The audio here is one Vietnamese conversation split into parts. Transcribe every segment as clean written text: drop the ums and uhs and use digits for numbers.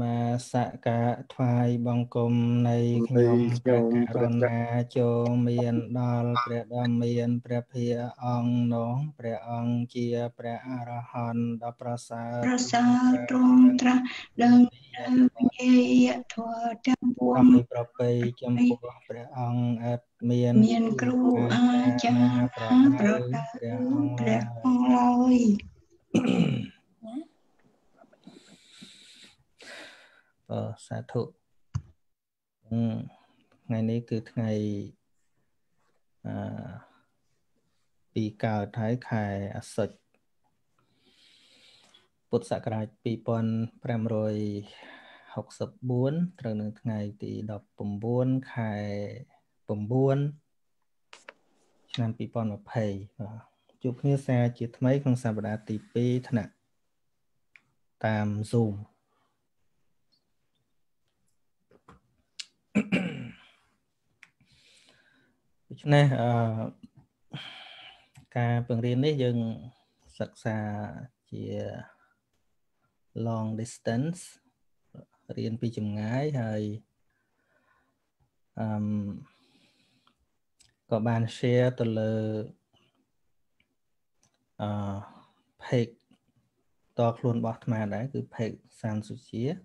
Mà xạ cả thoại bằng cùng này nhóm còn là cho miền đo để đam miền để phía ông nón để ông chia để arahan đã prasa trung tra đơn dây thua trăm buông để ông miền miền kêu a cha để ông ngồi xả thụ. Ngày nay cứ ngày bị cào thái khai sạch bút xả cài bị pon prem rồi học sập buôn từ ngày thì đọc bùm buôn khai bùm buôn làm bị pon mà thầy chụp như xe chỉ mấy con sạp đá tỉ pê thân ạ tam zoom nè cả phần riêng đấy dừng sạc xa chia long distance riêng pi chừng ngái hay có bàn share từ lờ page to luôn bọt mà đấy cứ page sang suy chia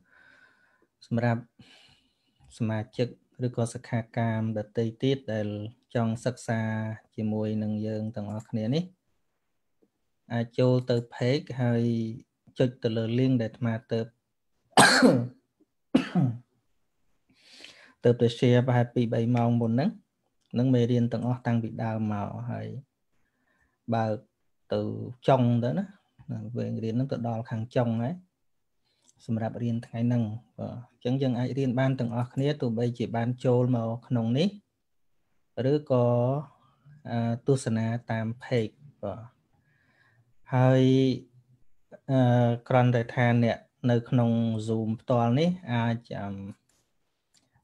mà chức rồi có sắc hà cam đặt tây tiết để trong sắc xa chỉ mùi nâng dương tầng ốc này ní à cho từ phế hơi cho từ lời liên để mà từ từ xe và hạt bị bày mong một nâng mê riêng tầng ốc tăng bị đào màu hơi bà từ trong đó về riêng nó tự đo khẳng trong ấy xâm rạp riêng thay nâng chẳng dừng ai riêng ban tầng ốc này tụi bây chỉ ban chôl màu nông ní rồi có tu sanh tam phê hơi còn đại than nè nơi nông zoom toàn ní à chạm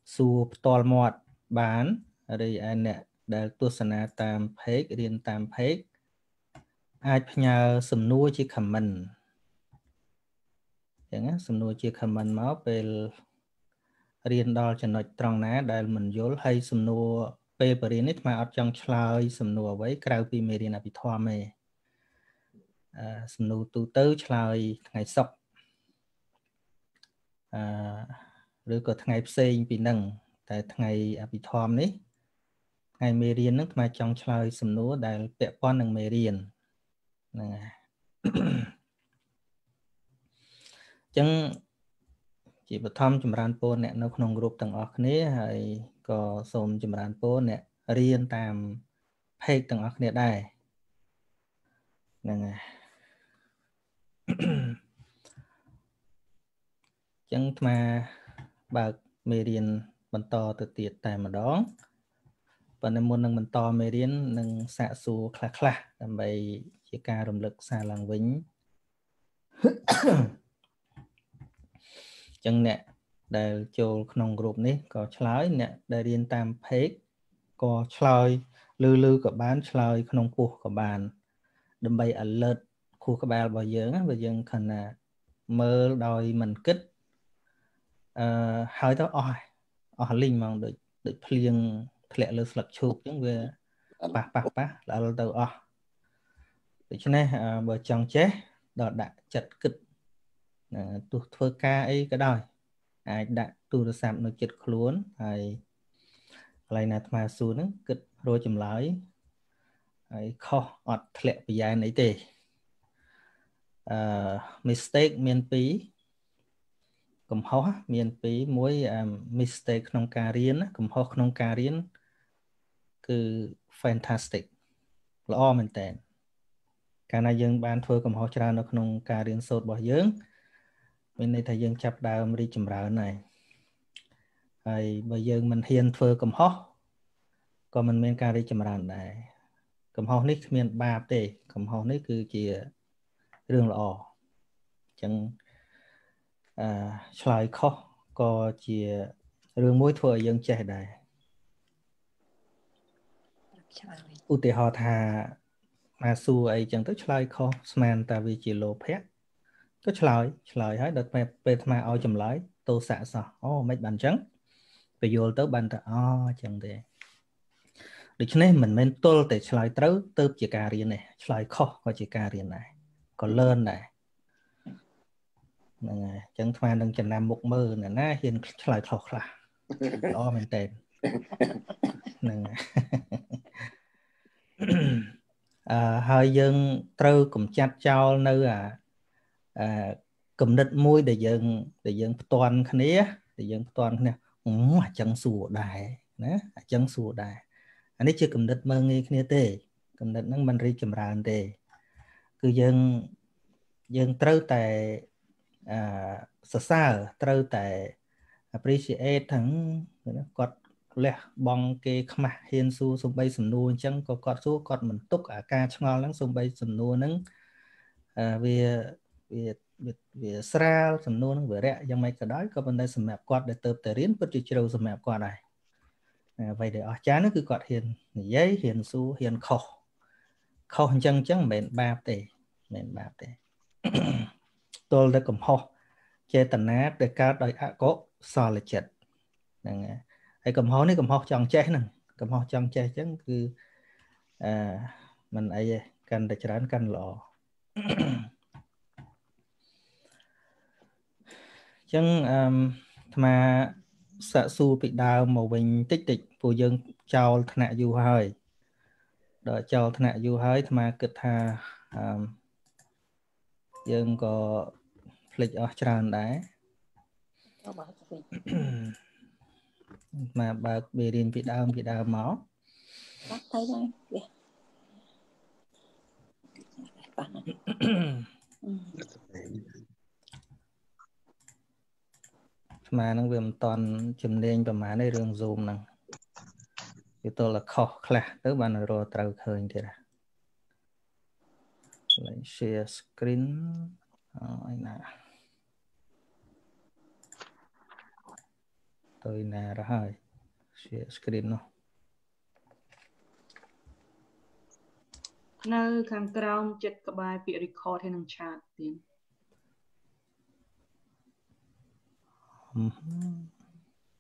su toàn mọt bán đây anh nè để tu sanh tam phê riêng tam phê ai nhờ sầm nuôi chỉ khẩm mình chẳng á sầm nuôi chỉ khẩm mình máu về riêng đo cho nội trong ná để mình dối hay sầm nuôi về bề nét mà ở trong trời sầm nua với cầu pi mê đi na bị thoa mê sầm nua tu tứ trời ngày sọc rồi có ngày xây bị nâng tại ngày bị thoa đấy ngày mê đi nước mà trong trời sầm nua đại bẹ con nâng mê đi chẳng chỉ bật thăm chùm ran po nè nó không group tầng ở này hay có xôm chùm ran po nè riêng tam phê tầng ở này đây nè chẳng mà bạc mê riêng mình to từ tiệt tại mà đó và nên muốn nâng mình to mê riêng nâng xạ xu khla khla làm bày chỉ ca động lực xa làng vĩnh chẳng nè để cho nông group này có chơi nè để điền tam phép có chơi lư lư của bán chơi nông cuộc của bạn đâm bay alert khu các bạn bây giờ cần là mơ đòi mình kích hơi đó oi ở linh mong được liền lẹ lư sập chụp những về bạc là đầu oi để cho nên vợ chồng chế đọt đã chặt kịch tụt thưa ca ấy cái đời ai đã tụt sạm nó chật khốn ai lại nạt mà xuống nữa kịch rồi chìm lái ai khó ọt lệ bây giờ này tê mistake miền pí cầm hó miền pí mỗi mistake nông cà riên cầm hó nông cà riên cứ fantastic lo mình tèn cả na dân ban thưa cầm hó chả nó nông cà riên sốt bỏ dưỡng bên này thầy dân chập đào đi chùm rỡ này rồi bây giờ mình hiền phơ cầm hó còn mình men ca đi chùm rỡ này cầm hó nít miền ba tê cầm hó nít cứ chỉ đường lò chẳng xoài khó có chỉ đường mối thua dân trẻ này ưu tì họ thà mà xu ấy chẳng tức xoài khó sman ta vì chỉ lô phép có lời hết đặt mẹ về tham ao chấm lái tô xạ sao ô mấy bàn trắng bây giờ tới bàn ta o chẳng thế được cho nên mình nên tô để xài tới từ chỉ cà riêng này xài kho và chỉ cà riêng này còn lên này này chẳng phải đang chần nam một mơ này nó hiện xài kho là đó mình tên này hơi dân trâu cũng chặt trâu nơi cầm đất muối để dân toàn khné để dân toàn khné chẳng sủa đài nè chẳng sủa đài anh ấy chưa cầm đất mơ nghe khné tê cầm đất năng bận ri chầm ràn tê cứ dân trâu tại xa trâu tại appreciate thằng quật lẽ bong kê khma hiên su sum bay sum nu chẳng có cọt số cọt mình túc ở ca chong lắng sum bay sum nu nắng về sral sum nu nắng về rẹ chẳng mấy cái đó có vấn đề sum mẹp cọt để tập tài riêng bất chịu sum mẹp cọt này vậy để ở chán nó cứ cọt hiền giấy hiền su hiền khổ khổ chẳng chẳng mệt ba tệ tôi đã cầm ho che tận nát để cá đòi ạ có so là chật này cầm hó này cầm hó chọn che nè cầm hó chọn che chẳng cứ mình ấy cần để chán cần lọ chẳng mà sợ su bị đau màu bình tích tịch phù dân chào thạ du hơi đợi chào thạ du hơi mà cực thà dân có lịch ở tràn đấy mà bà bị điên bị đau máu thấy đây mà nó về một toàn chìm lên và má đây đường zoom nè thì tôi là khó khăn tới bạn rồi trâu khơi thế là lấy share screen anh nào tôi nè ra hơi screen nó nơi khang trao chật các bài bị record hay năng chat tiền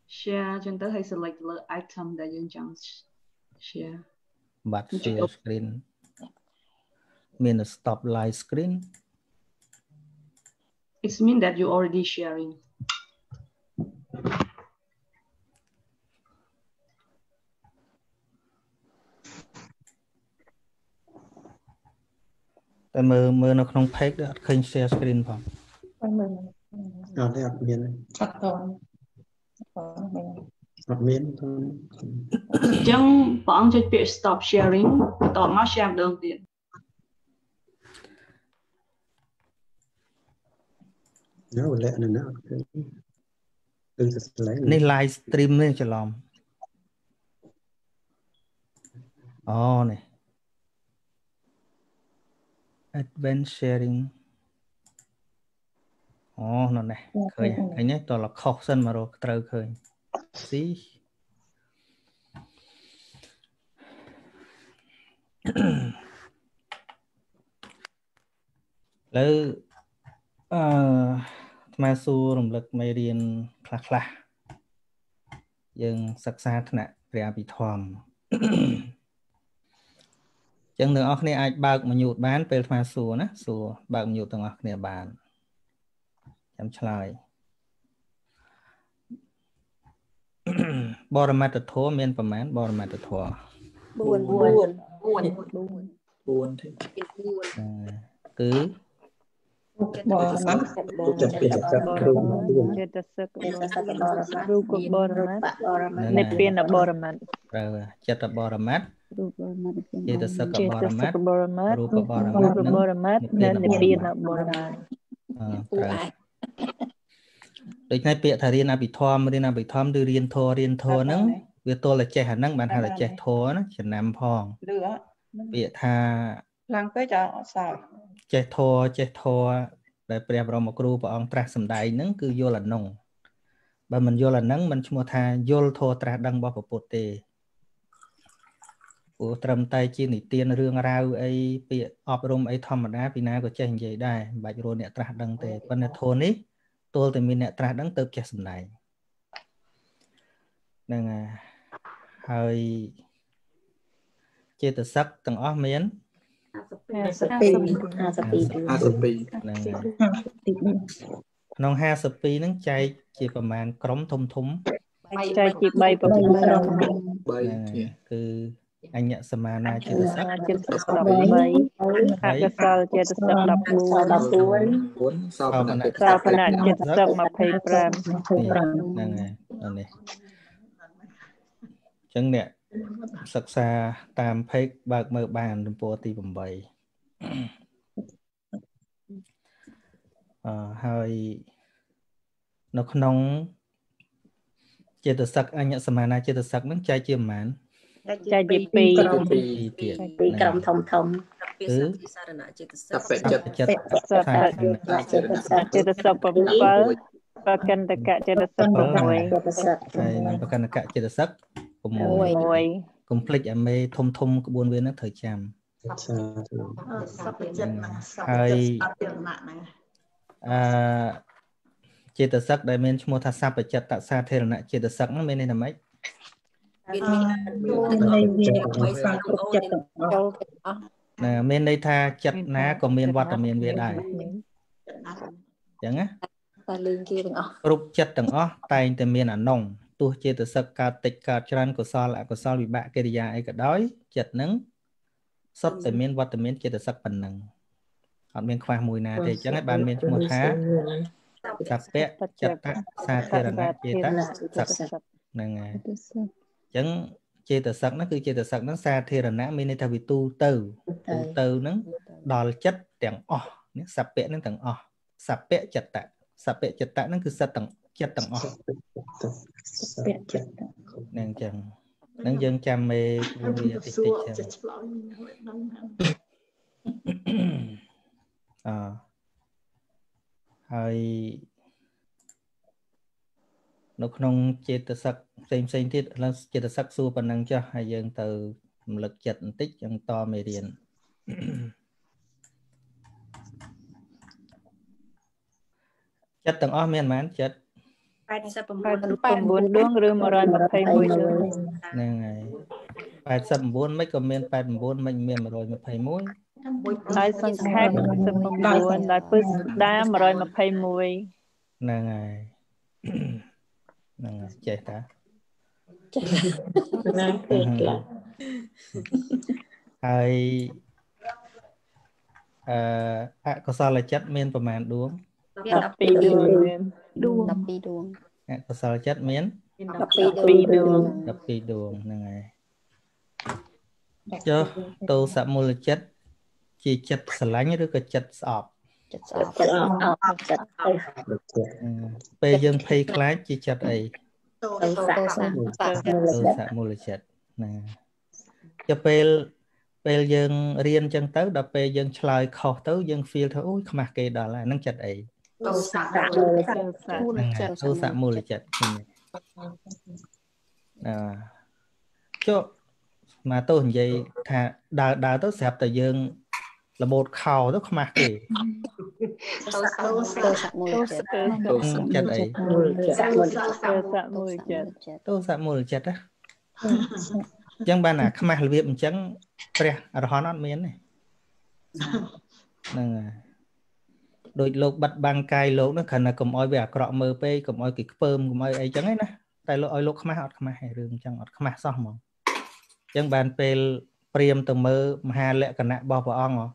share chúng ta hãy select the item đã dùng trong share bật share screen mean stop live screen it mean that you already sharing. Mơ nó không thấy được kênh share screen phòng. Nó thấy học miễn. Học miễn thôi. Chẳng bọn cho biết stop sharing, tỏ mắt xem đường tiền. Nó bởi lẽ là nó. Nên live stream lên cho lòng. Ồ này. Advanced sharing. Ồ, nó này, khơi cái nhé, toàn là khóc sân mà rồi trâu khơi. Xí. Lấy mà su rồng lực mày điền khla khla. Nhưng sắc xa thân ạ, rẻ bị thòm. Chẳng đường ốc này ai bạc mà nhụt bán về mà xùa ná, xùa bạc mà nhụt tầng ốc này bán. Chẳng trả lời. Bỏ ra mặt ở thua miên phẩm án, bỏ ra mặt ở thua. Buồn thế. Cứ. Bỏ ra mặt. Bỏ ra mặt. Chất là bỏ ra mặt. Chia từ sắc bò ra mát, rupa bò ra mát, nên để biên là bò ra mát. Đấy này bịa thà riêng à bị thom đưa riêng thô nắng, bịa tôi là che hẳn nắng bạn hà là che thô nó chỉ nằm phong. Bịa thà. Lăng tới cho sao? Che thô, để bịa vào một rupa ông tra sầm đại nắng cứ vô là nồng, và mình vô là nắng mình mua thà vô thô tra đăng bao bột tê. Của trầm tay chi nị tiên rương rau ấy bị ọp rôm ấy thầm mà đã vì nào có chênh vậy đây bạch rô nẹ trả đăng tế vấn đề thôn ấy Tôi thì mình đã trả đắng tớp kia xâm này. Đang à, hơi chế tự sắc tầng ốc miễn. Nông ha sập pi nắng chạy chỉ có màn cấm thum thum. Chạy chỉ bay vào bay. Cứ anh nhận samana chế tự sắc. Chân nè sắc xa tam phép bạc mơ bàn đồng bộ tì bầm bầy hơi nó khăn nông chế tự sắc anh nhận samana chế tự sắc nâng chai chìa mán chai dịp bì bì cầm thông thông tập phép chất chế tự sắc bầm bớ và cần đặc chế tự sắc bầm bầy và cần đặc chế tự sắc complete em mê thông thông của buôn viên nó thời chạm hay chế tật sắc đại men mua thà sáp để chặt tạo xa thế là nãy chế tật sắc nó bên đây làm mấy nè bên đây tha chặt ná còn bên vặt là bên việt đại chẳng á group chặt từng ó tay từ bên là nồng tôi chia từ sắc ca tịch ca trăn của sao lại của sao bị bạ kia thì ai cả đói chật nắng sắp từ miền Bắc từ miền kia từ sắc phần nắng còn miền khoa mùi nà thì chắc là ban miền một tháng sắp bé chật ta xa thế là nát chia ta sắp nè chẳng chia từ sắc nó cứ chia từ sắc nó xa thế là nát miền này thay vì tu từ nắng đò chất tảng o nè sắp bé nắng tảng o sắp bé chật ta nó cứ sắp tảng chất tầng o nàng chàng nàng dân chăm mê hơi nó không chế tự sắc xem thiết là chế tự sắc xua bằng năng cho hai dân từ lực chật tích dân to mê điện chất tầng o miền mãn chất 89 ដងឬ121 ហ្នឹងហើយ89 មិនក៏មាន89មិនមាន121ហើយសង្ខេប79ដល់ពឹសដា121ហ្នឹងហើយហ្នឹងចេះតាចេះណាពេកខ្លះហើយកុសលចិត្តមានប្រមាណដួង12 ដួង12 đuông. Có sao chất miến? 12 đuông. 12 đuông này. Cho tô sạ mô là chất chỉ chất xả lánh rồi có chất sọp. Chất sọp. Bây giờ phê khái chỉ chất ấy. Tô sạ mô là chất. Cho phê dân riêng chân tới đọc phê dân chơi khó tới dân phiêu thôi. Ôi không mặc kì đó là năng chất ấy. Tô sạ mô là chất cho mà tôi hình vậy thà đào tôi xẹp tờ dương là bột khảo tôi không mặc kì chất ấy tô sạ mô là chất á chẳng bà nà không mặc là việc mình chẳng rõ nó miếng này nâng à đôi lột bật bằng cài lột nó khẩn là cầm oi về cọ mờ pe cầm oi kịch phơm cầm oi ấy chẳng ấy nè tại lột không ai học không ai hay rừng chẳng học không ai xong mà chẳng bàn pe priêm từ mơ hà lệ cả nạ bò vào ong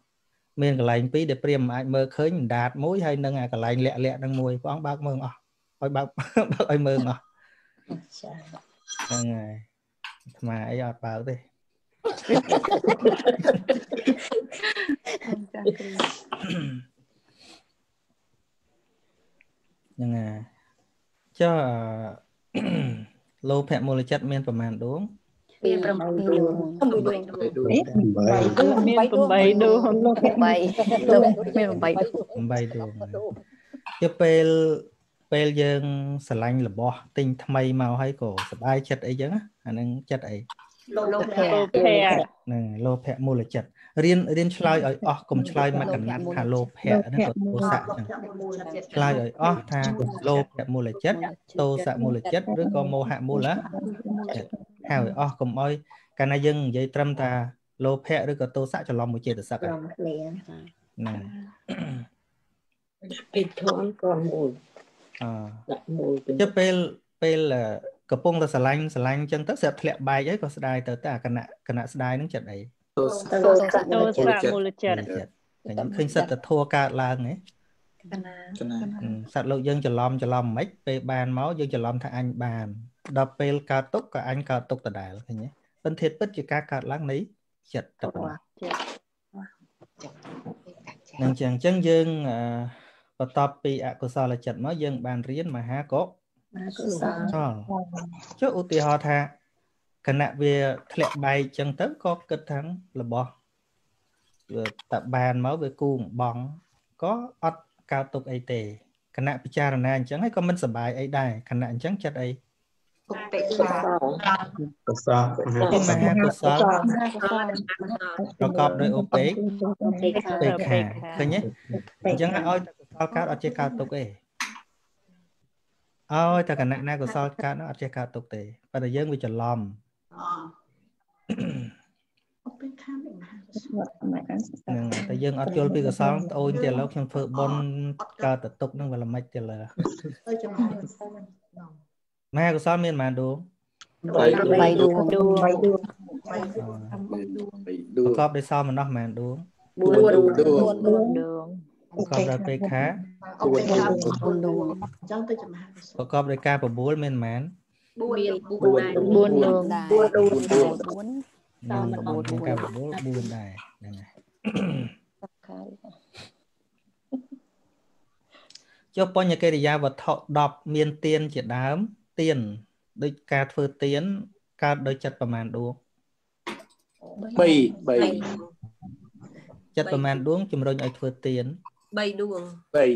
miền cả lạnh pí để priêm ai mơ khơi nhìn đạt mũi hay nâng ai cả lạnh lẹ lẹ đang mùi có ong bác mơ ngọ oi bác bác oi mơ ngọ ngày mà ấy ọt vào đi nhưng à cho lô phẹn mô là chất men phần màn đúng bay dân sờ lanh là bò tinh thay màu hay cổ sờ chất ấy chứ anh chất ấy โลภะโมลจัต កំពុងតែស្រឡាញ់ ចឹងទៅស្រាប់ធ្លាក់បែកអីក៏ស្ដាយទៅតែអាគណៈស្ដាយនឹងចិត្តអី มากุศลចូលឧទាហរណ៍ថាគណៈវាធ្លាក់បែកចឹងទៅក៏គិតថារបស់តបានមកវាគូកំបងក៏អត់កើតទុកអីទេគណៈពិចារណាអញ្ចឹងហើយក៏មិនសบายអីដែរគណៈអញ្ចឹងចិត្តអីប្រកបដោយឧបេក្ខប្រកែខឃើញទេអញ្ចឹងឲ្យអត់កើតកើតអត់ចេះកើតទុកទេ អើយតែគណៈណាកុសលកើតអត់ចេះកើតទុកទេបើតែយើងវាច្រឡំតែយើងអត់យល់ពីកុសលអូនទៀតលោកខ្ញុំធ្វើបុណ្យកើតតែទុកនឹងវាល្មិចទៀតលើអើយចំហានប្រកបដោយសារមនស្សមែនដួង ប្រកបដោយការ9មានម៉ែន 3 មាន3 តែឃើញបៃដួងឃើញឃើញស្គ្រីនឃើញ ទៀនខ្លះឲ្យដោយសមនោះទៀនខ្លះឲ្យដោយឧបេកខេកខទៀនខ្លះឲ្យដោយខ្លួនឯងទៀនខ្លះដល់គេបបួលបានឲ្យឃើញវា8 មហាកុសល 8 វិដៅមហាកុសលក្រៅពីមហាកុសលគ្មានសិលទេអញ្ចឹងបានថ្មចេត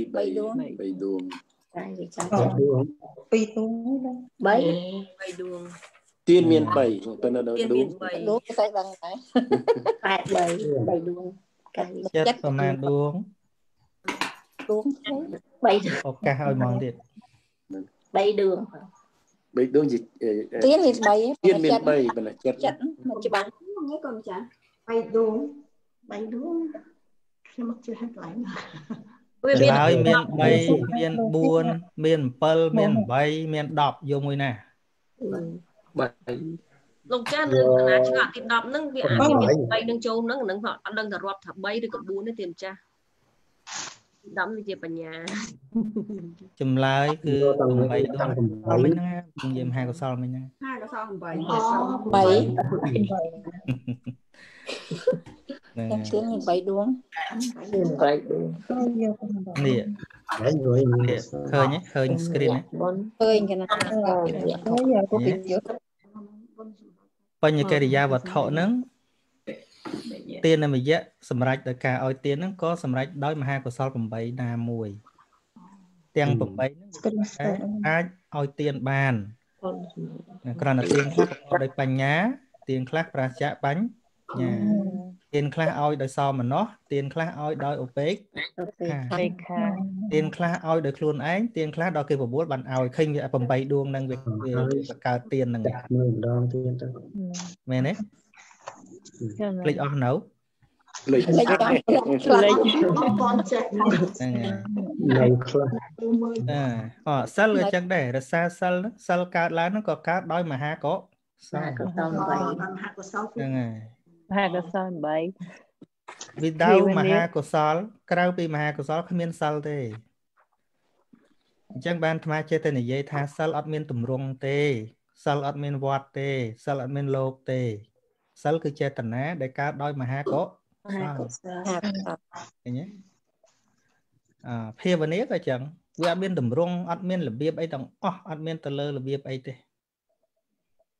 នានិយាយថាសិលអត់មានទម្រង់ទេសិលអត់មានវត្តទេសិលអត់មានលោកទេសិលគឺចេតនាដែលកើតដោយមហាកុសល ភេវនានឹងក៏កើតដោយមហាកុសល 8 ដែរអញ្ចឹងបាន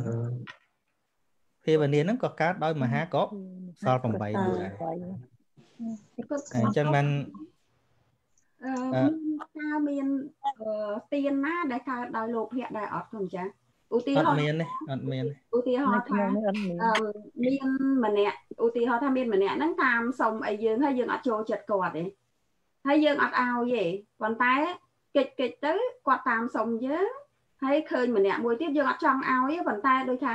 មានទៀនណាដែលកើតដោយលោភៈដែរអត់ទេអញ្ចឹង ឧទាហរណ៍មានម្នាក់ឧទាហរណ៍ថាមានម្នាក់ហ្នឹងតាមសុំអីយើងហើយយើងអត់ចូលចិត្តគាត់ទេហើយយើងអត់ឲ្យទេប៉ុន្តែគេចទៅគាត់តាមសុំយើងហើយឃើញម្នាក់មួយទៀតយើងអត់ចង់ឲ្យទេប៉ុន្តែដូចថា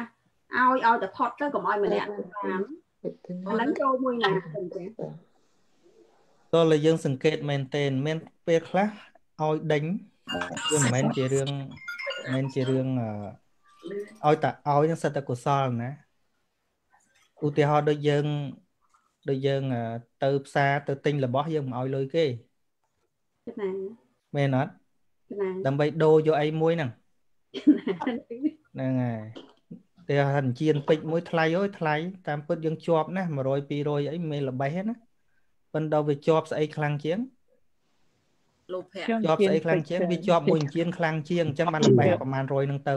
ឲ្យតែផុតទៅកុំឲ្យម្នាក់ទៅតាមអាហ្នឹងចូលមួយណាចឹងចាតើយើងសង្កេតមែនទេមានពេលខ្លះឲ្យដេញវាមិនមែនជារឿងឲ្យតែឲ្យនឹងសិតតែកុសលណាឧទាហរណ៍ដូចយើងទៅផ្សារទៅទិញរបស់យើងមិនឲ្យលុយគេណាមែនអត់ណាដើម្បីដូរយកអីមួយហ្នឹងហ្នឹងហើយតែហាន់ជៀនពេជ្រមួយថ្លៃអើយថ្លៃតាមពិតយើងជាប់ណា100 200អីមិនល្បេះទេណាប៉ុន្តែវាជាប់ស្អីខ្លាំងជាងលោកភ័ក្រជាប់ស្អីខ្លាំងជាងវាជាប់មួយអញ្ជៀនខ្លាំងជាងអញ្ចឹងបានល្បែប្រហែល100នឹងទៅ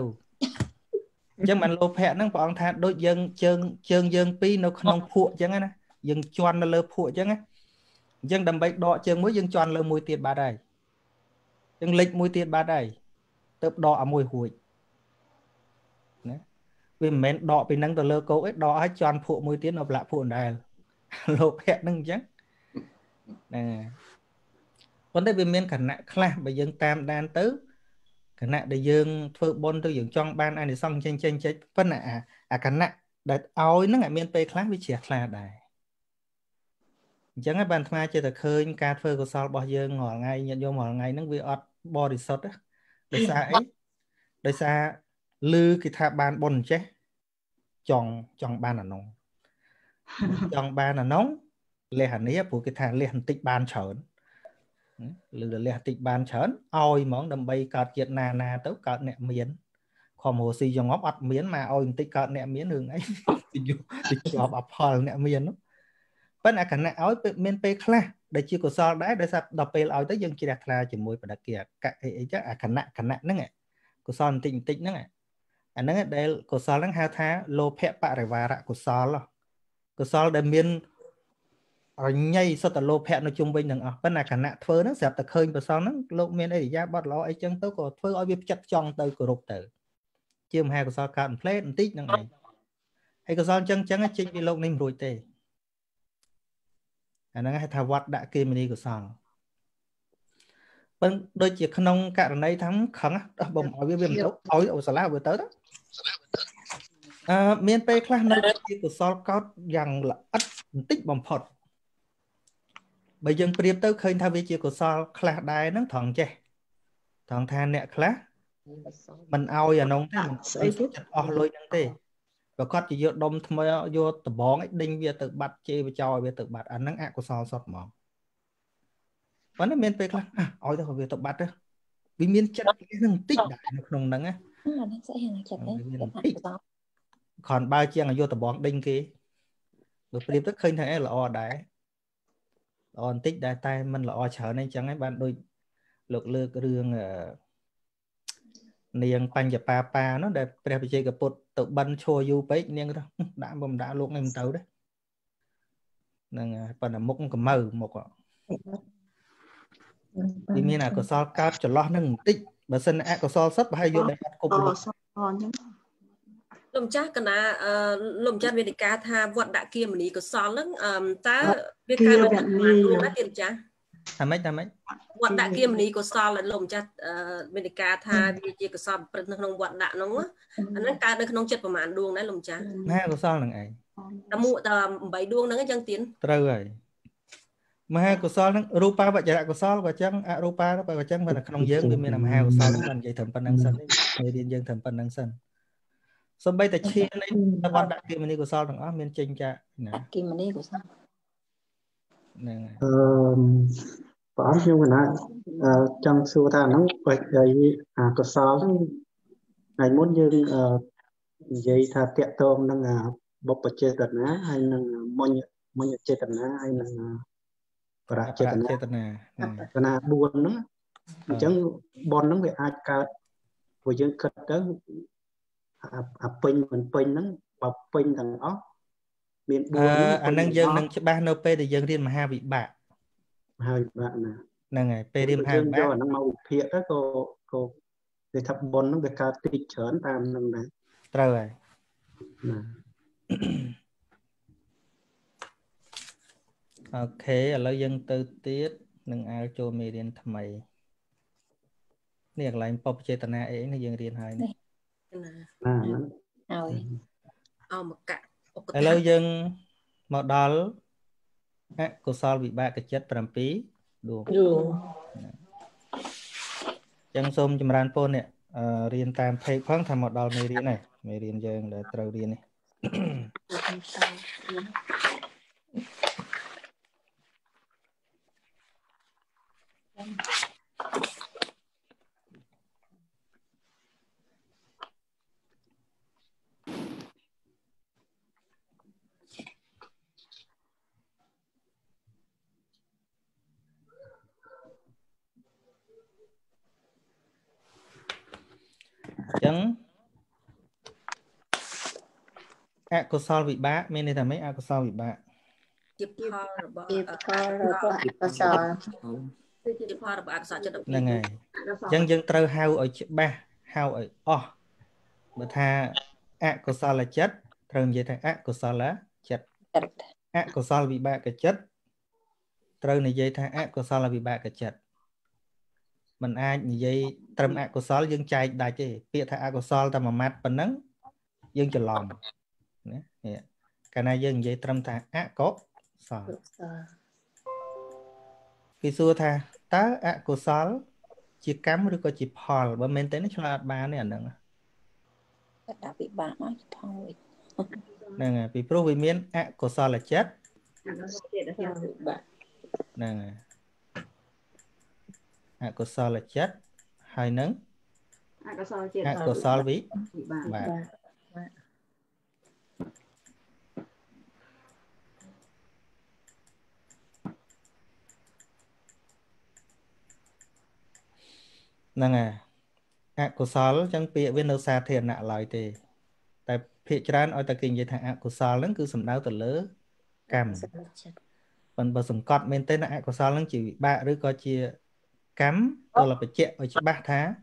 អញ្ចឹងបានលោកភ័ក្រហ្នឹងព្រះអង្គថាដូចយើងជើងយើងពីរនៅក្នុងភក់អញ្ចឹងណាយើងជន់នៅលើភក់អញ្ចឹងណាអញ្ចឹងដើម្បីដកជើងមួយយើងជន់លើមួយទៀតបាត់ហើយយើងលិចមួយទៀតបាត់ហើយទៅដកអាមួយរួចណាវាមិនមែនដកពីហ្នឹងទៅលើគោកឯងដកឲ្យជន់ភក់មួយទៀតនៅប្លាក់ភក់ដែរលោកភ័ក្រហ្នឹងអញ្ចឹងណាប៉ុន្តែវាមានគណៈខ្លះបើយើងតាមដានទៅគណៈដែលយើងធ្វើបុណ្យទៅយើងចង់បានអានិសង្ឃចេញប៉ុន្តែអាគណៈដែលឲ្យហ្នឹងអាចមានពេលខ្លះវាជ្រះថ្លាដែរអញ្ចឹងហើយបានថ្មចេះតែឃើញការធ្វើកុសលរបស់យើងរាល់ថ្ងៃញាតិញោមរាល់ថ្ងៃហ្នឹងវាអត់បរិសុទ្ធទេដោយសារអីដោយសារឮគេថាបានបុណ្យចេះចង់បានអានោះលះអានេះព្រោះគេថាលះបន្តិចបានច្រើនលលះតិចបានច្រើនឲ្យហ្មងដើម្បីកើតជាតិណាទៅកើតអ្នកមានខំរស់ស៊ីចងប់អត់មានមកឲ្យបន្តិចកើតអ្នកមានរឿងអីទៅជាប់អផលអ្នកមាននោះប៉ិនអាគណៈឲ្យមានពេលខ្លះដែលជាកុសលដែរដែលថាដល់ពេលឲ្យទៅយើងជ្រះថ្លាជាមួយបដិគិកអីចឹងអាគណៈហ្នឹងកុសលបន្តិចហ្នឹងអាហ្នឹងដែលកុសលហ្នឹងហៅថាលោភៈបរិវារៈកុសលដែលមានរញ៉ៃសុទ្ធតែលោភៈនៅជុំវិញនឹងអស់ប៉ុន្តែគណៈធ្វើហ្នឹងស្រាប់តែឃើញប្រសងហ្នឹងលោកមានអីយ៉ាបត់ល្អអីចឹងទៅក៏ធ្វើឲ្យវាផ្ចិតផ្ចង់ទៅគោរពទៅជាមហាកុសលកើតផ្លេតបន្តិចហ្នឹងឯងហើយកុសលចឹងចេញពីលោកនេះមិនរួចទេអាហ្នឹងហៅថាវត្តដាក់គេមនីកុសលប៉ុន្តែដូចជាក្នុងករណីថាខឹងបំឲ្យវាមិនទៅឲ្យអូសាឡាវាទៅមានពេលខ្លះនៅជាកុសលកើតយ៉ាងល្អិតបន្តិចបំផុតបើយើងប្រៀបទៅឃើញថាវាជាកុសលខ្លះដែរហ្នឹងត្រង់ចេះត្រង់ថាអ្នកខ្លះមិនឲ្យអានោះទេមិនស្អីទេអស់លុយហ្នឹងទេប្រកាសជាយកដុំថ្មីយកដំបងឯងដេញវាទៅបាត់ជេរវាចោលវាទៅបាត់អាហ្នឹងអកុសលសុទ្ធហ្មងប៉ុន្តែមានពេលខ្លះឲ្យទៅវាទៅបាត់ទៅវាមានចិត្តហ្នឹងបន្តិចដែរនៅក្នុងហ្នឹងណាស្អីហ្នឹងចិត្តទេខនបើជាងយកដំបងដេញគេបើប្រៀបទៅឃើញថាល្អដែរល្អបន្តិចដែរតែมันល្អច្រើនអីចឹងហើយបានដូចលោកលើករឿងនាងបញ្ញបាបានោះដែលព្រះបជ័យកពុទ្ធទៅបិណ្ឌឈរយូរពេកនាងដាក់បំដាក់លោកនេះមិនទៅទេហ្នឹងហើយប៉ុន្តែមុខកម្ៅមុខពីមានអកុសលកើតចន្លោះនឹងបន្តិចបើសិនអកុសលសិតប្រហែលយកដែរគប់លោកអញ្ចឹងលោកចាស់កណាលោកចាស់វេទិកាថាវត្តដាក់គៀមនីកុសលហ្នឹងតើវាកើតមកតាមខ្លួនណាទៀតចាស់ថាម៉េចវត្តដាក់គៀមនីកុសលលោកចាស់វេទិកាថាវាជាកុសលប្រព្រឹត្តនៅក្នុងវត្តដាក់ហ្នឹងអាហ្នឹងកើតនៅក្នុងចិត្តប្រមាណដួងដែរលោកចាស់ណាកុសលហ្នឹងឯងតែមួយតែ8ដួងហ្នឹងអញ្ចឹងទៀតត្រូវហើយមហាកុសលហ្នឹងរូបាវចរៈកុសលក៏អញ្ចឹងអរូបាក៏អញ្ចឹងតែក្នុងយើងវាមានមហាកុសលហ្នឹងនិយាយត្រឹមប៉ុណ្្នឹងសិនទេរៀនយើងត្រឹមប៉ុណ្្នឹងសិនសម្បីតែឈាននៃវត្តដាក់គិមនីកុសលទាំងអស់មានចេញចាណាគិមនីកុសលហ្នឹងហើយបើខ្ញុំគណៈចង់សួរថាហ្នឹងបើនិយាយអាកុសលហ្នឹងថ្ងៃមុនយើងនិយាយថាតកតងនឹងបុព្វចេតនាហើយនឹងមញ្ញចេតនាហើយនឹងបរចេតនា4ហ្នឹងអញ្ចឹងបនហ្នឹងវាអាចកើតព្រោះយើងគិតទៅអាពេញមិនពេញហ្នឹងបើពេញទាំងអស់មាន4អាហ្នឹងយើងនឹងច្បាស់នៅពេលដែលយើងរៀនមហាវិបាកណាហ្នឹងហើយពេលរៀនមហាវិបាកយកអាហ្នឹងមកវិភាគទៅក៏ Vì thập bốn nó bị cắt kịch chớn tam nâng đấy. Trời ok, lời dân tư tiết nâng áo cho mì điên thầm mày. Này là anh bọc chế tần ấy nó dân điên hơi này. Lời dân một đo cô sao bị bạc cái chết bàm phí. Đúng. Chẳng xôm chùm rán phôn nè. Riêng tam phê khoáng thầm một đo mì điên này. Mì điên dân là trâu điên này. Chẳng ạ cô sao bị bá mình này là mấy ạ cô sao bị bá năng ngày dân dân trâu hao ở ba hao ở o bữa tha ạ cô sao là chết trâu vậy thằng ạ cô sao là chết ạ cô sao bị bạ cái chết trâu này vậy thằng ạ cô sao là bị bạ cái chết mình ai như vậy trâm ạ cô sao dân trai đại chứ bịa thằng ạ cô sao ta mà mát bình nắng dân chờ lòng cái này dân vậy trâm thằng ạ có sao khi xưa thà tá ạ cô sao chỉ cắm được có chỉ phò và mình thấy nó cho là ba này nữa đã bị bạc nó thôi nè vì pro vì miên ạ cô sao là chết nè ạ cô sao là chết hai nấng ạ cô sao bị bạc năng à cô sao chẳng bịa viên đâu xa thiền nạ lại thì tại phía trán ở tại kinh vậy thằng cô sao lắm cứ sầm đau từ lỡ cam còn bờ sầm cọt bên tên nạ cô sao lắm chỉ ba đứa coi chia cắm tôi là phải chẹt ở chỉ ba tháng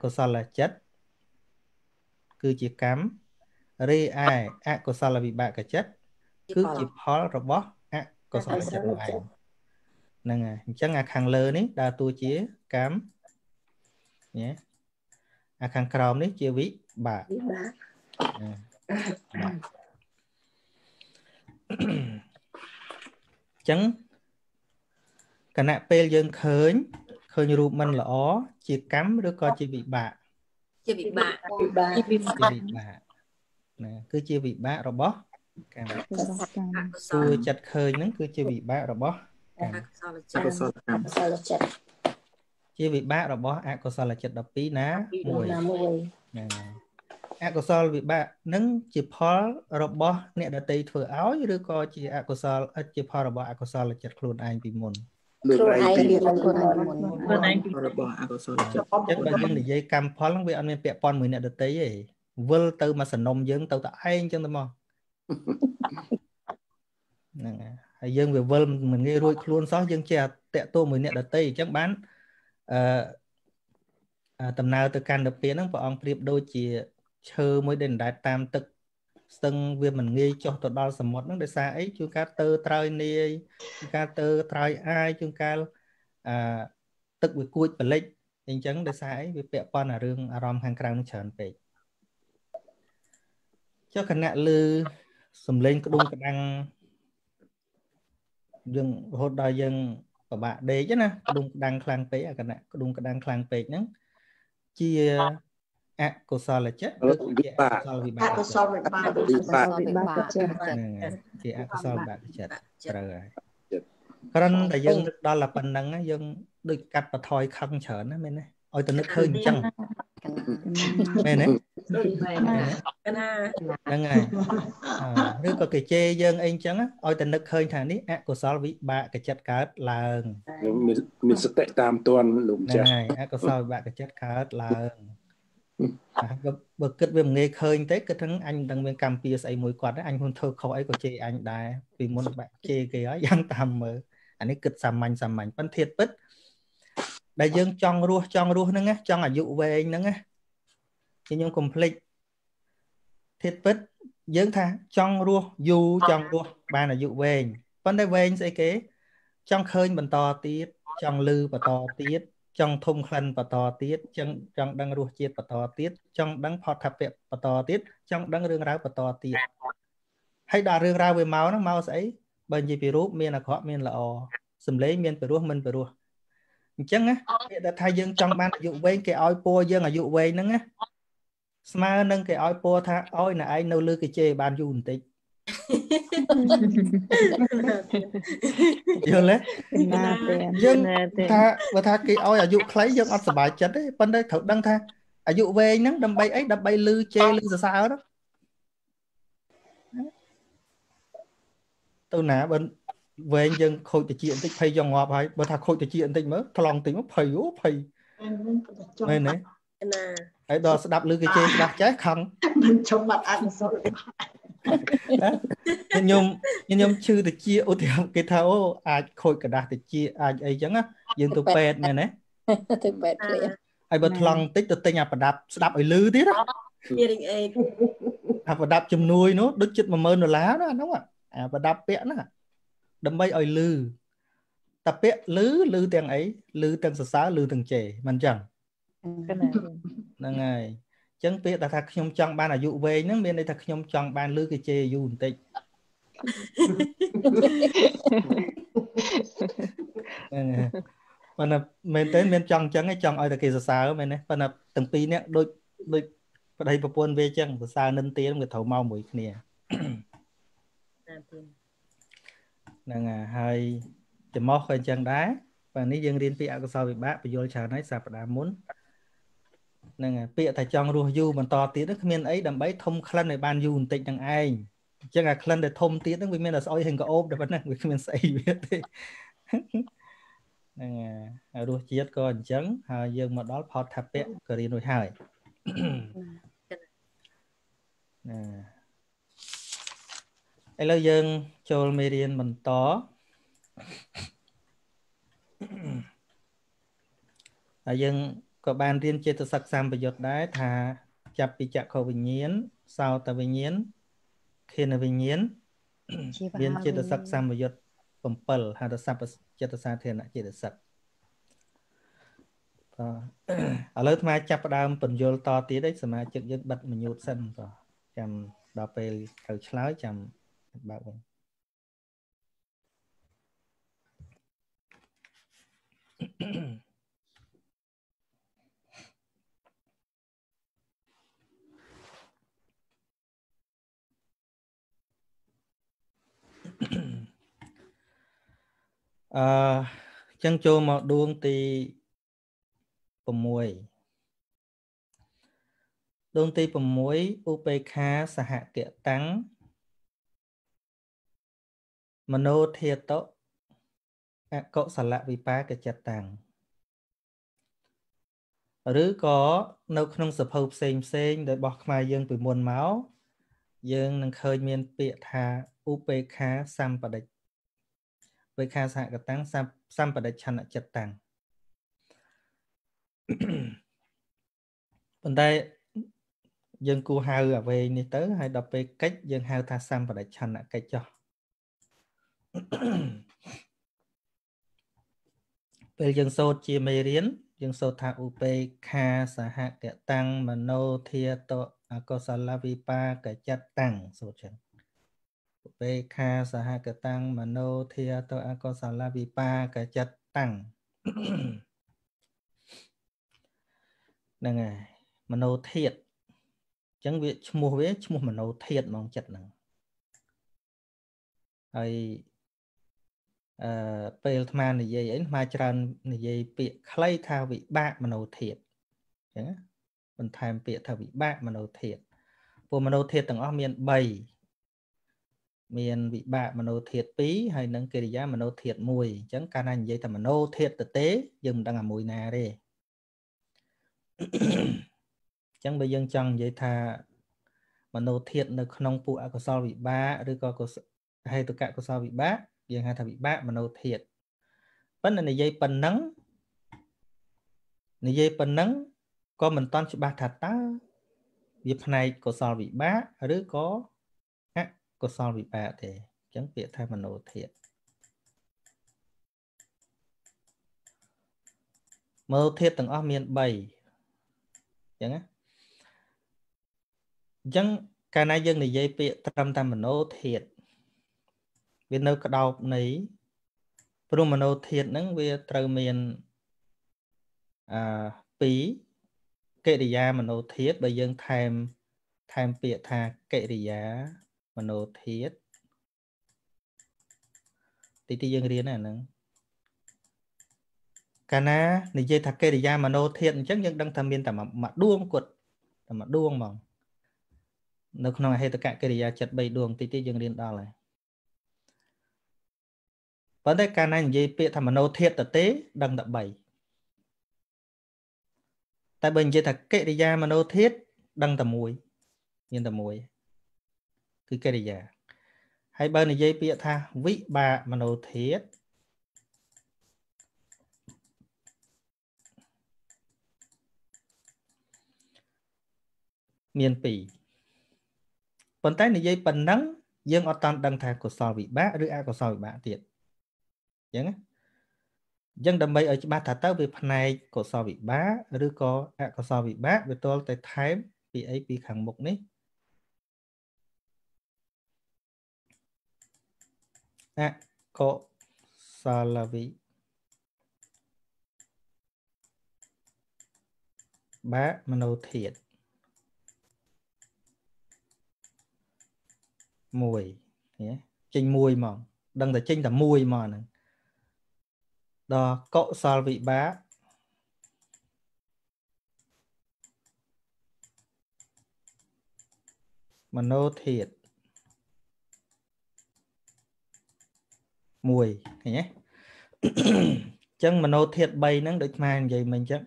cô sao là chết cứ chỉ cắm ri ai cô sao là bị bạ cả chết cứ chỉ khó robot cô sao là chết lại năng à chắc ngạc hàng lơ ní đa tu chia cắm nhé à khang crom đấy chưa biết bà chẳng cả nãy pel dân khơi khơi như rùm mình là ó chỉ cắm đứa con chỉ bị bạ chỉ bị bạ cứ chỉ bị bạ rồi bó cứ chặt khơi nó cứ chỉ bị bạ rồi bó chỉ bị bạ rồi bó ạ cô sao là chật đập tí ná mùi ạ cô sao bị bạ nâng chìa phó rồi bó nè đã tây thừa áo như đứa coi chị ạ cô sao ít chìa phó rồi bó ạ cô sao là chật khuôn anh bị mồn chắc bà dân để dây cam phó lắng với anh em bẹp con mùi nè đã tây vậy vơ tư mà sẵn nông dân tao ta anh chân tâm mong dân về vơ mình nghe ruột luôn xót dân chè tẹ tô mùi nè đã tây chắc bán tầm nào từ can đập biến ông ông điệp đôi chỉ chơi mới đến đại tam thực sân viên mình nghe cho tụi đo sầm mốt nó để xa ấy chúng ta từ trai này chúng ta từ trai ai chúng ta tự bị cùi bẩn lệch hình chấn để xa ấy việc bẹo con là rương arom hàng càng trở về cho khả nạn lư sầm lên đúng cái năng dừng hốt đòi dừng và bạn để chứ nè đúng đang khang tế à cả nè đúng đang khang tế nhá chia ạ cô sao là chết cô sao bị bạc chị ạ cô sao bạn chết rồi còn tại dân đó là phần năng dân được cắt và thoi khăng chở nó bên này ôi tụi nó khơi chăng bên này đang ngày nước có cái chê dân anh chăng á ôi tụi nó khơi thằng ní ạ cô sao bị bạ cái chết cá là mình sẽ tệ tam tuần lủng chả này ạ cô sao bị bạ cái chết cá là bật kết viêm nghe khơi tết cái thằng anh đang bên cam pia say mùi quạt anh hôn thơ khói của chê anh đại vì muốn bạn chê cái ấy giang tam mở anh ấy kết sầm mạnh phân thiệt bứt Đại dương trong rùa nâng á, trong ở dụ về anh nâng á. Thì nhóm complete. Thiết bích, dưỡng thang, trong rùa, dù trong rùa, bạn là dụ về anh. Vấn đề về anh sẽ kế. Trong khơi bằng to tiết, trong lư bằng to tiết, trong thùng khăn bằng to tiết, trong đăng rùa chiết bằng to tiết, trong đăng phọt khạp vẹp bằng to tiết, trong đăng rương ráo bằng to tiết. Hay đã rương ráo với máu nó, máu sẽ bởi vì rút miền là khó, miền là ồ. Xùm lấy miền bởi rút, mình bởi rút. Chẳng á, đã thay dương trong ban dụ về cái oi po dương ở dụ về nâng á. Mà nâng cái oi po tha oi là ai nâu lư cái chê bàn dụ một tí. Dương lấy. Dương tha cái oi ở dụ khlấy dương oi sả bài chất ấy. Bên đây thật đăng tha. Ở dụ về nâng đâm bay ấy, đâm bay lư chê lư sao đó. Tôi ná bên. Về anh dân khôi tự chuyện tích phây dòng ngọp hay bởi thật khôi tự chuyện tích mớ thật lòng tính mớ phây ố phây này này ấy đó sẽ đạp lưu cái chê đạp trái khăn mình trong mặt ăn rồi nhưng chư tự chia ố thì cái tháo ai khôi cả đạp tự chia ai ấy chẳng á dân tụi bẹt này này ai bởi thật lòng tích tự tình à bởi đạp ở lưu tiết á bởi đạp chùm nuôi nó đứt chít mà mơn rồi lá đó đúng không ạ bởi đạp bẹn á đâm bay ơi lư tập biết lư tiếng ấy lư tiếng sờ sá lư tiếng trẻ mình chẳng này chẳng biết là thằng nhom chọn ban là dụ về nước bên đây thằng nhom chọn ban lư cái chê dụ một tịch phần mình tới bên chọn chẳng ấy chọn ơi là cái sờ sá của mình đấy phần là từng tí nè đôi phần đây phần buôn về chẳng sờ sá nên tiếng người thầu mau mũi nè năng à hay thì móc hơi chân đá và ní dương điên pịa sau bị bác bị vô chờ nói sập đã muốn năng à pịa thầy chọn ruồi du bằng to tiếng nước miền ấy đầm bấy thông khăn này ban du tịnh đằng ai chứ là khăn để thông tiếng nước miền là soi hình có ốp để vấn năng người miền xây biết thế năng à ruồi chiết còn trắng dương mà đó phật thập pịa cờ đi nuôi hải ai lâu dương chôn mê riêng mình to ở dân có ban riêng chế tự sắc xăm bởi giọt đáy thà chạp bị chạc khổ bình nhiên sao ta bình nhiên khi là bình nhiên riêng chế tự sắc xăm bởi giọt bầm bầm hà tự sắp chế tự xa thiên ạ chế tự sắp ở lớp mà chạp đàm bình dồn to tí đấy sẽ mà trực dân bật mình nhụt sân rồi chằm đọc về thử lái chằm bạc bình chân châu một đuông tì bầm muối đuông tì bầm muối UPK xã hạ kiện tăng mano thiệt tốt cậu sản lạ vì ba cái chặt tàng rứ có nấu không sập hộp xem để bọc mai dương bị muôn máu dương đang khơi miên bịa thà UPK sam và địch với kha sạ cái táng sam và địch chăn lại chặt tàng bên đây dương cua hao ở về này tới hay đọc về cách dương hao tha sam và địch chăn lại cái cho về dân sốt chia mê riến dân sốt thả UPK xã hạ kẻ tăng mà nô thịa tội có xa la vi ba kẻ chất tăng sốt chân UPK xã hạ kẻ tăng mà nô thịa tội có xa la vi ba kẻ chất tăng nâng à mà nô thiệt chẳng biết mua vết mua mà nô thiệt mong chất nâng hay về tham này dây ấy mà tràn này dây bị khay thao bị bạ mà nấu thiệt, mình tham bị thao bị bạ mà nấu thiệt, vừa mà nấu thiệt từng ở miền bảy, miền bị bạ mà nấu thiệt pí hay những cái gì mà nấu thiệt mùi, chẳng can anh dây thằng mà nấu thiệt thực tế, dừng đang làm mùi nà đi, chẳng bây giờ chẳng dây thà mà nấu thiệt được nông phụ có sao bị bạ, rồi có hay tất cả có sao bị bạ. Dân hai thằng bị bạ mà nâu thiệt. Vấn đề này dây phần nắng Nhi dây phần nắng có mình toàn cho bà thật ta dịp này có sao bị bá rứ có á có sao bị bà thì chẳng biết thay mình nổ thiệt mơ thiệt tầng ở miền bảy chẳng á chẳng cái này dân này dây bị tâm tâm mình nổ thiệt vì nơi cái đầu này rồi mình nổ thiệt nắng về trời miền phí kệ đi giá mà nô thiết bởi dân tham bịa thà kệ đi giá mà nô thiết tí tí dân riêng này nâng cả ná nì dây thà kệ đi giá mà nô thiết chắc dân đang tham biên tả mặt đuông cuột tả mặt đuông mà nó không nói hay tất cả kệ đi giá chật bày đuông tí tí dân riêng đó là vấn đề cả ná nì dây bịa thà mà nô thiết tả tế đang đập bày tại bình chỉ thật kệ đi ra mà nô thiết đăng tầm mùi nhìn tầm mùi cứ kệ đi ra hay bên này dây bịa tha vị bà mà nô thiết miền bỉ phần tay này dây phần nắng dương ở tam đăng thà của sò vị bá rưỡi a của sò vị bá tiệt nhớ dân đầm bay ở ba thả tao về phần này có sao bị bá rư có sao bị bá về tôi tại thái bị ấy bị khẳng mục đấy có sao là bị bá mà nấu thiệt mùi nhé chanh mùi mà đang là chanh là mùi mà này đó cậu sao vị bá mà nô thiệt mùi nhé chân mà nô thiệt bay nắng được mang vậy mình chắc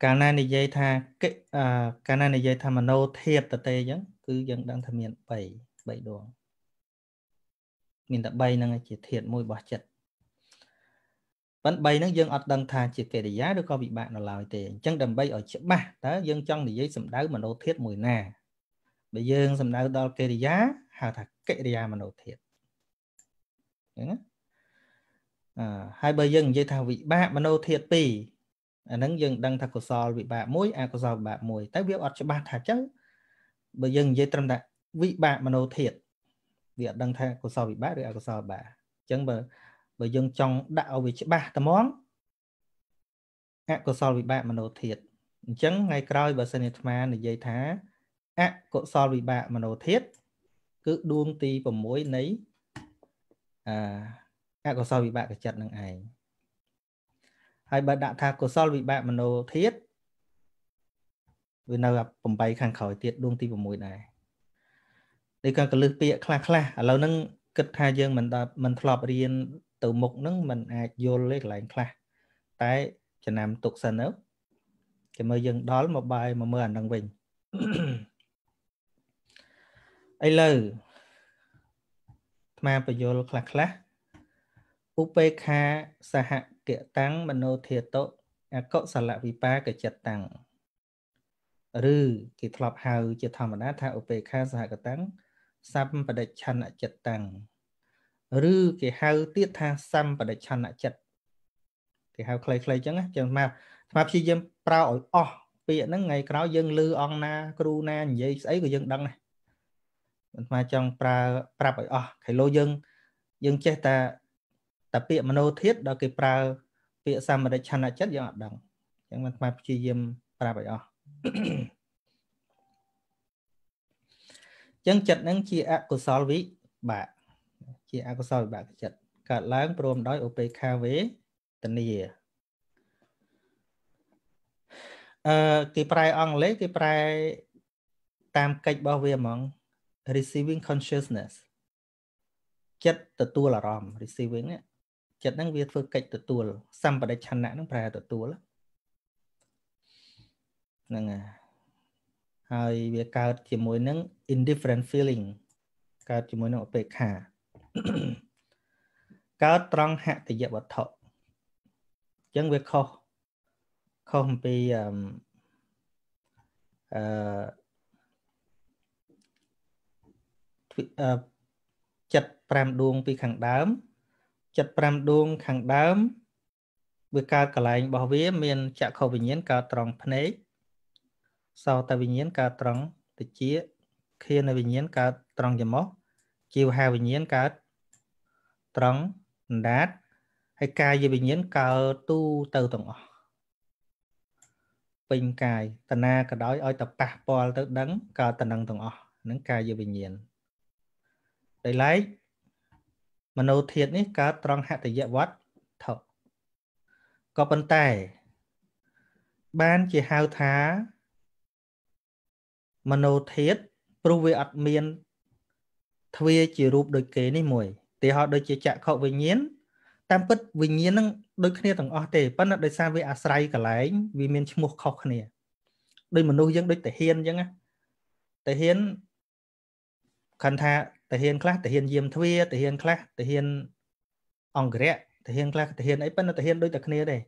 cả này này dây tha cả này này dây tha mà nô thiệt tờ tê chứ cứ dân đang tham miền bảy bảy đồ mình đã bay năng chỉ thiện môi bỏ chật vẫn bay nó dân ở đăng thà chỉ kể để giá được có bị bạn nào lòi tệ chẳng đầm bay ở chữ ba đó dân trong để giấy sầm đá mà nô thiết mùi nà bây dân sầm đá đo kê để giá hà thật kệ để giá mà nô thiệt hai bờ dân dây thà vị ba mà nô thiệt pì nắng dân đăng thà của sò bị bạ mối a của sò bạ mùi tái biểu ở chữ ba thà chứ bởi dân dây tâm đại vị bạ mà nô thiệt việc đăng thang của sao bị bá được à của sao bà chẳng bởi dân trong đạo về chữ ba tấm món ạ của sao bị bạ mà nô thiệt chẳng ngày coi bà sinh mà này dây thá ạ của sao bị bạ mà nô thiệt cứ đuông ti vào mối nấy ạ của sao bị bạ cái chặt năng ảnh hai bà đạo thang của sao bị bạ mà nô thiết vì nào gặp bầm bay khang khỏi tiệt đuông ti vào mũi này để các lực bịa khla khla lâu nâng kịch hai dương mình thọp riêng từ mục nâng mình vô lấy lại khla tại cho nam tục sân ớt thì mới dân đó là một bài mà mơ ảnh đăng bình ấy lời mà phải vô khla khla upk sa hạ kệ tăng mình nô thiệt tốt cậu xả lại vì ba cái chật tăng rư thì thọp hào chỉ thầm mà đã tha upk sa cái tăng sam và đại chăn lại chật tàng rư cái hao tiết tha sam và đại chăn lại chật thì hao clay clay chứ á chẳng mà khi dân prao ở bịa nó ngày cáo dân lư on na cru na vậy ấy của dân đăng này mà trong prao prao ở cái lô dân dân che ta tập bịa mà nô thiết đó cái prao bịa sam và đại chăn lại chật dân đăng chẳng mà khi dân prao ở chân chật nâng chia ác của sao với bạn chia ác của sao với bạn chật cả láng prom đói OPK với tình này cái bài on lấy cái bài tam cách bao về mong receiving consciousness chật từ tua là rom receiving ấy chật nâng việc phương cách từ tua xăm và đại chăn nạn nâng bài từ tua lắm nâng hay việc cao chỉ mối nâng indifferent feeling cao chỉ mối nâng OPK Cao trăng hạ thì dẹp vật thọ chẳng việc không bị chặt pram đuông bị khẳng đám chặt pram đuông khẳng đám với cao cả lạnh bảo vía miền chạ khâu bình nhiên cao trăng phné sau ta bình nhiên cao trăng thì chia khi là bình nhiên cao trăng dầm móc chiều hai bình nhiên cao trăng đát hay cài gì bình nhiên cao tu từ tổng bình cài tận na cả đói oi tập pa pol tới đắng cao tận đằng tổng nắng cài gì bình nhiên để lấy mà nô thiệt ấy cá trăng hạ thì dễ vót thợ có vấn đề ban chỉ hao thá mà nô thiệt provide admin thuê chỉ rụp đôi kế này mùi thì họ đôi chỉ chạ khẩu vinh nhiên tam bất vinh nhiên đôi khi thằng ở tề bắt nó đôi sang với asray cả lấy vì miền chung một khẩu này đôi mà nô dân đôi tề hiên chứ nghe tề hiên khăn tha thể hiện class thể hiện diêm thuê thể hiện class thể hiện ong ghé thể hiện class thể hiện ấy bên thể hiện đôi tập kia đây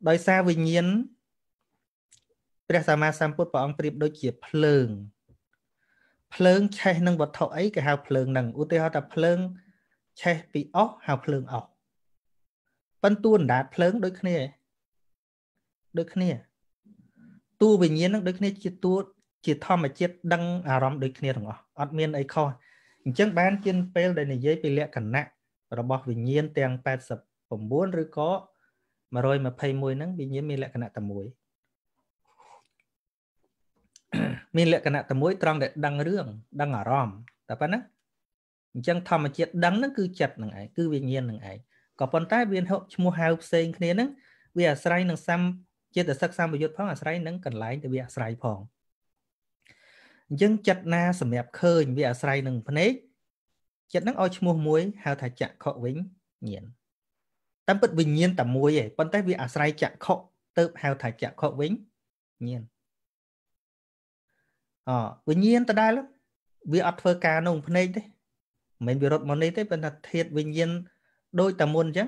đôi xa vinh nhiên bây giờ mà sang phút vào ông trip đôi chỉ phơi che nâng vật thọ ấy cái hào phơi nâng ưu tiên họ tập phơi che bị óc hào phơi óc bên tuôn đạt phơi đôi kia tu vinh nhiên đôi kia chỉ tu chỉ thọ mà chết đăng à rắm đôi kia đúng không admin ấy coi chẳng bán trên page đây này giấy bị lẹ cẩn nặng rồi bỏ bình nhiên tiền 89 rồi có mà rồi mà pay mùi nắng bình nhiên mình lẹ cẩn nặng tầm mũi mình lẹ cẩn nặng tầm mũi trong để đăng rương đăng ở rom tập á chẳng thầm mà chết đăng nó cứ chặt nặng ấy cứ bình nhiên nặng ấy có phần tái viên hậu mua hai option kia nắng vì à sai nắng xăm chết ở sắc xăm bị giật phóng à sai nắng cần lái để bị à sai phòng dân chặt na sầm đẹp khơi vì ở say nừng phân ấy chặt nắng oi mua muối hao thải chặt khọ vĩnh nhiên tam bất bình nhiên tầm muối ấy con tay vì ở say chặt khọ tự hao thải chặt khọ vĩnh nhiên bình nhiên ta đai lắm vì ở phơi cá nông phân ấy đấy mình bị rớt món ấy đấy bên thật thiệt bình nhiên đôi tầm muôn chứ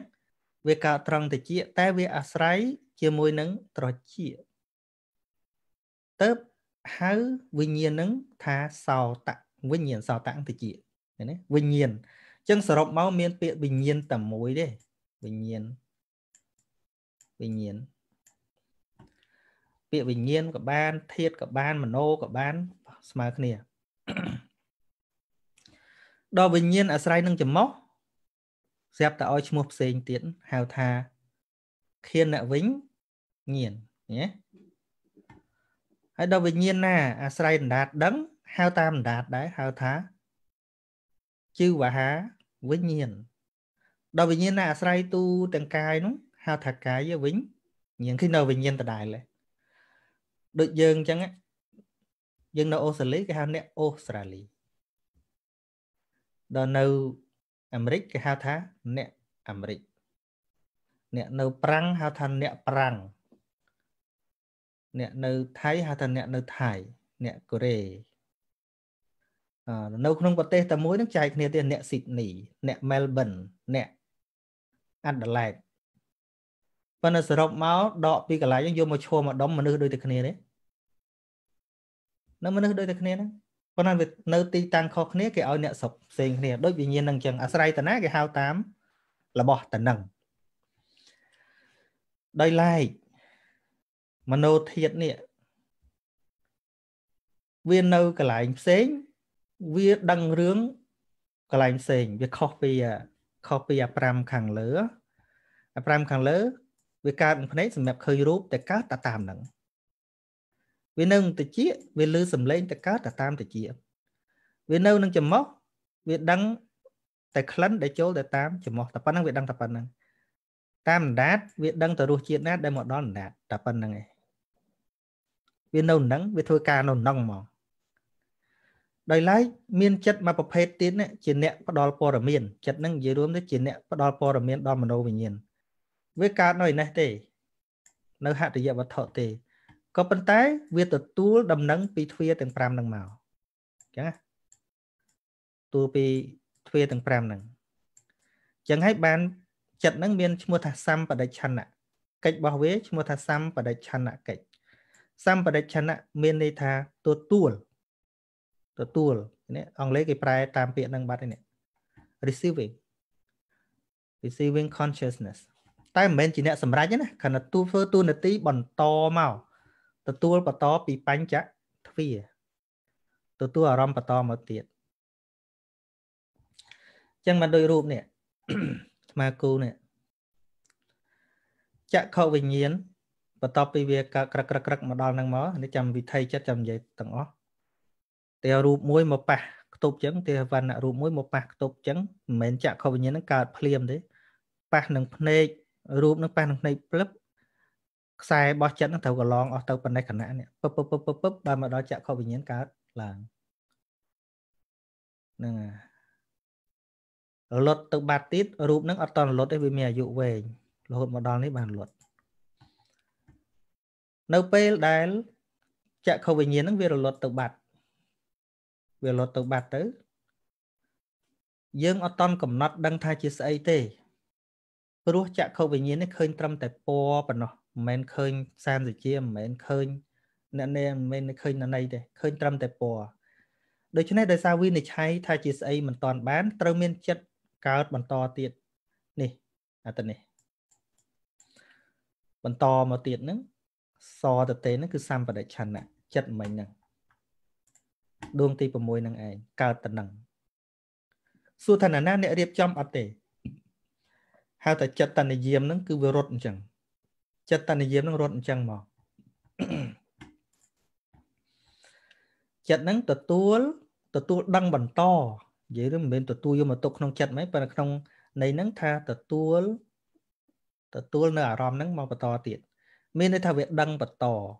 về cả trăng thì chia tay vì ở say chia muối nắng trò chia tớp hãy vinh nhiên nâng tha sao tặng vinh nhiên sao tặng thì chị vinh nhiên chân sở rộng máu miên tiện bình nhiên tầm mối đi bình nhiên tiện bình nhiên của ban thiết của ban mà nô của ban smart nè đo bình nhiên ở sài nâng chấm móc dẹp tạo oi chmục xình tiện hào tha khiên nợ vĩnh nhiên nhé ở đâu bình nhiên nè asray đạt đấng hao tam đạt đấy hao thá chư và há vĩnh nhiên đâu bình nhiên nè asray tu tầng cài nó hao thạc cái với vĩnh nhiên khi nào bình nhiên ta đại lại được dừng chẳng á dừng đâu Australia cái hao nè Australia đâu nâu America cái hao thá nè America nè nâu prang hao thành nè prang nè nơi Thái hay thần nè nơi Thái nè Korea nâu không có tên ta mũi nó chạy nè tên nè Sydney nè Melbourne nè Adelaide và nó sẽ rộng máu đọt đi cả lại vô một chỗ mà đóng mà nơi đôi từ kia đấy nó mà nơi đôi từ kia đấy còn anh việc nơi ti tăng khó kia cái ở nè sọc xình nè đối với nhiên năng chẳng Australia ta nát cái hao tám là bỏ tận năng đây lại mà nô thiệt nè viên nâu cái lạnh xén viên đăng rướng cái lạnh xén việc copy apram khẳng lửa việc cắt này sầm đẹp khơi rúp để cắt tạ tam nặng viên nâng từ chiếc viên lư sầm lên để cắt tạ tam từ chiếc viên nâu nâng chầm móc việc đăng để khấn để chỗ để tam chầm móc tập năng việc đăng tập năng tam đát việc đăng từ ruột chiết nát đây một đó là tập năng này viên nâu nắng viên thôi ca nâu nông mỏng đời lái miên chất mà phê tín ấy chỉ nẹt có đo po ở miền chất năng dưới đốm đấy chỉ nẹt có đo po ở miền đo mà nâu bình nhiên với ca nói này thì nơi hạ thì dẹp vật thọ thì có bên tái viên từ túi đầm nắng bị thuê từng pram năng màu chẳng à túi bị thuê từng pram năng Chẳng hãy bàn chật năng miên chmua thả xăm và đại chăn ạ. Cách bảo vệ chmua thả xăm và đại chăn ạ cách. Xăm và đại chăn ạ miên đây thả tổ tuol. Tổ tuol. Ông lấy cái bài tam biệt năng bắt này. Receiving. Receiving consciousness. Ta mình chỉ nè sầm rách nhá. Khả năng tu phơ tu nè tí bòn to màu. Tổ tuol bà to bị bánh chắc. Vì tổ tuol ở rong bà to màu tiệt. Chẳng mà đôi rụp nè. Mà cô nè chắc khâu bình nhiên và tao bị việc cặc mà đau năng máu để chầm vì thay chắc chầm vậy tầng ó theo rụp mũi một pa tục trắng theo văn là rụp mũi một pa tục trắng mình chắc khâu bình nhiên nó cào phèm đấy pa nằng này rụp nó pa nằng này pleb sai bó chân nó thầu cả lon ở tàu bên đây cả nãy nè pấp pấp pấp pấp ba mà đó chắc khâu bình nhiên cá là nè luật tự bạt tít rụp nước ở toàn luật để vì mẹ dụ về luật một đòn lấy bàn luật nấu pe đái chạy không về nhiên nước về luật tự bạt về luật tự bạt tới dương ở toàn cầm nát đăng thay chia sẻ tê rú chạy không về nhiên nước khơi trăm tại po bẩn nó men khơi san rồi chia men khơi nên em men khơi là này đây khơi trăm tại po đời cho nên đời sau win này hay thay chia sẻ mình toàn bán trâu miên chất cao bằng to tiệt nè à tận này bằng to mà tiệt nữa so thực tế nó cứ sam và đại chăn nè chất mình nè đuông ti vào môi năng ai cao tận năng su thần là na nè điệp trong ở tề hai tại chất tận này diêm nó cứ vừa rốt chẳng chất tận này diêm nó rốt chẳng mà chất năng tổ tuol đăng bản to vậy đó mình tổ tuol vô mà tục không chặt mấy và không này nắng tha tổ tuol nở ròm nắng màu to tiệt mình đây thao việc đăng bản to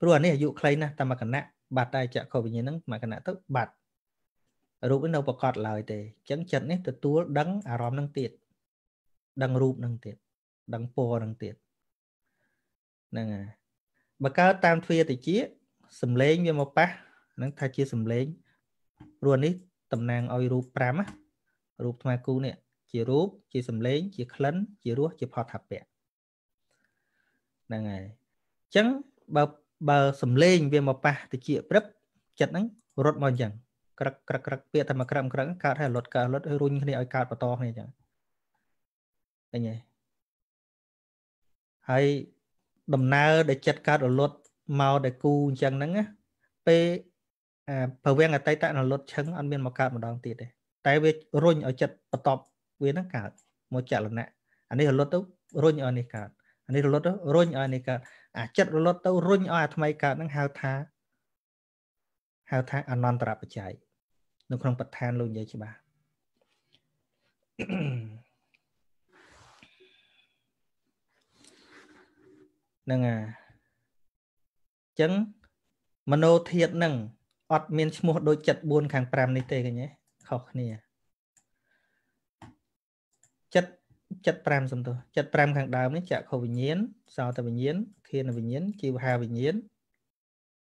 rồi này dụ clay nè ta mà cẩn nạ bạt tai chợ khẩu bị nhớ nắng mà cẩn nạ tức bạt rụp đến đâu bạc cọt lời thì chấn chật này tổ tuol đăng ròm nắng tiệt đăng rụp nắng tiệt đăng po nắng tiệt nè bà cao tam thuê thì chia sầm lên với một pa nó thay chia sầm lên luôn đi tầm nàng oi rúp pram á rúp thằng cu nè chỉ rúp chỉ sầm lên chỉ khấn chỉ rúa chỉ phò thập bẹ nàng này chấn bờ sầm lên với một pa thì chia rất chặt nắng rốt mòn chẳng cặc bẹ thằng mà cặc cao hay lót cao lót hơi run cái này oi cao và to này chẳng cái này hay đầm nào để chặt cao rồi lót màu để cu chẳng nắng á, pe bờ ven ở tây tại là lót trắng ăn miên màu cạn một đòn tiệt đấy, tại vì rôn ở chật bật tọp với nó cả một chả lần nè, anh ấy là lót tấu rôn ở này cả, anh ấy là lót tấu rôn ở này cả, à chật lót tấu rôn ở thay cả năng hào thá ăn non trà bạch chạy, nó không bật than luôn vậy chứ bà. Nên à. Chẳng mano thiệt nâng ọt miên mua đôi chật buôn kháng pram này tê cái nhé khóc nè chật pram xong rồi chật pram kháng đào mới chạ khâu bình nhiên sao ta bình nhiên khi là bình nhiên chiều hà bình nhiên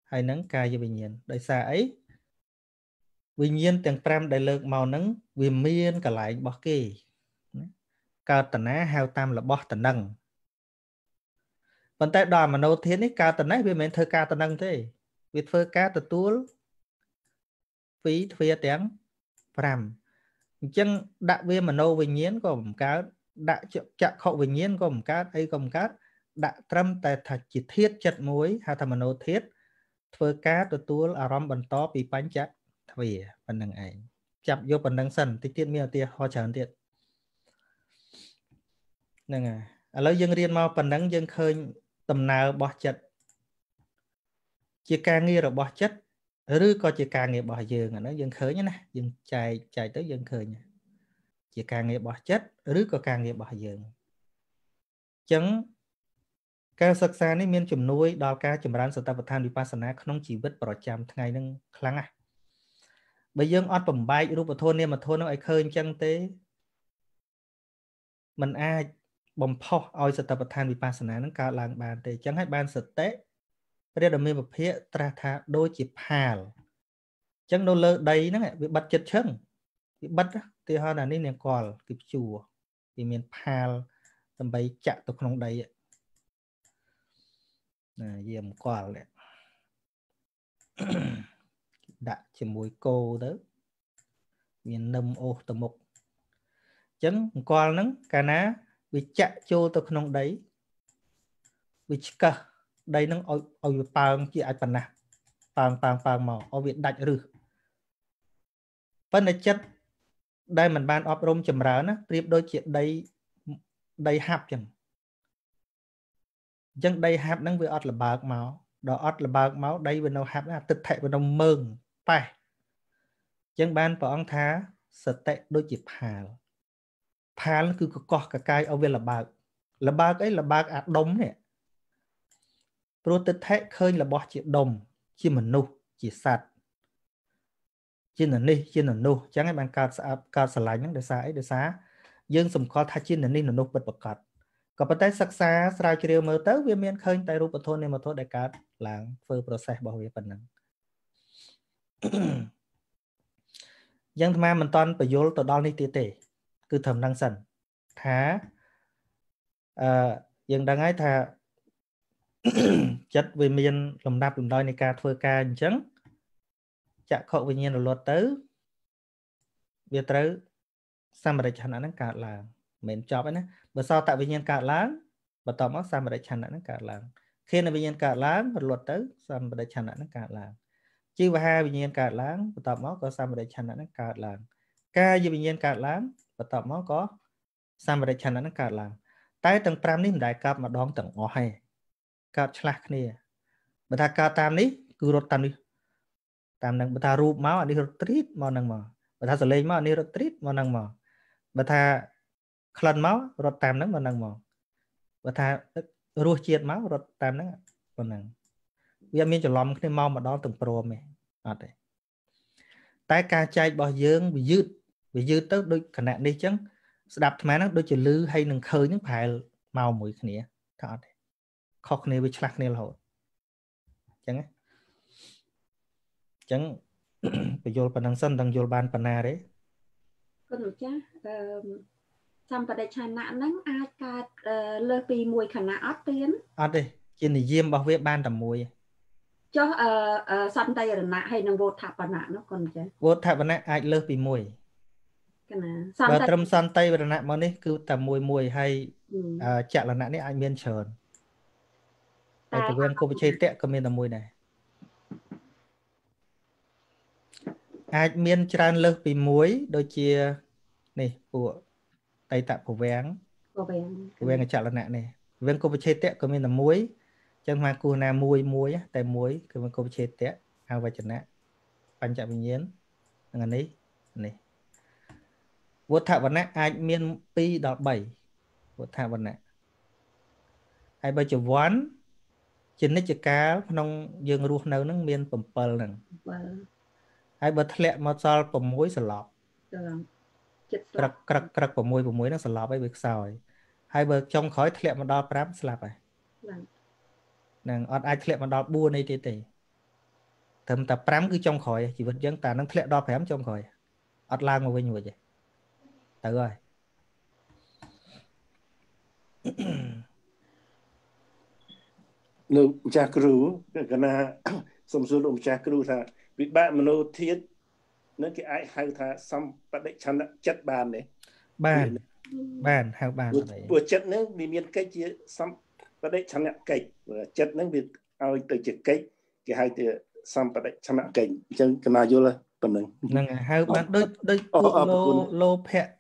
hay nắng cài cho bình nhiên đời xa ấy bình nhiên tiền pram đại lực màu nắng vì miên cả lại bỏ kì cao tần á hao tam là bỏ tần nâng còn tại đòi mà nấu thiên ấy cao tần ấy vì mình thơ cao tần năng thế vì thơ cao tần tuôn phí thuê tiếng phàm chân đạo viên mà nấu bình nhiên có một cá đã chạm khẩu bình nhiên có một cá ấy có một cá đã trăm tại thật chỉ thiết chặt muối hay thầm mà nấu thiết thơ cao tần tuôn ở rong bần to bị bánh chặt vì bần năng ảnh chạm vô bần năng sần thì tiết miêu tia hoa tràn tiệt nên à lâu dân riêng mau bần năng dân khơi tầm nào bỏ chất chỉ ca nghi rồi bỏ chất rứ coi chỉ ca nghiệp bỏ giường à nó dân khởi nhá nè dân chạy tới dân khởi nha chỉ ca nghiệp bỏ chất rứ coi ca nghiệp bỏ giường chấn ca sặc xa này miên chùm núi đào ca chùm rán sở ta vật than vipassana không chỉ biết bỏ chạm ngày nâng kháng à bây giờ on bẩm bay rú vào thôn nè mà thôn nó ai khơi chăng tế mình ai bầm phò oi sơ tập than vipassana nó cao làng bàn thì chẳng hay bàn sơ tế bây giờ mình một phía tra tha đôi chỉ phàn chẳng đâu lơ đầy nó bị bắt chật chân bị bắt thì họ là nên còn kịp chùa vì miền Pal tầm bay chạm tôi không đầy dìm quả lại đã chỉ mùi cô đó miền Nam ô tầm mục chấn quả nắng cả ná vì chạm cho tôi không đầy vì cả đây nắng ôi bằng chị ai phần nào bằng màu ở viện đại rư vấn đề chất đây mình ban ốp rôm chầm rỡ nó tiếp đôi chuyện đây đây hạp chừng dân đây hạp năng với ớt là bạc máu đó ớt là bạc máu đây bên đâu hạp là tịch thệ bên đâu mờn phải dân ban vào ông thá sợ tệ đôi chịp hà nó cứ có cả cái ở bên là bạc ấy là bạc ạt đống này rồi tịch thệ khơi là bỏ chuyện đồng chỉ mình nu chỉ sạch trên là nô chẳng ai bàn cao sờ lại những để xá dương sùng khó thay trên là ni là nô bật bật cọt còn bắt tay sắc xa sài chiều mở tới viên miền khơi tay rùa thôn này mà thôi đại cát làng phơi process bảo vệ phần năng dân tham mình toàn phải vô tổ đo ni tê tê cứ thầm năng sần thá dân đang ấy thà chất về miền lồng đáp lồng đôi này ca phơi ca chẳng chả khẩu với nhiên là luật tới việc tới sao mà để chăn ăn cả là mình cho vậy nè bữa sau tại vì nhiên cả láng và tóm mắc sao mà để chăn ăn cả làng khi là vì nhiên cả láng và luật tới sao mà để chăn ăn cả làng chi và hai vì nhiên cả láng và tóm mắc có sao mà để chăn ăn cả làng ca gì vì nhiên cả láng và tóm mắc có sao mà để chăn ăn cả làng tay tầng pram nín đại cáp mà đón tầng ngoài cáp slack nè bữa ta cáp tam ní cứ luật tam đi tam năng bata rụp máu anh đi retreat mà năng mà bata sờ lên máu anh đi retreat mà năng mà bata khăn máu rọt tam năng mà năng mà bata ruột chiết máu rọt tam năng mà năng bây giờ mình chỉ lòm cái máu mà đó từng pro mày à đấy tái ca chạy bao dương bị dứt tới đôi khả năng đi chăng đạp thoải mái nó đôi chỉ lư hay nâng khơi những phải màu mũi cái này thọ đấy khóc này bị chặt này là hậu chăng chẳng bây giờ phần năng sân đang vô ban phần nào đấy con được chứ xăm phần đại chán nạn nắng ai cả lơ pì mùi khả năng ớt tiến ớt đi trên thì diêm bảo vệ ban tầm mùi cho xăm tay là nạn hay năng vô thạp phần nạn nó còn chứ vô thạp phần nạn ai lơ pì mùi và trâm xăm tay và nạn mà đấy cứ tầm mùi hay chạ là nạn đấy ai miên trờn tại tụi em cô bị chơi tẹt cầm miên tầm mùi này ai miên tràn lơ bị muối đôi chia này của tay tạm của vén cái chợ là nạn này vén cô bị chết tẹt có miên là muối chẳng mà cô na muối tay muối cái cô bị chết tẹt ao và chợ nạn ban chợ bình yến ngần ấy này vô thạ vận nạn ai miên pi đọt bảy vô thạ vận nạn ai bây giờ ván trên đấy chợ cá nông dương ruộng nấu nắng miên bầm bờ này ai bật lẹ mà sao bầm muối sờ lọp, cặc bầm muối nó sờ lọp ấy việc sao ấy, ai bật trong khói lẹ mà đo prám sờ lọp ấy, nàng ọt ai lẹ mà đo bua này tê tê, thầm ta prám cứ trong khói chỉ vật dân ta nó lẹ đo prám trong khói, ọt lang mà quên nhồi vậy, tự rồi, nụ cha kêu cái na sầm sưa nụ cha kêu thà bị bạn mà nô thiết nó cái ai hay thà xong bạn đấy chăn chất bàn đấy bàn hay bàn của chất nó bị miên cách chứ xong bạn đấy chăn cạnh chất nó bị ao từ chữ cách cái hai từ xong bạn đấy chăn cạnh chân cái nào vô là phần này năng hai bạn đôi lô phe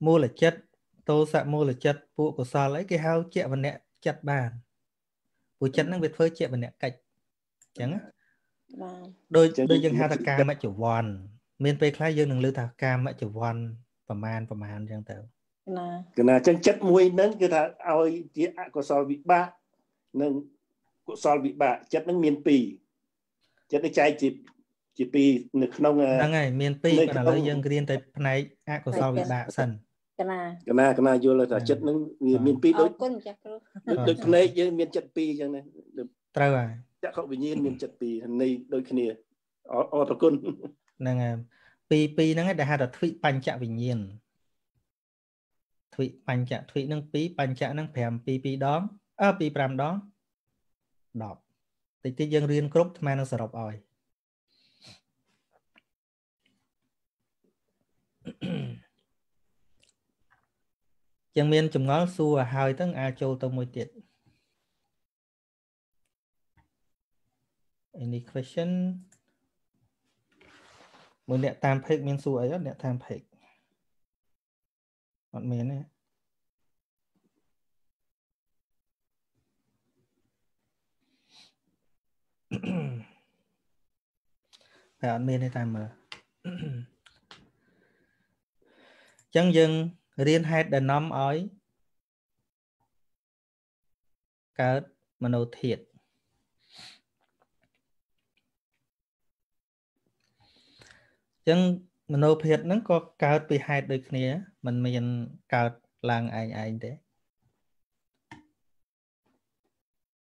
mua là chất tô sạ mua là chất vụ của sao lấy cái hao chẹt và nẹt chất bàn của chất nó bị phơi chẹt và nẹt cạnh chẳng đôi dân hai thà cam mẹ chủ vòn miền tây khai dân đừng lưu thà cam mẹ chủ vòn và man dân tàu cái nào chân chất muối nến cái thà ao chỉ có soi bị ba nên có soi bị ba chất nó miền tây chất nó chai chỉ tây nước nông là ngay miền tây là lưu dân riêng tây này ai có soi bị ba sần cái nào vô là thà chất nó miền tây đối này dân miền chất tây dân này trâu à chắc không bị nhiên miền chật pì này đôi khi này ở tập quân năng pì năng ấy đại hà đặt thụy pan chạm bị nhiên thủy bánh chạ thủy nâng phí bánh chạ nâng phèm phí đón ơ phí pram đón đọc thì cái dân riêng group mà nó sẽ đọc rồi chẳng miên chùm ngó xua hai tấn a châu tông môi tiệt any question một nẹt tam phết miên xua ấy nẹt tam phết bọn miên này phải bọn miên này tam mà chẳng dừng riêng hai đàn ông ấy cả mà nô thiệt chẳng mà nô thiệt nó có cả vì hai đôi kia mình miền cả làng anh thế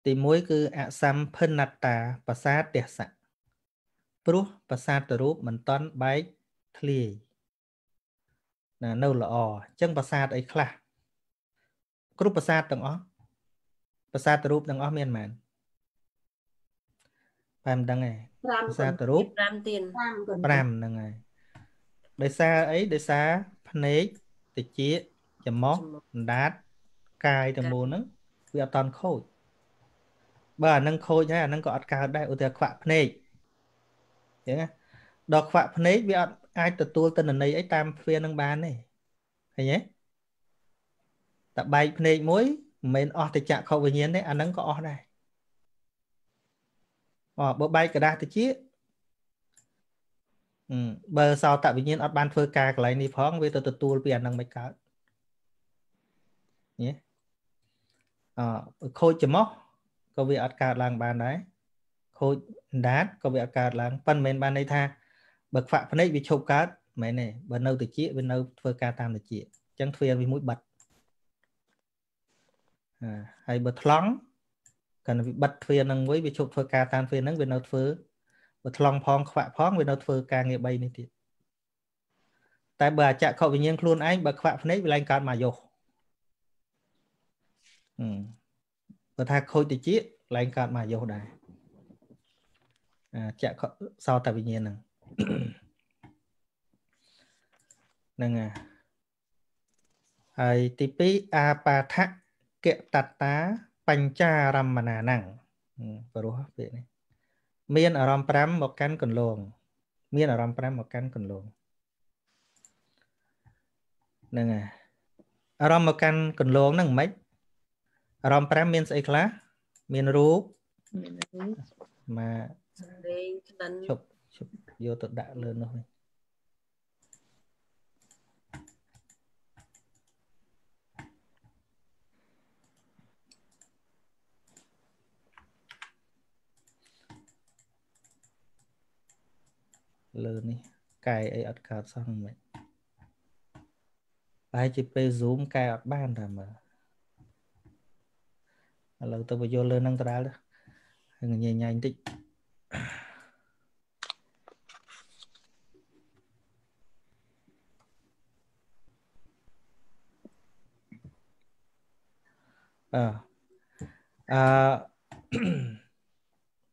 thì mỗi cứ ạ xăm phân nát tà và sát đẹp sạch rút và sát từ rút mình toán bái thề là nâu lọ chân bà sát ấy khá group bà sát tầng ó bà sát tầng rúp tầng ó miền màn phạm đăng này bà sát tầng rúp phạm đăng này đời xa ấy đời xa phân ếch tịch chế chấm móc đát cài tầng môn nâng vì ạ toàn khôi bà nâng khôi cháy là nâng có ạc cao đại ưu thịa khóa phân ếch đó khóa phân ếch vì ạ ai tự tu tên này ấy tam phía nâng ban này thấy nhé tại bài này mối mình ở thì chạm không với nhiên đấy anh nâng có ở này bộ bay cả đa thì chứ bờ sau tại vì nhiên ở ban phơi ca lại đi phóng với tự tu vì anh nâng mấy cái nhé khôi chấm móc có việc ở cả làng bàn đấy khôi đá có việc ở cả làng phân mềm ban này tha bậc phạm phân ích bị chụp cát mấy này bên đâu từ chị bên đâu phơi ca tam từ chị chẳng thuê vì mũi bật hay bật lóng cần bị bật thuê năng với bị chụp phơi ca tam thuê năng bên đâu phơi bật lóng phong phạm phong bên đâu phơi ca nghề bay này thì tại bà chạy khẩu nhiên luôn anh bậc phạm phân ích bị lanh cát mà dồ bậc thạc khôi từ chị lanh cát mà dồ đại chạy khẩu sau tại vì nhiên này nâng à ai tí pí apatha kệ tát tá pancharamana năng và đúng vậy này miên ở ram pram một căn còn lồng miên ở ram pram một căn còn lồng nâng à ram một căn còn lồng nâng mấy ram pram miên say khá miên rú mà chụp chụp vô tự đã lên thôi lớn đi cài ấy ắt cả xong vậy ai chỉ pe zoom cài ắt ban làm mà lâu tôi vô lên năng ra nữa người nhanh tích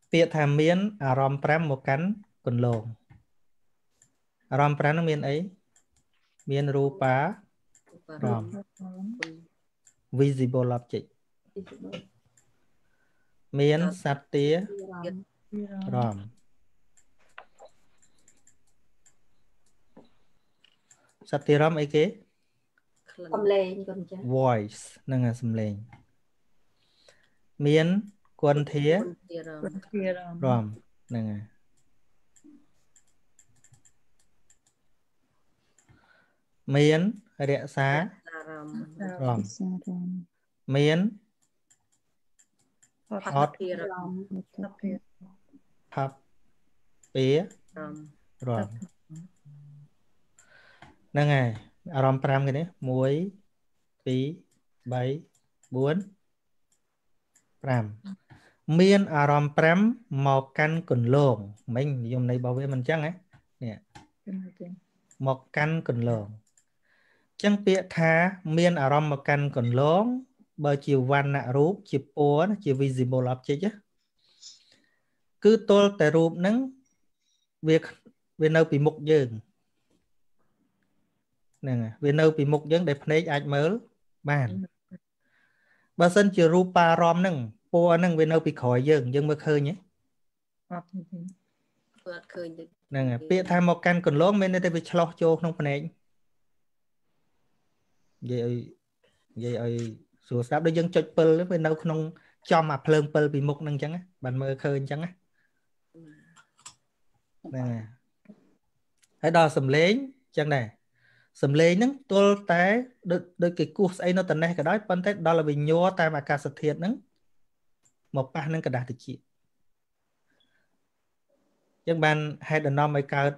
tiệt tham miến rom pram một cánh quần lồng rom pram nó miên ấy miên rupa rom visible object miên sát tía rom sát tía rom ấy kế voice nâng là sầm lên miên quân thế rom nè miên rẽ xá rom miên hot hấp pía rom nè ngay rom pram cái đấy muối tí bảy bốn pram miên arom pram một căn cẩn lồng mình dùng này bảo vệ mình chắc ấy nè một căn cẩn lồng Chẳng biết thá miên ở rộng một căn còn lớn bởi chỉ văn nạ rụp, chỉ bố, chỉ visible object chứ. Cứ tốt tại rụp nâng việc về nâu bị mục dừng. Về nâu bị mục dừng để phân ích ạch mớ bàn. Bà sân chỉ rụp bà rõm nâng, bố nâng về nâu bị khỏi dừng, dừng mơ khơi nhé. Biết thá một căn còn lớn mình để bị chọc cho không phân ích. Vậy ơi sửa sáp để dân chốt pơ với đâu không cho mà phơn pơ bị mục nâng chăng á bạn mơ khơi chăng á nè hãy đo sầm lén chăng này sầm lén nắng tôi té đôi cái cua ấy nó tận này cái đó phân tết đó là bị nhô tai mà cả sệt thiệt nắng một ba nắng cả đà thì chị nhưng bạn hai đàn non mới cao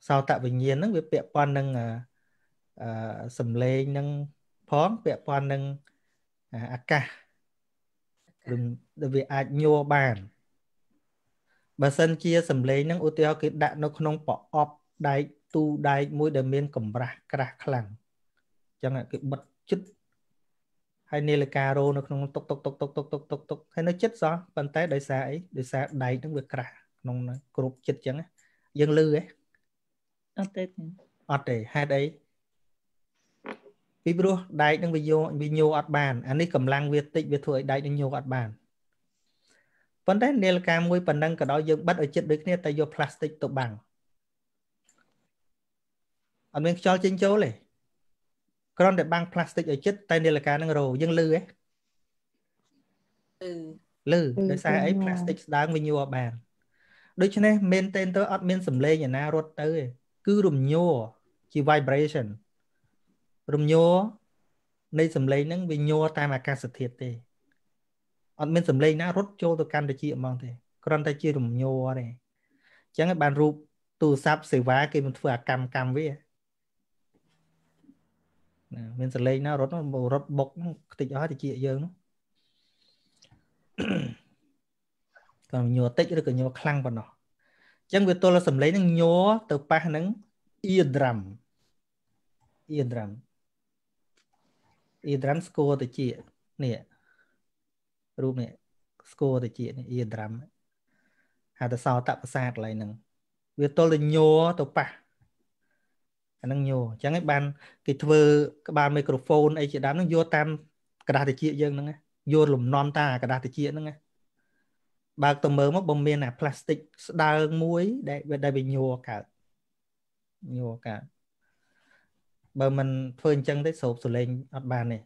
sau tạo bình nhiên nắng việc bẹ quan nâng sầm lê nâng phóng vẹn toàn nâng ca đừng vì ai nhô bàn bà sân chia sầm lê nâng ô tiêu cái đạn nó không bỏ ọp đáy tu đáy mũi đầm miên cầm ra cả khẳng chẳng hạn cái bật chất hay nên là cà rô nó không tốc hay nó chất gió bàn tay đáy xa ấy đáy xa đáy nó việc cả nông group chất chẳng á dân lư ấy ọt để hai đấy vì bố đại đang bị nhô ọt bàn anh ấy cầm lang việt tịch việt thuở đại đang nhô ọt bàn vấn đề này là cả mối phần năng cả đó dựng bắt ở trên đứt này tại do plastic tụ bằng anh mình cho trên chỗ này còn để băng plastic ở chết tay này là cả năng rồ dân lư ấy lư để sai ấy plastic đang bị nhô ọt bàn đối cho nên men tên tới ọt men sầm lê nhà na rót tới cứ rùm nhô chỉ vibration rùm nhô này sầm lấy nâng vì nhô ta mà ca sạch thiệt thì ọt mình sầm lấy nó rút cho tôi căn để chị mong thế còn ta chia rùm nhô này chẳng là bàn rụp tù sắp xử vá kia mình phải cầm với mình sầm lấy nó rút bọc tịch đó thì chị dơ nó còn nhô tích rồi còn nhô khăn vào nó chẳng vì tôi là sầm lấy nâng nhô từ ba nâng Yên drum score từ chị nè rùm nè score từ chị nè yên drum hạt từ sau tạo sạt lại nè việc tôi là nhô tôi pa năng nhô chẳng cái bàn cái thưa cái bàn microphone ấy chị đám nó vô tam cả đà từ chị dân nè vô lùm non ta cả đà từ chị nè bà tầm mơ mốc bông miên là plastic đa muối để bị nhô cả bởi mình phơi chân tới sụp sụp lên ọt bàn này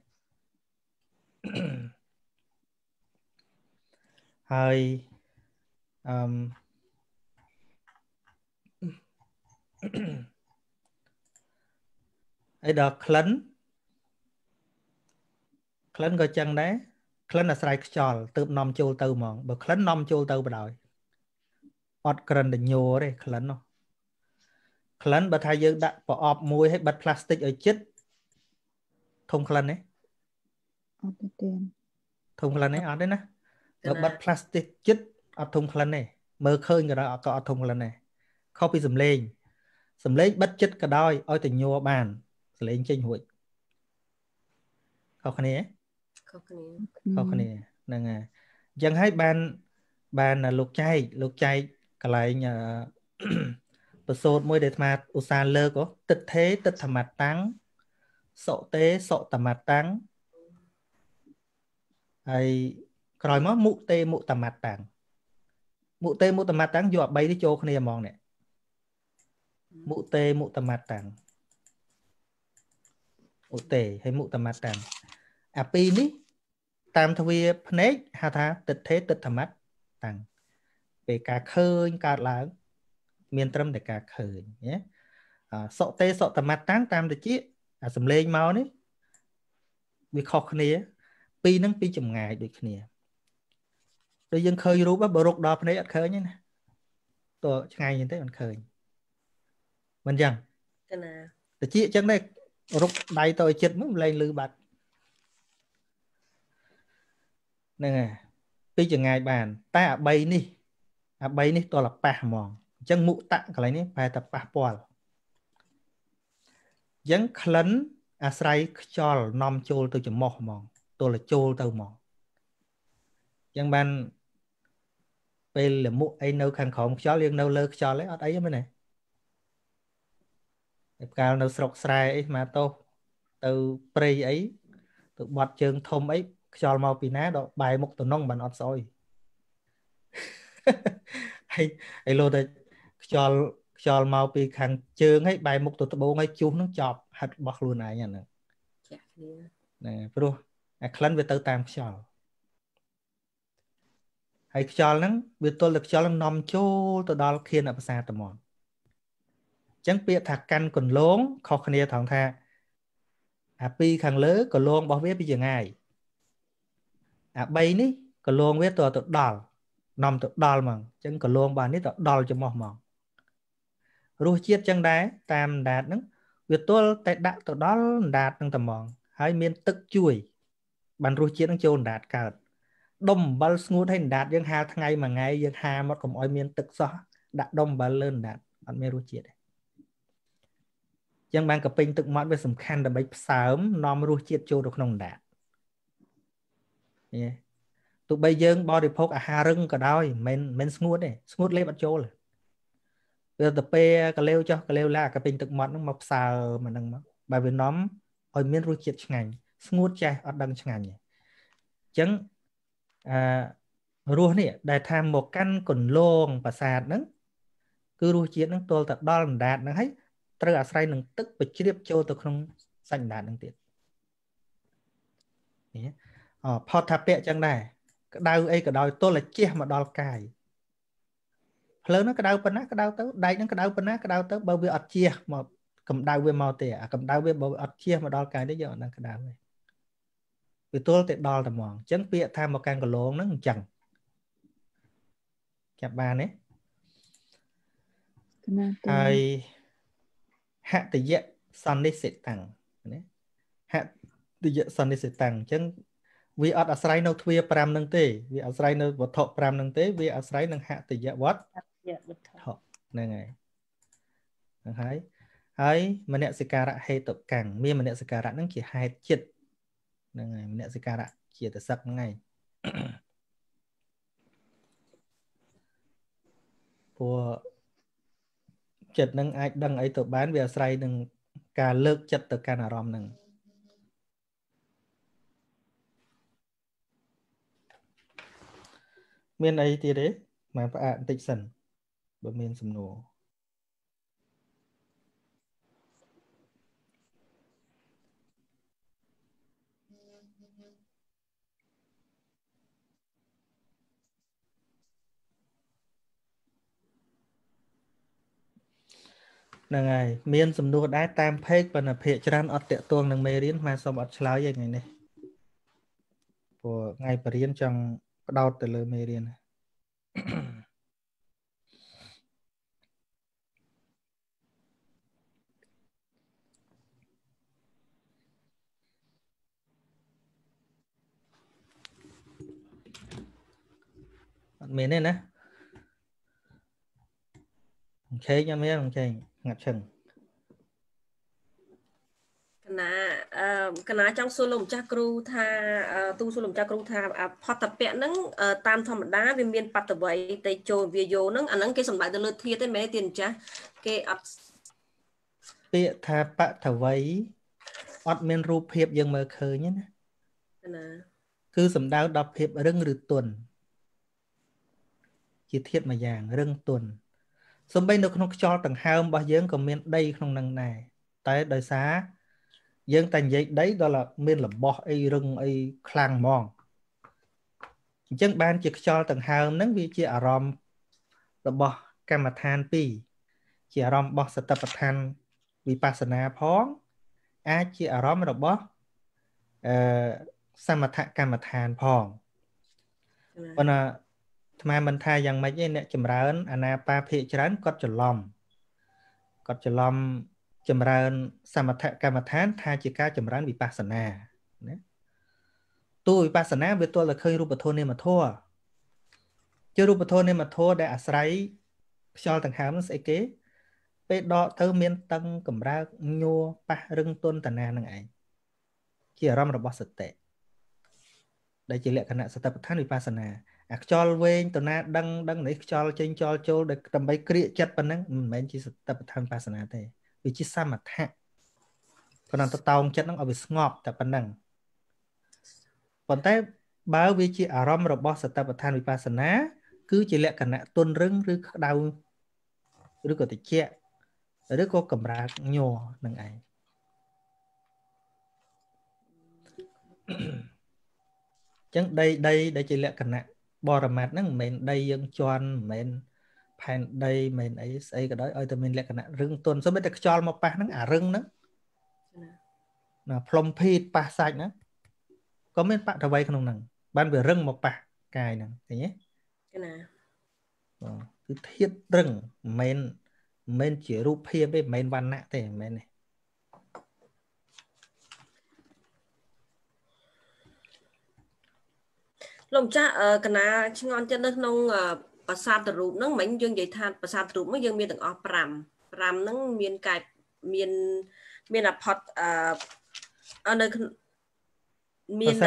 hơi ấy đó khấn coi chân đấy khấn là sài chòi từ nằm chôn từ mòn bởi khấn nằm chôn từ bờ đồi ọt cần để nhô đấy khấn không khăn bà thay dương đặt bỏ ọp môi hay bật plastic ở chết thông khăn ấy thông khăn ấy ở đấy nè bật plastic chết ở thông khăn này mơ khơi người đó có thông khăn này copy sầm lên bật chết cả đôi ôi tình nhô bàn lên trên hội học này học này nè chẳng hay bàn là lục chay cả lại nhà sốt môi để mà usa lơ có tịch thế tịch thầm mặt tăng sọ tế sọ tầm mặt tăng hay rồi mất mụ tê mụ tầm mặt tăng dọa bay đi chỗ này mòn này mụ tê hay mụ tầm mặt tăng api ní tam thui phnech hà tha tịch thế tịch thầm mặt tăng về cả khơi cả láng miền Trâm để cả khởi nhé sọ tê sọ tầm mặt táng tam để chi sầm lên máu đấy bị khó khné pi nâng pi chậm ngày được khné rồi dân khơi rú bắt bờ rục đọp đấy ăn khơi nhé tổ ngày nhìn thấy ăn khơi mình rằng để chi chẳng đây rục đầy tôi chết mới lên lư bạch nè pi chậm ngày bàn ta à bay ní tôi là pa mòn chẳng mụ tặng cái này phải tập ba bò Dân khẩn à sài cho nằm chôn tôi chỉ mò mòn tôi là chôn tôi mòn dân ban bây là mua ai nấu khăn khổng cho liền nấu lơ cho lấy ở đấy mới này cao nấu sọc sài mà tôi từ pre ấy từ bọt trường thôm ấy cho màu pin á đó bài một từ nông bản ọt rồi hay hay luôn đấy cho màu pin khăn trường ấy bài một từ bộ ngay chú nó chọc hạt bọc luôn này nhận nè pro à khăn về từ tam cho hay cho lắm việc tôi lực cho lắm nằm chỗ từ đó khiên ở xa tầm mòn chẳng biết thạc căn còn lốn khó khăn nhiều thằng tha à pi khăn lớn còn lôn bảo viết bây giờ ngày à bay ní còn lôn viết tôi tự đào nằm tự đào mà chẳng còn lôn bà ní tự đào cho mỏng mỏng rồi chiết chẳng đá tam đạt lắm việc tôi tại đạt tự đó đạt trong tầm mòn hai miền tức chui bàn rồi chiết đang chôn đạt cả đông bal ngút hay đạt dân hà tháng ngày mà ngày dân hà mất còn mọi miền tức gió đạt đông bal lên đạt bạn mê rồi chiết dân ban cặp pin tự mọt với sầm khăn đầm bạch sớm nom ruột chiết châu được nồng đạn, tụi bây giờ body poke à hà rưng cả đôi men smooth này smooth lấy bắt châu là, bây giờ pe cả leo cho cả leo là cặp pin tự mọt nó mọc sờ mà đằng mọc, bởi vì nóm ở miền ruột chiết ngành smooth chơi ở đằng ngành này, chẳng ruột này đại tham một căn cồn lông và sạt nắng, cứ ruột chiết nắng tôi thật đo làm đạn nắng hết. Tôi đã xảy nâng tức và chếp cho tôi không sẵn đạt nâng tiết. Phó thạp bẹ chẳng này. Đau ấy cả đôi tôi là chếp mà đo cài. Lớn nó cái đau bần á, cái đau tớ. Đáy nó cái đau bần á, cái đau tớ. Bởi vì ọt chếp mà cầm đau về màu tỉa. Cầm đau về bởi vì ọt chếp mà đo cài. Đấy dọn nâng cái đau về. Vì tôi là đo là mòn. Chẳng bịa tham một càng của lỗ nó chẳng. Chạp bàn ấy. Thầy... hạ tự dạy son đi sẽ tăng hạ tự dạy son đi sẽ tăng chẳng vì ở Australia nó thuê pram năng tế vì Australia nó vật thọ pram năng tế vì Australia năng hạ tự dạy vật thọ này này thấy ấy mình sẽ cà rạ hay tập càng miên mình sẽ cà rạ năng chỉ hai chiết này này mình sẽ cà rạ chỉ từ sắc này của chất năng ai đăng ấy tự bán về say đừng cả lực chất từ cả nào rom nâng miền ấy thì đấy mà phải ăn tịch sần bởi miền sầm nổ năng ngày miền sầm nua đá tam phết và nạp hệ trăn ở tiệm tuồng năng mê riêng mà xong ở lái vậy ngày này của ngày phải riêng trong đau từ lời mê riêng miền này nè chế cho mấy ông chàng ngập chừng cái trong số lồng cha cừu tha tu số lồng cha cừu tha phật tập bẹ nắng tam thầm đá viên miên phật tập vậy tây trồi video nắng anh nắng cái sầm bại từ lượt thiệt tới mấy tiền cha cái bẹ tha bạ thở vậy ọt miên ru phep dừng mờ khơi nhé cứ sầm đào đập phep rưng rực tuần chi tiết mà dạng rưng tuần xong bây giờ nó cho tầng hai ông bà dân còn miền đây không năng này tới đời xá dân tành dậy đấy đó là miền là bò ấy rừng ấy khang mòn dân ban chỉ cho tầng hai ông nắng vì chị ở rom là bò cam mà than pi chị ở rom bò sập tập than vì pasana phong ai chị ở rom là bò sam mà thạ cam mà than phong còn là mà mình thay rằng mấy cái nè chầm rán anapa phê chán cọt chầm lom chầm rán samatha kamathan thay chỉ ca chầm rán vipassana tu vipassana với tôi là khơi rupa thôn này mà thua chưa rupa thôn này mà thua để asrai cho thằng hám nó sẽ kế Bê đo thơ miên tăng cầm ra nhô ba rưng tuôn tàn nà nâng ảnh. Chỉ ở rõm rõm bó sật tệ. Đấy chỉ lệ khả nạ sật tập thang Vipassana. Ác chôl vên tàn nà đăng nấy chôl chênh chôl chôl để tầm bấy kria chất bằng nâng. Mấy chỉ sật tập thang Vipassana thế. Vì chỉ xa mặt hạ. Còn nàng tông chất nâng ở vì ngọp tập bằng nâng. Còn tế báo vì chỉ ở rõm rõm bó sật tập thang Vipassana. Cứ chỉ lệ khả nạ tuôn rưng rư đau. Rư cổ tịch chẹ. Rư cổ cầm ra nhô nâng ảnh. Chẳng đây chỉ lệ cẩn nặng bò rầm mát nâng mình đây dân chọn mình phèn đây mình ấy cái đó ơi tụi mình lệ cẩn nặng rừng tuần số biết được chọn một pa nâng à rừng đó là plom pít pa sạch đó có mấy bạn thằng vay không nằng ban về rừng một pa cài nằng thế nhé cái nào cứ thiết rừng mình chỉ rụp phe với mình văn nặng thế mình này. Lòng cha ở cái na chim ngon chân nước nông bát sát rụp nước mảnh dương dày than bát sát rụp nước dương miền tầng ram nước miền cài miền là pot ở nơi miền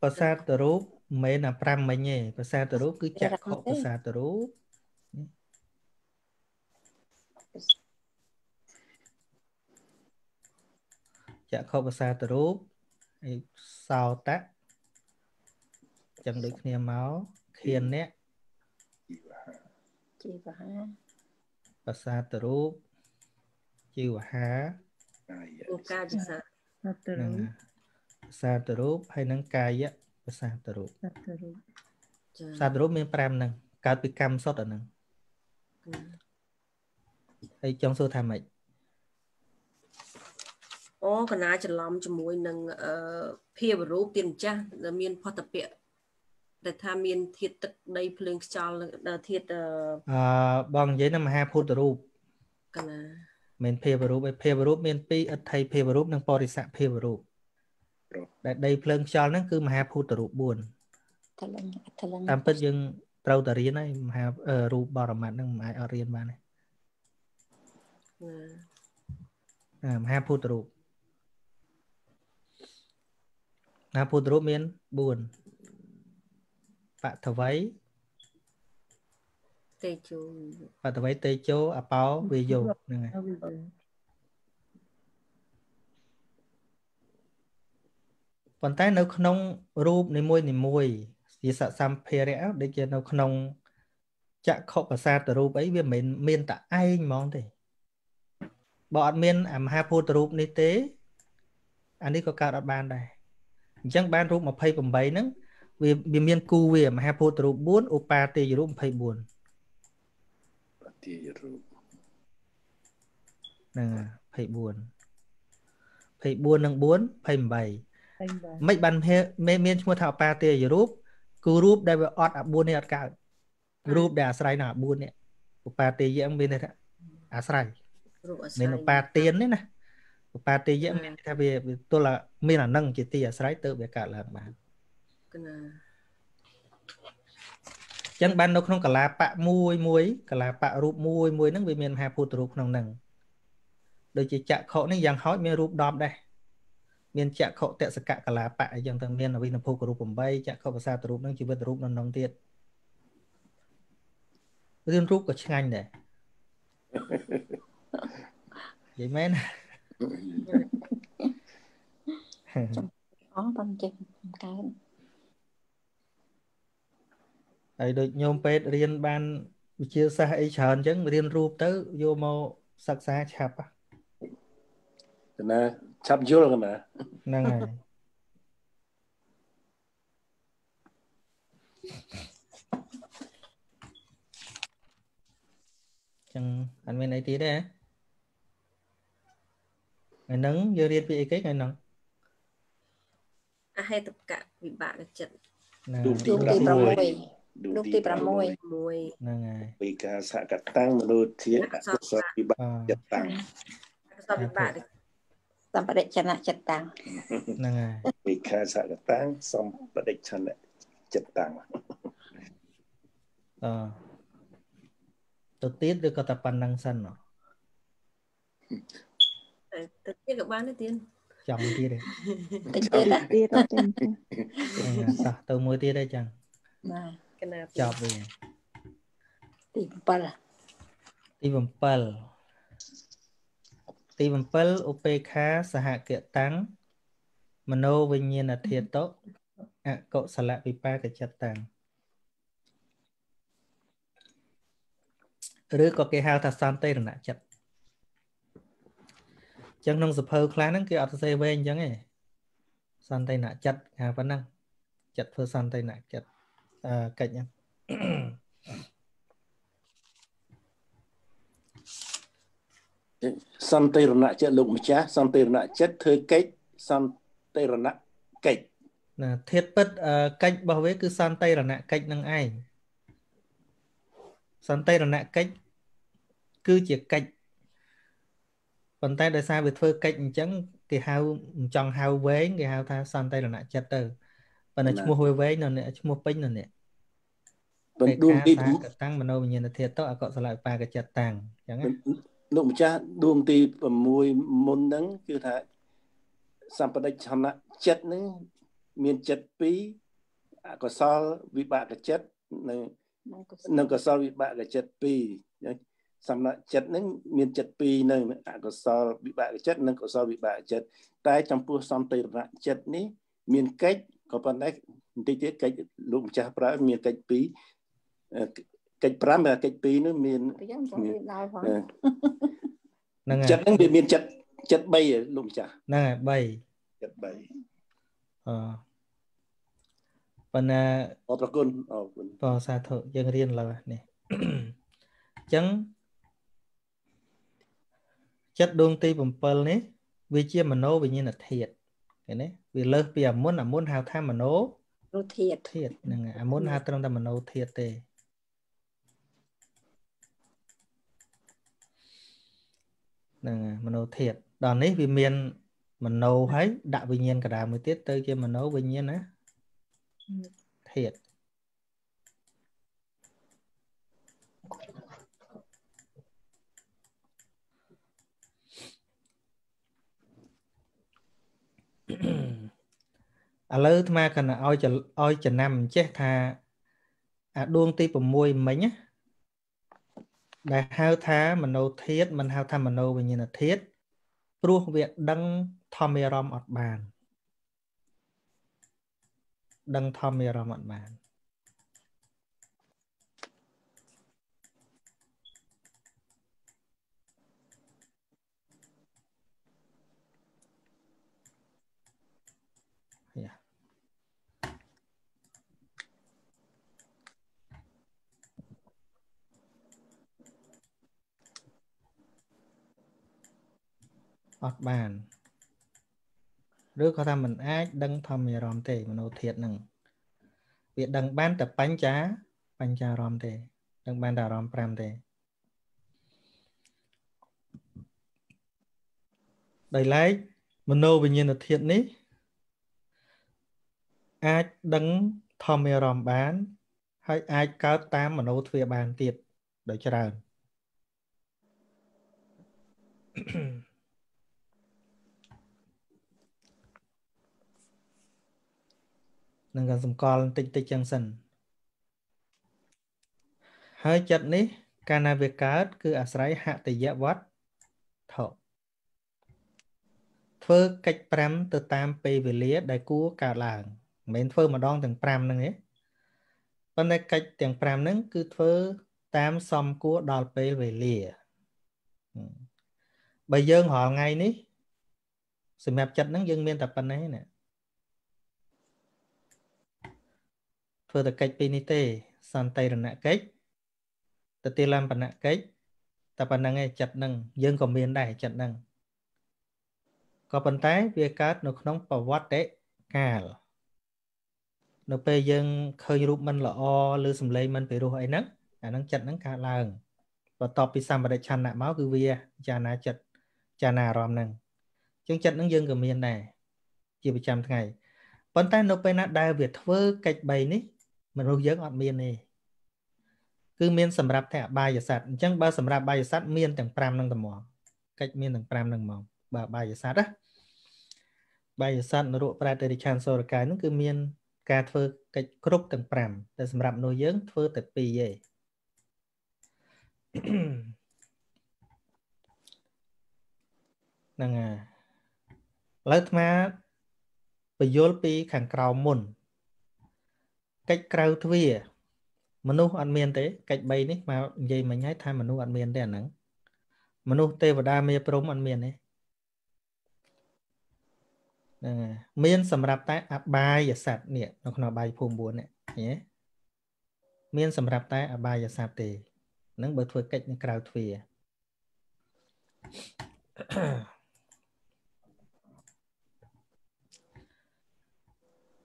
bát sát rụp mấy là ram mấy nhỉ bát sát rụp cứ chặt khóc bát sát rụp chặt khóc bát sát rụp sao tát chẳng được nghe máu khiên nè pasat rup chiu ha pasat rup hay năng cài á pasat rup miền pram nè cài bị cam sót ở nè hay trong số tham mày ô cái này chỉ làm cho mũi nâng phe rup tiền cha là miền phật tập địa để tham miên thiệt tật đây phượng cho thiệt bằng giấy năm hai phút rúp mình phê vào rúp miên pi ở thầy phê vào rúp năng bò đi sạ phê vào rúp đây phượng cho nó cứ mà hai phút rúp buồn tam bất dương trâu tờ riêng này mà rúp bò làm mặt năng mai ở riêng mà này hai phút rúp miên buồn bạn thở váy tê chô bạn thở váy tê chô à báo về dù này còn tay nấu khung rúp này môi gì sợ sam phe rẽ để cho nấu khung chạ khóc và xa từ rúp ấy về miền tạ ai mong thế bọn miền ẩm hai phút rúp này té anh đi có cả đặt bàn đây chẳng bàn rúp mà phay bầm bấy nữa vì miền cù về mà hai phô tử buồn opa tê rụp phải buồn phải buồn năng buồn phải bảy mấy bàn miền mua thảo pa tê rụp cù rụp đây về ọt à buồn này ọt cả rụp để sài nào buồn này opa tê giang bên này à sài nên opa tiền đấy nè opa tê giang bên này về tôi là miền là nâng chỉ tê à sài tự về cả là bạn chẳng ban đâu không cả là bạ muối cả là bạ rụp muối nâng về miền hà phù tử rụp nồng nằng đời chỉ chạ khẩu nên giang hói miền rụp đom đây miền chạ khẩu tẹt sạc cả là bạ giang thằng miền là vì nằm phù của rụp bầm bay chạ khẩu và xa tử rụp nâng chỉ biết rụp nồng tiệt riêng rụp của chanh này vậy mấy nè ấy được nhôm pet riêng ban chia xa ấy chán chứ riêng rúp tới vô màu sắc xa chạp á, chạp vô rồi mà, năng này, chẳng anh bên ấy tí đấy, ngày nắng vô riêng bị cái ngày nắng, hay tập cả vì bạn là chật, đủ lúc thì bà môi vì cả xã cả tăng đôi thiết các xã bị bạc chặt tăng xong bà địch chân lại chặt tăng vì cả xã cả tăng xong bà địch chân lại chặt tăng tôi tiết được có tập năng sân Tất nhiên các bạn đã tiên chồng kia đây tôi mua tia đây chẳng chọc gì ti bầm pel upk saha kệ tăng mano vinh nhiên là thiệt tốt cậu sả lạ pipa cái chặt tăng rứa có cái hao thà san tây là chặt chẳng nông sập hơi khá năng kia ở tây bên chẳng ấy san tây nạ chặt vẫn năng chặt phơi san tây nạ chặt cạnh nhá san tây là nạ chặt lụng chá san tây là nạ chặt thơi cách san tây là nạ cách là thiết bất cách bảo vệ cứ san tây là nạ cách năng ai san tây là nạ cách cứ chỉ cách còn tay đời xa về phơi cách chẳng thì hao chọn hao vế người hao tha san tây là nạ chặt từ và là mua hồi vế nó nè mua pin nó nè bên đuông ti tăng mà đâu mình nhìn là thiệt tốt ở cọ lại ba cái chặt tàng chẳng ấy đụng cha đuông ti và mùi môn đắng chưa thấy sam bên đây chăm nè chặt nữa miền chặt pí cọ so vị bạ cái chặt này nâng cọ so vị bạ cái chặt pí xăm lại chặt nữa miền chặt pí này cọ so vị bạ cái chặt nâng cọ so vị bạ chặt tai trong pua sam tây là chặt ní miền cách có phần đấy tí tiết cách lụng cha pra miền cách pí cách pra mà cách pí nó miền chặt nó miền chặt chặt bay lụng cha này bay chặt bay phần ọt con vào xa thợ dân riêng là này chấn chặt đôn ti bầm pel này vì chia mà nấu vì như là thiệt cái này vì lơ bây giờ muốn hào tham mà nấu thiệt thiệt nè muốn hào trong ta mà nấu thiệt tê nè mà nấu thiệt đòn ấy vì miền mà nấu ấy đạo bình nhiên cả đà mới tiết tới kia mà nấu bình nhiên á thiệt à lỡ mà cần là oi chả nằm chết thà đuông ti bầm môi mấy nhá đại hao thá mình nấu thiết mình hao thá mình nấu như là thiết pru việc đăng thomerom ọt bàn đăng thomerom ọt bàn bàn rứa có tham mình ai đăng tham mì ròm tề mà nấu thiệt nằng việc đăng ban tập bánh chả ròm tề đăng ban đào ròm pram tề đầy lái mình nấu bình nhiên là thiệt ní ai đăng tham mì ròm bán hay ai cáo tám mà nấu thuê bàn tiệt để cho ra năng gần sầm cò tịt tịt chân sần hơi chật ní cana việc cá cứ ở sấy hạ tây dạ vót thọ phơ cách pram từ tam pê về lía đại cú cả làng mấy phơ mà đong từng pram năng ấy bên đây cách từng pram năng cứ phơ tam xom cú đào pê về lía bây giờ họ ngay ní sự mẹp chật năng dân miên tập bên ấy nè phơ từ cách pinite san tây là nạ cách từ tây làm bản nạ cách tập bản năng nghe chặt năng dương còn miền đại chặt năng có bản tái về cát nó không bảo vót đấy cả nó pe dương khơi rụp mình là o lư sầm lây mình phải đồ ấy nấng nấng chặt nấng cả làng và tọp bị xăm và đại chăn nạ máu cứ vía cha nà chặt cha nà ròm năng chúng chặt nấng dương còn miền này chỉ bị chăm ngày bản tái nó pe nát đại việt vơ cách bày ní mình rút giấc ngọn miên này cứ miên sầm rạp thẻ bài giả sát chẳng bao sầm rạp bài giả sát miên chẳng pram năng tầm mỏ cách miền đường pram đường mỏng bà bài sát á bài sát nội độ practitioner sơ cái nó cứ miền cà phê cách group cần pram để sắm rạp nội dưỡng phơi tập pì vậy năng à lấy mà bây giờ pì khẳng cầu mồn cách cầu thuê manu ăn miên thế cách bay đấy mà gì mà nhái thay manu ăn miên thế nắng manu tê và đa mê prom ăn miên đấy miên sầm rạp tai bài và sạt nè nó còn là bài phùm buồn nè nhé miên sầm rạp tai bài và sạt tê nắng bờ thuê cách những cầu thuê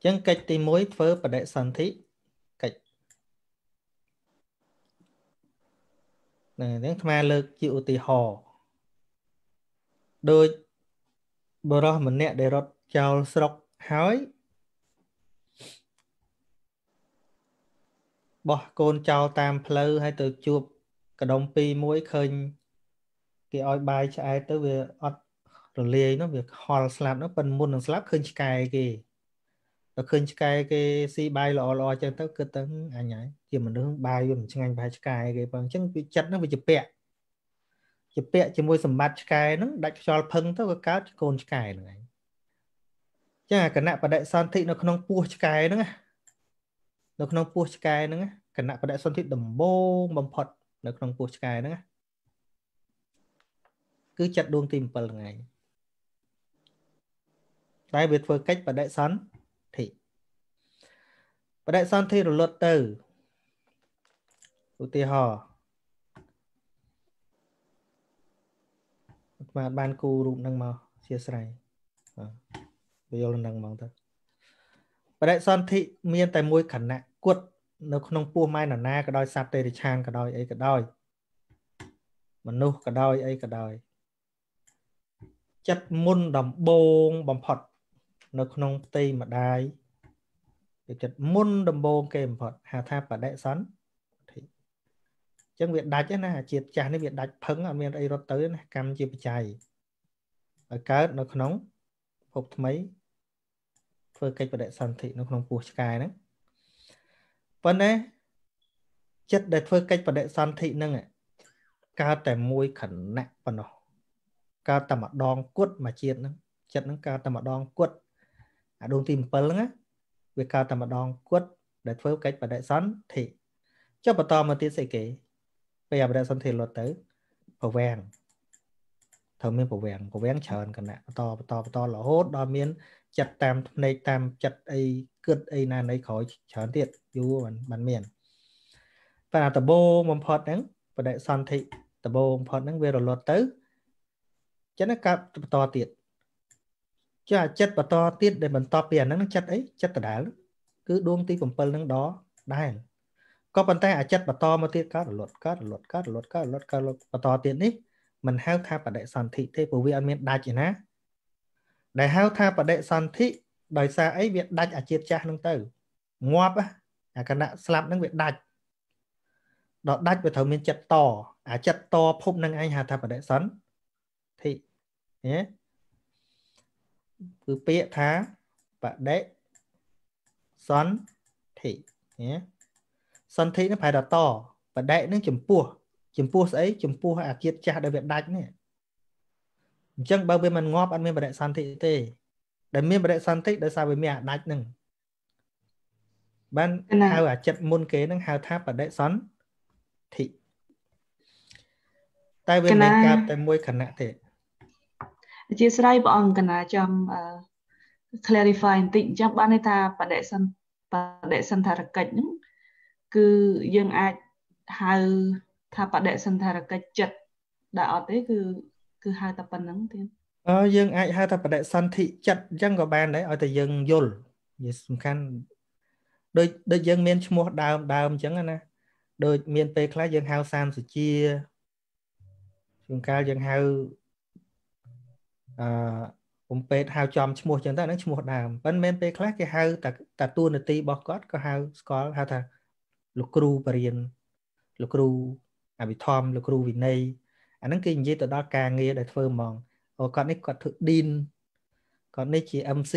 chân cách tìm mối phớ và đại sản thị cách này tiếng Khmer lực chịu tì hò đôi bờ đó mình nè để rót chào sọc hói bỏ côn chào tam pleu hay từ chuột cả đồng pi mối khơi cái oi bài cho ai tới việc rồi nó việc hòn slap nó phần muôn đường slap khơi cài kì khơi cái si bay lò lò chân tới cứ tấn anh nhảy thì mình đứng bay mình chân anh bay sky cái bằng chân chặt nó bị chụp bẹ chỉ môi sầm bát sky nó đặt cho phăng tới cái cá cồn sky này chắc là cái nạp đại son thị nó không pua sky nữa nó không pua sky nữa cái nạp đại son thị đầm bô bầm phật nó không pua sky nữa cứ chặt đuông tìm phần này đại biệt với cách và đại son thị và đại san thị rồi luật từ tì hò mà ban cù rụng năng màu chia sẻ bây giờ là năng màu thôi và đại san thị miên tại môi khẩn nạ quật nó không pua mai là na cả đôi sạp tê thì chàng cả đôi ấy cả đôi mà nu cả đôi ấy cả đôi chặt môn đầm bông bầm phật nó không tây mà đai để chặt môn đầm bông kèm phật hà tháp và đại sắn thì chẳng việc đạch này triệt tràn đến việc đạch phấn ở miền tây tới này cầm chìa chày ở cá nó không phục mấy phơi cây và đại sắn thì nó không phù sky nữa vấn đấy chất để phơi cây và đại sắn thị nâng ạ cao tại môi khẩn nặng và nó cao tầm mặt đòn quất mà triệt nữa chất nó cao tầm mặt đòn quất à đồn tìm pơ á việc cao tầm đòn quất để phơi cách và đại sắn thì cho bà to mà tiến sĩ kể bây giờ đại sắn thì luật tới phổ vàng thầu miên phổ vàng chờn cả nè to là hốt đo miên chặt tam này tam chặt ấy cướp ấy nan ấy khỏi chờn tiệt du bản miền và là tập bô mầm phật nắng và đại sắn thì tập bô mầm phật nắng về rồi luật tới cho nó cao to tiệt cho chất và to tiết để mình to tiền nó chất ấy chất đá cứ đuông tí cùng phần đó đài có bàn tay chất và to mà tiết cá luật và to tiền ấy mình hao tha và đại sản thị thế của việt miền đại chỉ ná để hao tha và đại sản thị đời xa ấy việt đại ở chiết cha nông tử ngoạp á à cái nạ slap nông việt đại đó đại về thầu miền chất to à chất to phụp nông anh hà tha và đại sản thị nhé cứ bịa thá và đấy xoắn thị nhé xoắn thị nó phải là to và đấy nó chấm pua ấy chấm pua à kiệt cha đại việt đánh này chẳng bao bên mình ngóp ăn miên và đại xoắn thị tê để miên và đại xoắn thị để sao với mẹ đánh nừng ban hao à chặt môn kế năng hao tháp và đại xoắn thị tại vì mình cạp tại môi khẩn nạ thể chia sẻ với ông là trong clarify tịnh trong ban này ta và đại san thà cạnh cứ dương ai hai thà và đại san thà cạnh chật đã ở đấy cứ hai tập phần nắng tiên dương ai hai thà và đại san thị chật trong của ban đấy ở tại dương yol yes khăn đôi dương miền mua đào chẳng nè đôi miền tây khá dương hao san sự chia dương cao dương hao cũng về hào chòm mua chúng ta nó mua đàm vẫn men về khác cái hào ta tuôn là ti bọc cót có hào hào thà lục cừu bariền lục cừu à bị thom lục cừu vì này anh ấy kinh gì từ đó càng nghe để phơi mòn còn ấy còn thực đin còn ấy chỉ MC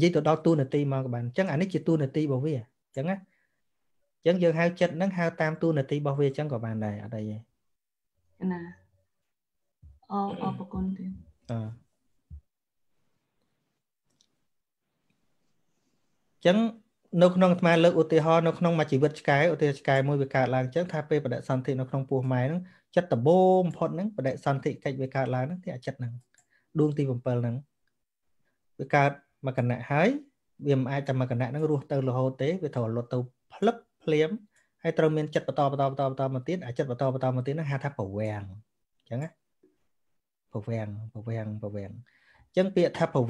gì từ đó tu nửa ti mà các bạn chẳng anh ấy chỉ tu nửa ti bảo vệ chẳng á chẳng giờ hao chất nắng hao tam tu nửa ti bảo vệ chẳng các bạn này ở đây nè bọc con tiền chẳng nó không may lỡ út ho nó không mà chỉ vượt cái út cái môi về cả làng chắc tháp về và đại sản thị nó không phù máy nó chất tập bom phật nó và đại sản thị cách về cả làng nó thì chất năng đuông ti bầm bờ năng về cả mà cần nại hái viêm ai chậm mà cần nại nó ruột từ lỗ hô tế về thổ lột từ lấp liếm hay trâu miên chất to mà tiết chất to mà tiết nó hạ tháp bầu vàng chẳng á bầu vàng chẳng bịa tháp bầu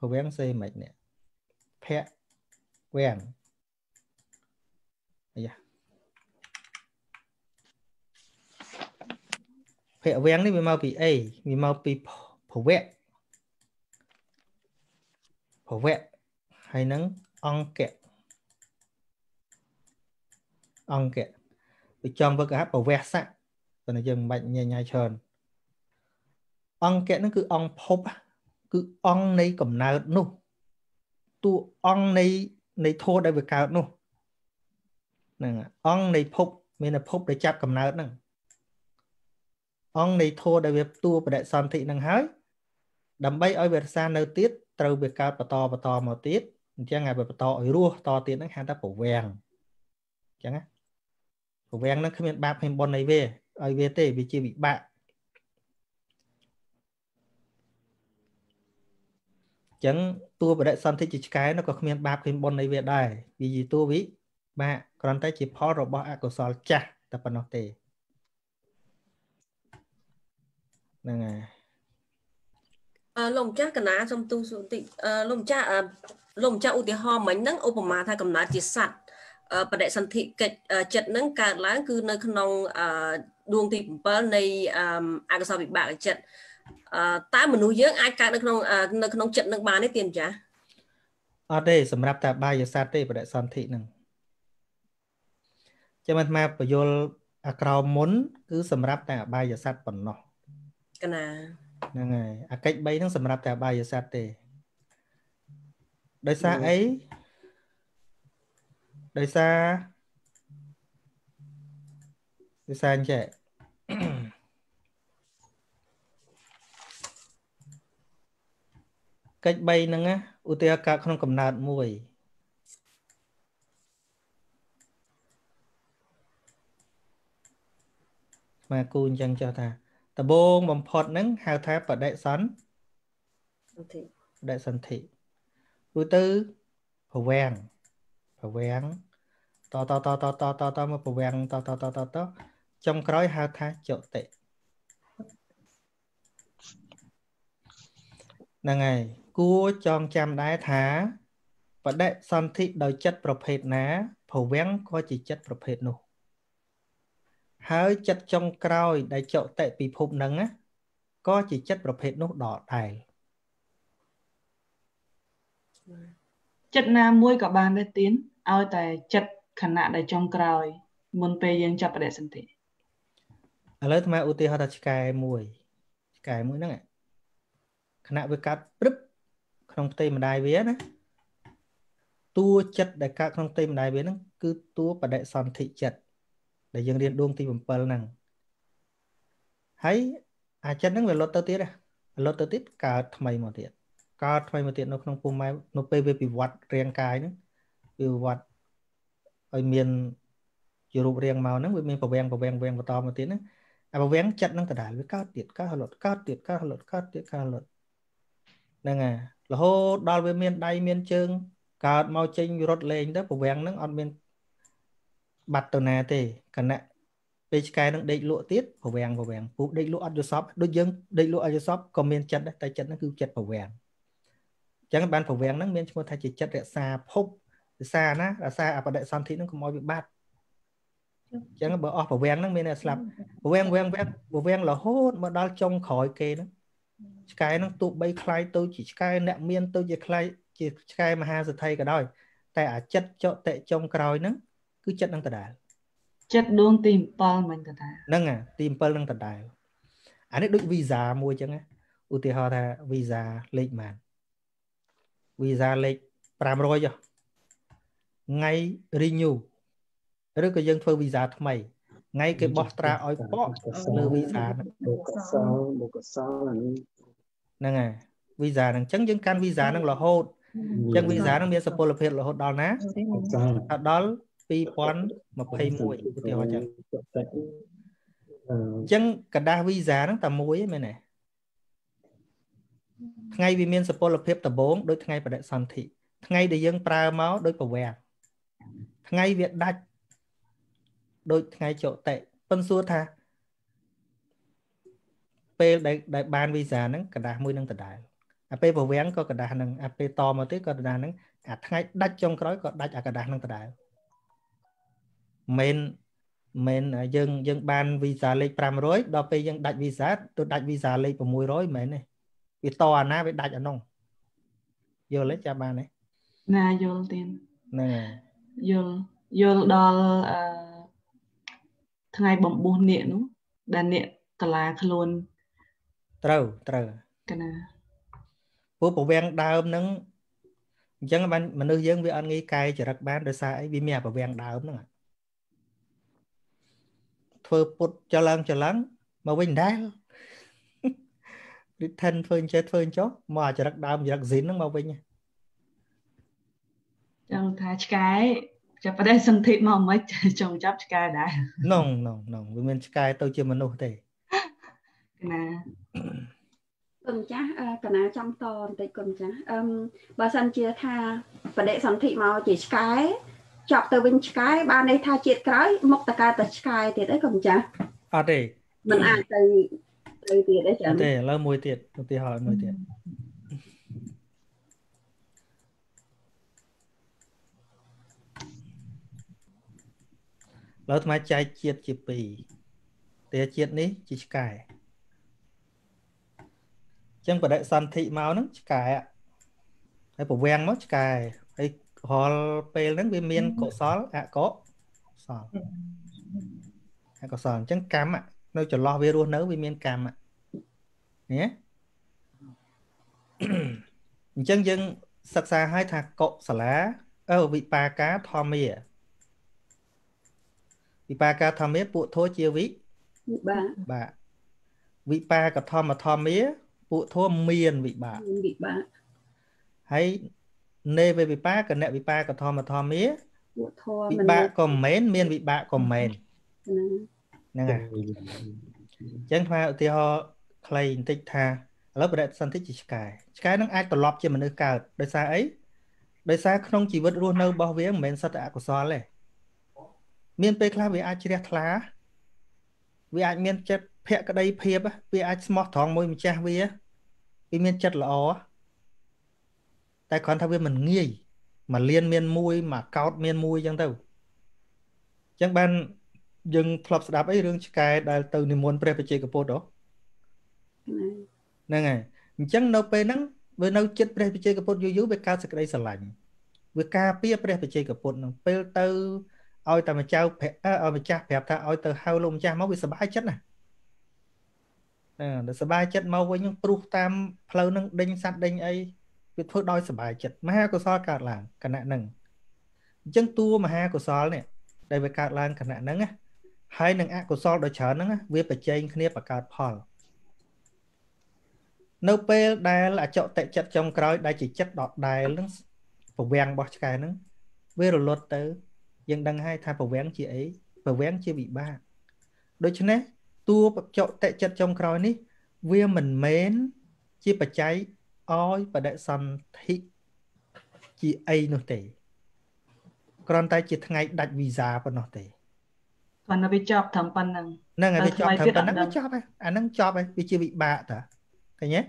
vàng xây mạch nè phe quen phải quen đi vì mau bị ấy vì mau bị phổ vẹn hay nắng ong kẹt bị trong với cả phổ vẹn sẵn còn là dừng bệnh nhai tròn ong kẹt nó cứ ong phốp cứ ong này cầm nào nụ tu ong này này thô đại với cao nô nè ong này phúc mình là phúc để chạp cầm nát nè ong này thô đại với tua và đại sản thị năng hái đầm bay ở việt san nơi tiết trâu việt cao và to màu tiết chẳng ngày và to ở rua to tiết nó hai ta phổ vàng chẳng á phổ vàng nó không biết bạc hình bon này về ở việt tây vì chưa bị bạc chẳng tua và đại sản thì chỉ cái nó có miền bạc miền bồn này về đây vì gì tua vĩ mà còn tay chỉ phó rồi bỏ ác của sòi cha tập bản nọ tề này lồng cha cần ná trong tu sụn tịnh lồng cha ưu tiên ho mấy nắng ôm mà thay cầm ná chỉ sạch và đại sản thị kịch chật nắng cả lá cứ nơi khăn đuông thì bờ này ác của sòi bị bạc chật ta mình nuôi dưỡng ai cả được không trận được bán đấy tiền trả ở đây sầm rạp ta bay giờ sát đây và đại sản thị nằng cho nên mà phải vô áo muốn cứ sầm rạp ta bay giờ sát còn nọ cái này cách bay nó sầm rạp ta bay giờ sát đây đời xa anh trẻ cách bay nâng á, ưu tiên cả không cầm nạt mùi. Mà cô chẳng cho ta. Ta bông bóng phọt nâng hào tháp và đại sắn. Đại sắn thị. Ưu tư, phổ vàng. To mà phổ vàng, to. Trong khói hào tháp chỗ tệ. Nâng này. Cua chọn chăm đáy thá và đại sản thị đời chất bọc hệt ná phổ vén có chỉ chất bọc hệt nụ hơi chất trong còi đại chậu tệ bị phục nâng á có chỉ chất bọc hệt nụ đỏ đài chất na muối cả bàn để tiến ao tại chất khẩn nạn đại trong còi muốn về dân chập đại sản thị ở lớp mà ưu họ đặt cái muối nâng ạ khả năng với các rúp không tây mà đại vía đấy tua chất đại các không tây mà đại vía nó cứ tua và đại sản thị chất để dân điền đuông thì bẩm bờ năng thấy chất nó về lót tơ tiết à lót tơ tiết cả thay một tiệt nó không phù mai nó pv bị vặt riêng cái nữa bị vặt ở miền Europe riêng màu nó với miền bờ bèn to một tiệt nữa à bờ bèn chất nó cả đại với các lót năng à là hô đo về miền Tây miền Trung cả màu chanh rốt lên đó của vàng nó ăn miền bạch tờ nè thì cần nè về cái nó để lụa tiết của vàng phụ để lụa ăn cho shop đối dân để lụa ăn cho shop còn miền chật đấy tay chật nó cứ chật của vàng chẳng bạn của vàng nó miền chúng ta thay chỉ chật để xa phúc xa ná là xa ở đại sản thị nó có mọi việc bát chẳng bờ ở của vàng nó miền là sầm của vàng là hô mà đo trong khỏi kê đó cái nó tụ bay khai tôi chỉ cái nạm miên tôi chỉ khai chỉ cái mà ha thay cả đôi tại chất cho tệ trong còi nó cứ chất năng cả đà Chất đuông tìm bò mình thật à? Nâng à, tìm bò nâng thật đài. Anh ấy đụng visa mua chứ nghe. Ưu tiên họ thà visa lịch màn. Visa lịch pram rồi cho. Ngay renew. Rất có dân phơ visa thầm mày. Ngay cái bó tra oi bó lưu visa. Nâng à, visa nâng chẳng dân can visa nâng là hôn. Chẳng visa nâng miễn sắp bố lập hiện là hôn đó ná. Thật đó pi pon mà pay muối tiêu hóa chân chân cả đa visa nó tầm muối mấy này ngay vì miền Sapa là phép tầm 4 đối ngay và đại sản thị ngay để dân pra máu đối cầu vẹn ngay Việt Đạch đối ngay chỗ tệ phân xua tha p đại ban visa nó cả đa 10 năng cả đại ap và vén có cả đa năng ap to mà tiếc có đa năng à ngay Đạch trong cái đó có Đạch à cả đa năng cả đại men dân dân ban visa lịch 500 đo pe dân đặt visa lịch 600 men này vì to na với đặt ở nông vô lấy cha ba này na vô tiền nè vô đo ngày bấm 4 niệm đúng đàn niệm cả là luôn trâu cái nào phố bộ ven đa âm nắng dân ban mà nơi dân với anh nghĩ cài chỉ đặt ban đời sai vì mẹ bộ ven đa âm nữa phơi bột cho lăng mà bình đá đi thân phơi chết phơi chó mà cho đặc đam cho đặc dính nó màu bình nha trong thái cái cho phải đây sân thịt màu mới trồng chắp cái đã nồng vì mình cái tôi chưa mà nô thể nè cầm chá cái nào trong to thì cầm chá bà sân chia tha phải để sân thịt màu chỉ cái chọc từ bên trái ban đây tha chết cái mộc ta cái thì đấy không chả à để mình ăn từ tiền đấy chả để là mùi tiền tôi hỏi mùi tiền là thoải trái chết chỉ bì để chết ní chỉ cài chân của đại san thị máu nó cài ạ cái bộ ven nó cài cái họ về đến bên miền cổ xó à có sòn chẳng cam ạ nơi cho lo về luôn nấu bên miền cam ạ nhé chân dân sạc xa hai thạc cộ xả lá vị ba cá thò mía vị ba cá thò mía bộ thô chia vị ba vị ba cả thò mà thò mía bộ thô miền vị ba hay nê về bị ba cần nè bị ba còn thom mà thom mía bị ba còn mến miên bị ba còn mền nè chẳng phải thì họ clay tích tha lớp đại sản tích chỉ cái nó ai tỏ lọp cho mình được cả đời xa ấy đời xa không chỉ vượt luôn đâu bao viếng mền sát đã của xóa này miên pe khla vì ai chia thá vì ai miên chất phẹ cái đây phẹp vì ai smart thòng môi mình cha vì miên chất là ó tại con thao viên mình nghi mà liên miên mui mà cọt miên mui chẳng đâu chẳng ban dừng thọp đáp ấy rương cái đại từ niệm môn prepeche của pô đó nè này chẳng đâu pe nắng với đâu chết prepeche của pô dưới với ca sực đây sờ lạnh với ca pia prepeche của pô nó pe từ oi ta mà trao pẹp oi mà cha pẹp ta oi từ hao lông cha máu bị sờ bãi chết nè để sờ bãi chết máu với những pru tam phơi nâng đinh sát đinh ấy việc phơi đôi sờ bài chật mà của so cạt làng cả nạn nừng chân tua mà ha của so này đây về cạt làng cả nạn nừng á hai nừng a của so đôi chở nừng á việc phải chơi khné và cạt phòn nấu pe đây là chậu tệ chật trong cõi đây chỉ chật đọt đài nứng phổ vàng bọt cái nứng về rồi lột tới dân đăng hai thay phổ vàng chị ấy phổ vàng chưa bị ba đôi chân đấy tua chậu tệ chật trong cõi ní về mình mến chia phải cháy ôi và đại sản thị chị ấy nó tệ còn tại chị ngày đặt visa và nó tệ còn nó bị chọc thằng pan năng năng bị chọc thằng pan năng chọc ấy anh năng chọc ấy vì chị bị bạ ta thấy nhé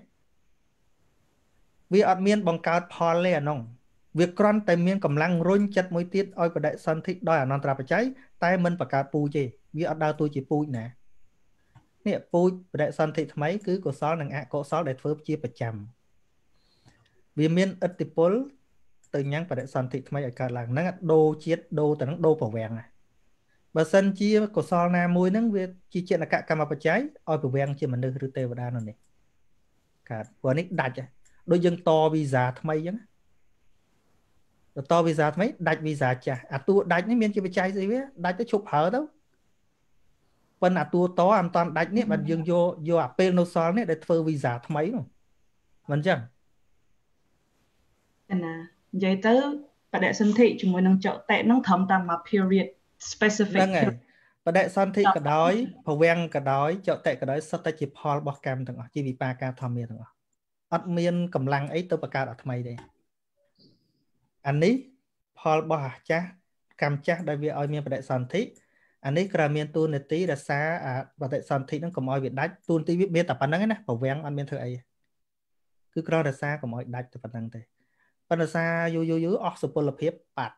vì ở miền bằng cao Paul lê nông việc còn tại miền cầm lăng run chặt mũi tiết ôi và đại sản thị đòi ở non trà phải cháy tay mình và cả pu gì vì ở đâu tôi chỉ pu nè nè pu đại sản thị mấy cứ của sáu năng ạ cổ sáu để phớp chia phải chầm vì miền ất tịch pol từ nhang và đại sản thị thay ở cả làng năng đô chiết đô từ năng đô bảo vàng này Bà sân chia có so na mùi nâng về chi chuyện là cả cầm vào trái oi của ven chỉ mình đưa rượu tê vào đan rồi nè cả vừa nít đặt đôi dân to vì già thay vậy đó to vì già thay đặt vì già chả à tu đặt những miếng chỉ vào trái gì vậy đặt tới chụp hở đâu phần à tu to an toàn đặt nè bạn dương vô vô à pel nó so nè để phơi vì già thay rồi vẫn chẳng à giấy tớ và đại sân thị chúng mới nâng chợ tệ nâng thấm tam mà period specific và đại sân thị cả đói phổ ven cả đói chợ tệ cả đói sắp tới chỉ Paul bọc cam thằng chỉ vì ba ca tham miên thằng ắt miên cầm lăng ấy tôi ba ca đặt mày đây anh ấy Paul bọc cha cam cha đại việt oi miên và đại sân thị anh ấy cả miên tuôn tí là xa à và đại sân thị nó cầm oi việt đá tuôn tí biết tập bản năng ấy nè phổ ven anh miên thợ ấy cứ coi là xa cầm oi đá tập bản năng thế bản xa vô vô vô ốc sụp bờ lập hiệp bạt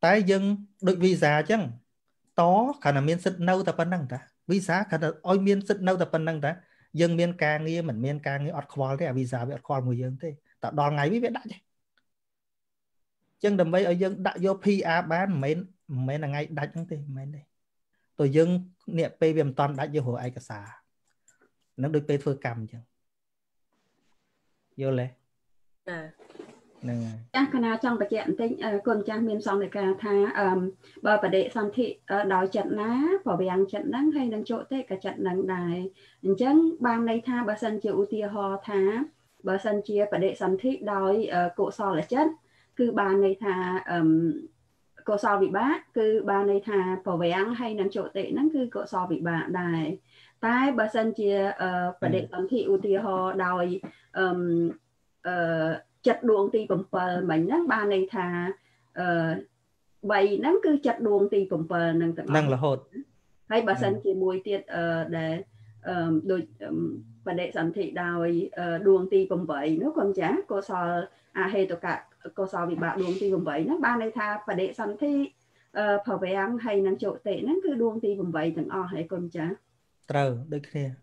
tái dân đội visa chăng tó khả năng miên sứt nâu ta bản năng ta visa khả năng oi miên sứt nâu ta bản năng ta dân miên ca nghe mình miên ca nghe ọt khoal thế à visa bị ọt khoal mùi dân thế tạo đòn ngày biết đã chứ chăng đầm bay ở dân đã vô PA bán mấy mấy là ngày đánh thế mấy đây tôi dân niệm p viêm toàn đã vô hồ ai cả xà nó được p phơi cầm chăng vô lệ chắc cái nào trong bạch diện tinh còn trang miền sông để cả tha bờ và đệ sông thị đói chặt ná bỏ bèn chặt nắng hay đang chỗ tết cả chặt nắng đài chấn bang đây tha bờ sân chịu tia ho thá bờ sân chia và đệ sông thị đói cổ so là chết cứ bang đây tha cổ so bị bá cứ bang đây tha bỏ bèn hay đang chỗ tết nắng cứ cổ so bị bạ đài tai bờ sân chia và đệ sông thị u tia ho đói chặt đuông tì bầm bờ mình nắng ba này thà bầy nắng cứ chặt đuông tì bầm bờ nắng nắng là hột hay bà sân chỉ mùi tiệt để đôi và để sản thị đòi đuông tì bầm bầy nó còn chán cô sò à hay tất cả cô sò bị bạ đuông tì bầm bầy nắng ba này thà và để sản thị phở về ăn hay nắng chỗ tệ nắng cứ đuông tì bầm bầy thằng o hay còn chán trâu đôi kia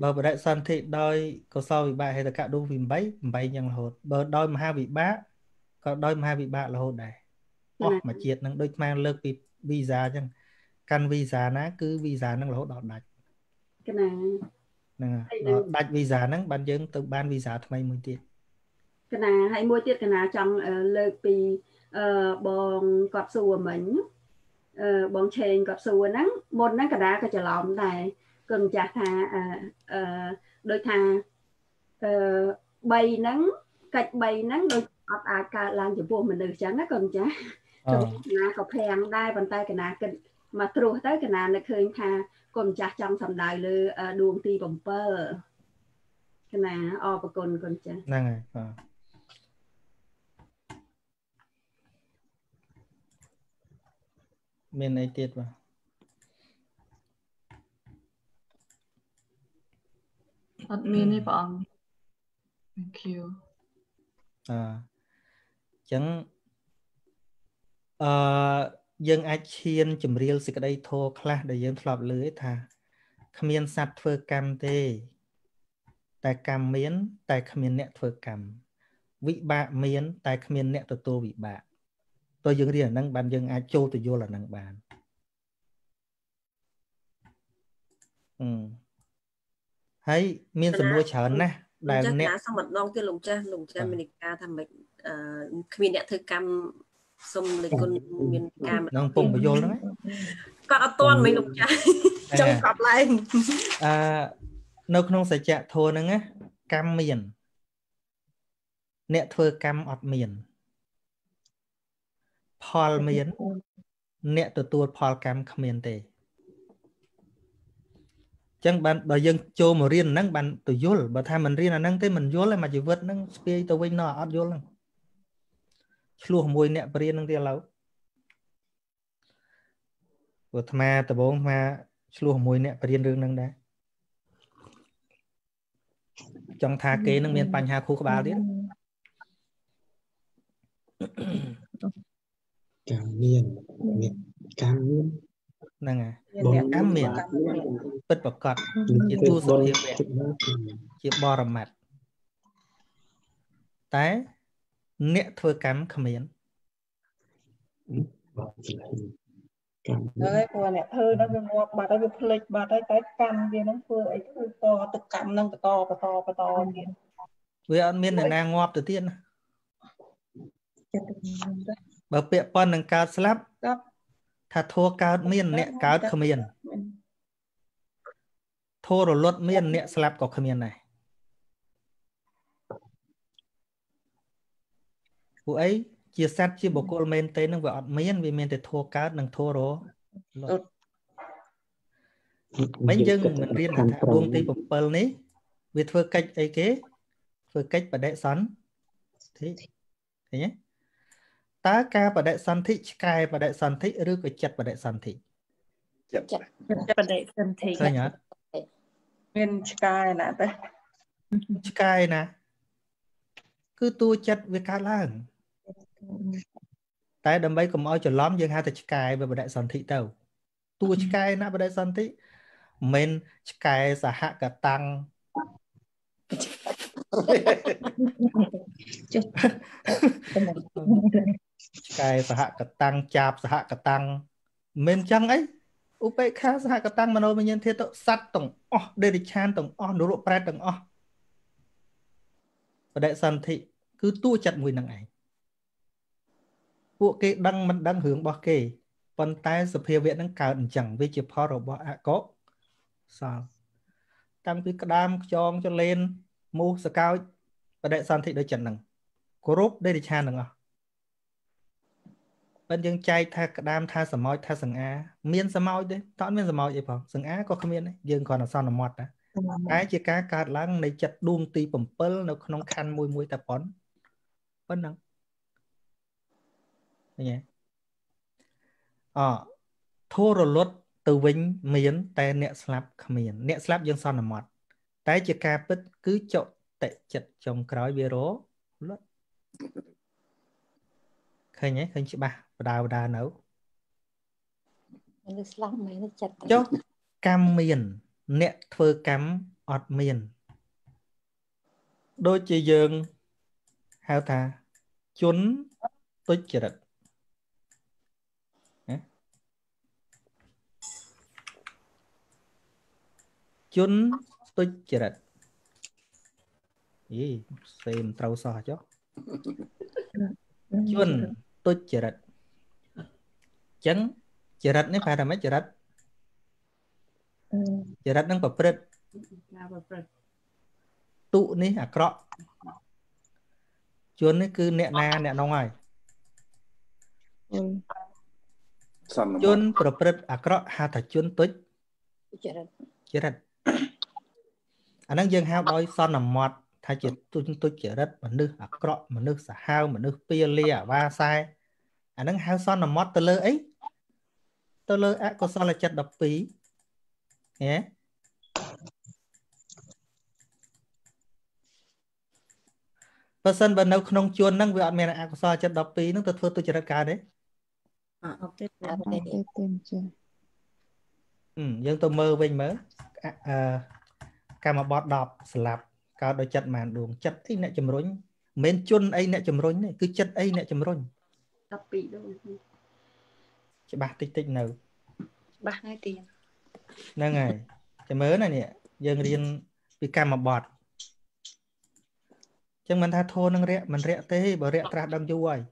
bờ đại sản thị đôi có so bị bạ hay là cả đôi vì bấy bấy nhằng hột bờ đôi mà hai bị bá còn đôi mà hai bị bạ là hột này mà triệt năng đôi mang lơ bị visa chẳng căn visa ná cứ visa năng là hột đọt đạch cái này đọt đạch visa năng ban dân từ ban visa thay mùi tiệt cái này hay mùi tiệt cái nào trong lơ bị bòn cọp sùa mình bòn chèn cọp sùa nắng một nắng cả đá cả chả lỏng này cần trả thà đôi thà bay nắng cạch bay nắng đôi à cả làm cho buồn mình được chán nó cần chán là có phèn đai bàn tay cái nào mà trù tới cái nào lại khơi thà còn trả trong sầm đài lư đuông ti bầm bơ cái nào o và còn chán này miền này tiệt mà admin bọn thank you chẳng dân ai chiên chùm riêng xịt đây thô khá để dân lọp lưới thà khamiên sát phơ cam tê tại cam miến tại khamiên nẹ phơ cam vị bạ miến tại khamiên nẹ tô vị bạ tôi dân riêng năng bàn dân ai châu tôi vô là năng bàn hay miên sầm nuôi chán nè đài nè xong mặt non kia lồng cha mình ca thằng mình mình đã thử cam xong lấy con miền cam nông vùng vô lắm có toàn mình lồng cha trong cặp lại nông nông sài chạ thôi nè cam miền nè thưa cam ọt miền Paul miền nè từ tua Paul cam không miền tề chẳng bạn bà dân cho mà riêng năng bạn tự vô là bà thay mình riêng là năng thế mình vô là mà chỉ vượt năng spee tàu quanh nọ vô là luôn mùi nẹt riêng năng tiền lâu vượt mà tàu bóng mà luôn mùi nẹt riêng riêng năng đấy trong thà kế năng miền Pành Hà khu của bà đấy cam miền năng à cam miền bất bật cọt chỉ tu sửa hiệu vẹn chỉ bò rầm mặt tái nẹt thưa cắm khamiến Đấy, cô này thưa nó ngọt bà nó phịch bà tới tới canh kia nó phơi ấy cứ to tự canh nó to kia. Với ăn miên là nàng ngọt từ tiên. Bà bẹ pon nàng cao slap. Tha thua cao miên nẹ cao khờ miên. Thua rồi luật miên nẹ slap có khờ miên này. Cô ấy chia sát chia bộ cô men tới nâng vợ miên vì miên để thua cá nâng thua rồi mấy dân mình riêng là buông tì bộ pearl này vì thưa cách ấy kế thưa cách và đại sắn thế thế nhé tá ca và đại sắn thị cài và đại sắn thị rư cái chặt và đại sắn thị chặt và đại sắn thị thôi nhá miên cài nè đây cài nè cứ tu chặt với cá lang tại đầm bay cầm ao chở lóm dương hai tay cài về bờ đại sơn thị tàu tua cài na bờ đại sơn thị men cài giả hạ cả tăng cài giả hạ cả tăng chạp giả hạ cả tăng men chăng ấy up khá giả hạ cả tăng mà nó bây giờ thế tụ sắt tổng đây là chan tổng nô lộ pret tổng bờ đại sơn thị cứ tua chặt mùi năng ấy bộ kê đăng mình đăng hướng bỏ kê phần tay sự phê viện đang cao chẳng vì chìa phó rồi bỏ ạ có sao tăng cái đam cho lên mô sở cao và đại sản thị đối chẳng năng có rốt đây là cha năng bên dân chay tha đam tha sở môi tha sẵn á miên sở môi đấy tón miên sở môi vậy phòng sẵn á có không miên đấy dân còn là sao là mọt á cái chìa cá cạt lăng này chặt đuông tì bẩm pơ nó không khăn mùi mùi tạp bón vẫn năng thua rồi lót từ vĩnh miến tay nẹt slap miến nẹt slap dân son là mọt tay chỉ ca bứt cứ trộn tệ chật trồng cõi bia rố lót khơi nhé khơi chị ba đào đà nấu chốt cam miền nẹt phơi cắm ọt miền đôi chị dương hao thà chốn tôi chỉ đặt chốn tôi chỉ đặt gì xem trâu sò chứ chốn tôi chỉ đặt chấn chỉ đặt phải là mấy chỉ đặt đang bập bệt tụ ní à cọ chốn nó cứ nẹt na nẹt nong ai chốn bập bệt à cọ hà thạch chốn tôi chỉ đặt anh đang dân hao đôi son nằm mọt thay chuyện tôi chỉ đất mà nước à cọ mà nước xả hao mà nước pia lia va sai anh đang hao son nằm mọt tơ lơ ấy tơ lơ á có son là chặt đập phí nhé person bên đâu không chuồn năng việc mẹ á có son chặt đập phí nó tôi chỉ đất cả đấy dân tôi mơ bên mới cam mà bọt đọp slap cao đôi chặt màn đường chặt ấy nè chầm rốn mến chun ấy nè chầm rốn này cứ chặt ấy nè chầm rốn đập bị đâu chị bà tích tích nào bà hai tiền nâng ngày cái mới này nè dân riêng bị cam mà bọt chẳng mình tha thô nâng rẽ mình rẽ tê bờ rẽ tra đâm vô rồi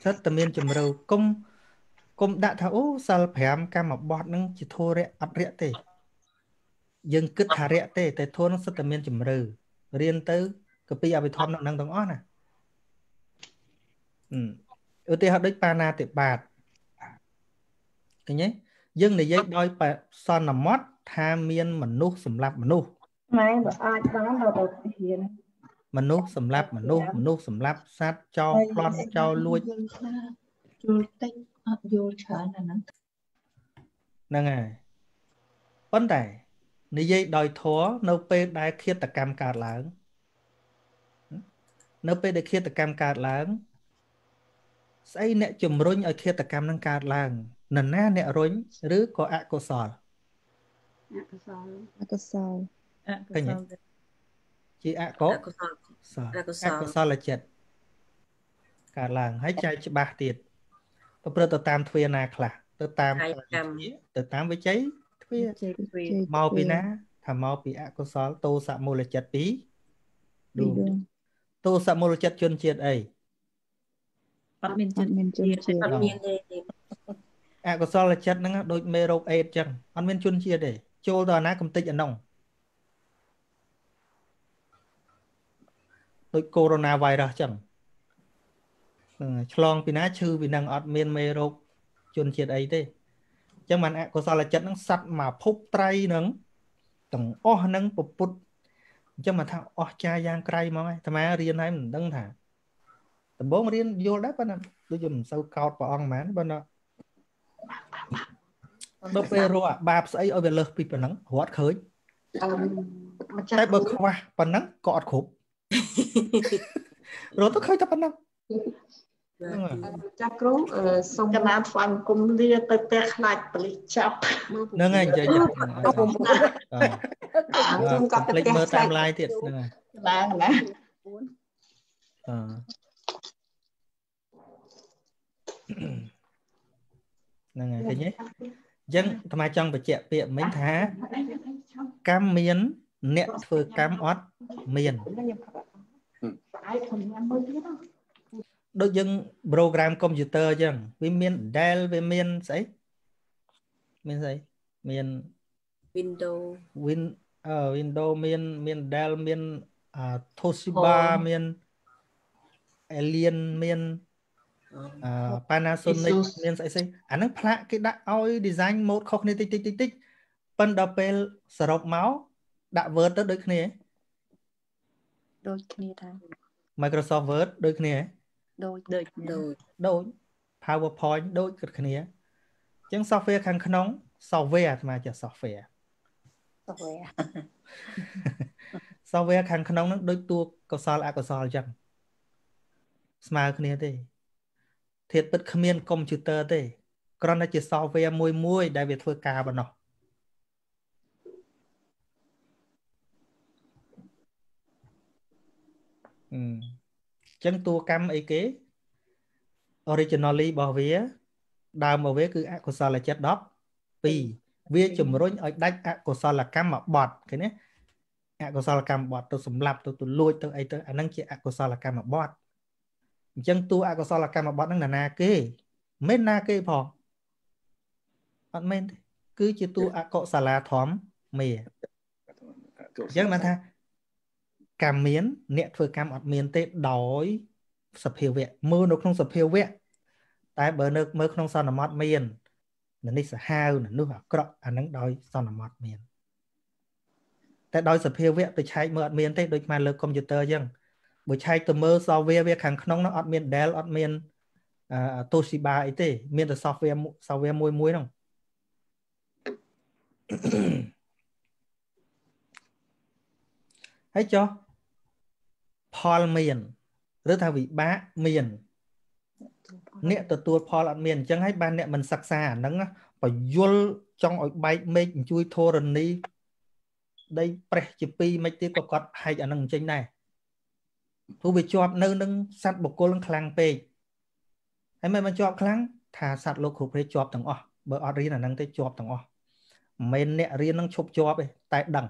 rất tầm miên chầm râu công cũng đã thấu sao phèm cam mà bọt nó chỉ thua rẽ ắt rẽ tê dân cứ thả rẽ tê tê thua nó sẽ tầm miên chìm rừ riêng tới copy à bị thom nó năng tông ó nè ưu tiên học đích pana tiệp bạt cái nhé dân này dây đôi bà son nằm mót tha miên mình nuốt sầm lạp mình nuốt mình nuốt sầm lạp sát cho con cho lui vô chợ là năng à vấn đề này dây đòi thó nấu pe đai kia tạc cam cạt láng nấu pe để kia tạc cam cạt láng xây nẹt chùm rốn ở kia tạc cam năng cạt láng nền na nẹt rốn rứ có ạ có sò chị ạ có sò là chết cạt láng hãy chạy chị ba tiệt Bữa tới tam thuê na khla, tới tam với cháy thuê mau bị ná, thầm mau bị ác con sói tô sạ mồ là chặt bí, đúng. Tô sạ mồ là chặt chuyên triệt ấy. À có sao là chất nó đôi mê rô ê chân ăn bên chun chia để chô đòi ná cầm tích ở nông đôi corona virus chẳng chlong vì ná chư vì năng ọt miên mê rô chun chia ấy thế chẳng mà à có sao là chất nó sắt mà phúc trai nâng tổng ố nâng bụt bụt chẳng mà thằng ố cha giang cray mà thầm á riêng hay mình đăng thả tầm bố mà riêng vô đáp anh tôi dùng sâu cọt vào ông mán bên đó bơ bê rô à bạp sấy ở bên lơ bị phần nắng hót khơi tại bơ khoa phần nắng cọt khốp rồi tôi khơi cho phần nắng chắc rú sông nam phan cung lia tê tê lại bị chập nương anh chơi lấy mơ tam lai thiệt nè thế nhé dân tham gia trong việc chạy tiệm mấy tháng cam miến nẹt phơi cam ót miền đối dân program computer dân với miền Dell với miền giấy miền Windows Windows miền Dell miền Toshiba miền Alien miền Panasonic nên sẽ xây anh ấy phá cái đã oi design một khóc này tích tích tích tích phần đập pel sờ máu đã vớt tới đôi khi Microsoft Word đôi khi đôi PowerPoint đôi khi này chẳng software khăn nóng software mà chả software khăn nóng đôi tua câu sao là câu sao chẳng mà này thì thiệt bất khả miên computer thế còn là chỉ software môi môi đại việt thôi cả bọn nó chân tua cam ấy kế originally bảo vía đào bảo vía cứ ác của sao là chết đó vì vía chùm rối ở đánh ác của sao là cam mà bọt cái này ác của sao là cam bọt tôi sủng lạp tôi lôi tôi ấy tôi anh đang chỉ ác của sao là cam mà bọt chân tu ai có sao là cam mà bọn đang là na kê mến na kê phò bọn mến cứ chỉ tu ai có sao là thóm mề chẳng mà tha cam miến nẹt thôi cam ọt miến tê đói sập hiệu vẹn mưa nó không sập hiệu vẹn tại bờ nước mưa không sao là mót miến là đi sờ hao là nuôi hả cọ anh đang đói sao là mót miến tại đói sập hiệu vẹn từ chạy mưa ọt miến tê đôi mà lực computer chẳng bởi chạy từ mơ software về kháng nóng nó ọt miền Dell, ọt miền Toshiba ấy thế, miền là software môi môi không? Hãy cho Paul miền, rất là vị bá miền nẹ từ tuột Paul ọt miền, chẳng hãy ban nẹ mình sạc xa nắng và vô trong ổi bay mình chui thô rần đi đây, preh chì pi mấy tí có cọt hay ở nâng trên này thu bị chọp nơ nâng sát bọc cô lưng khlang pê hay mày mà chọp khlang thả sát lô khúc rê chọp thằng o bởi ọt riêng là nâng tới chọp thằng o mày nẹ riêng nâng chụp chọp ấy tại đằng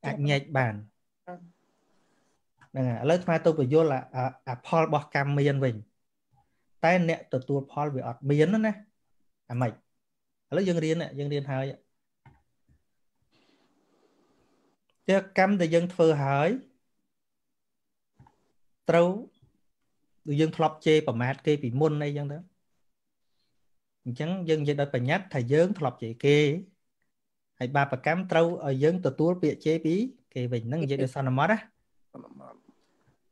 ạ nhạy bàn lời thma tôi phải vô là ạ Paul bọc cam miên mình tay nẹ tụi tụi Paul bị ọt miên đó nè ạ mày lời dân riêng hơi chứ cam thì dân thơ hơi trâu dân thọp chê và mát kê bị môn này dân đó chẳng dân dân đợi bà nhát thầy dân thọp chê kê hay bà bà cám trâu ở dân tờ tố bịa chê bí kê bình nâng dân đợi sao nằm mất á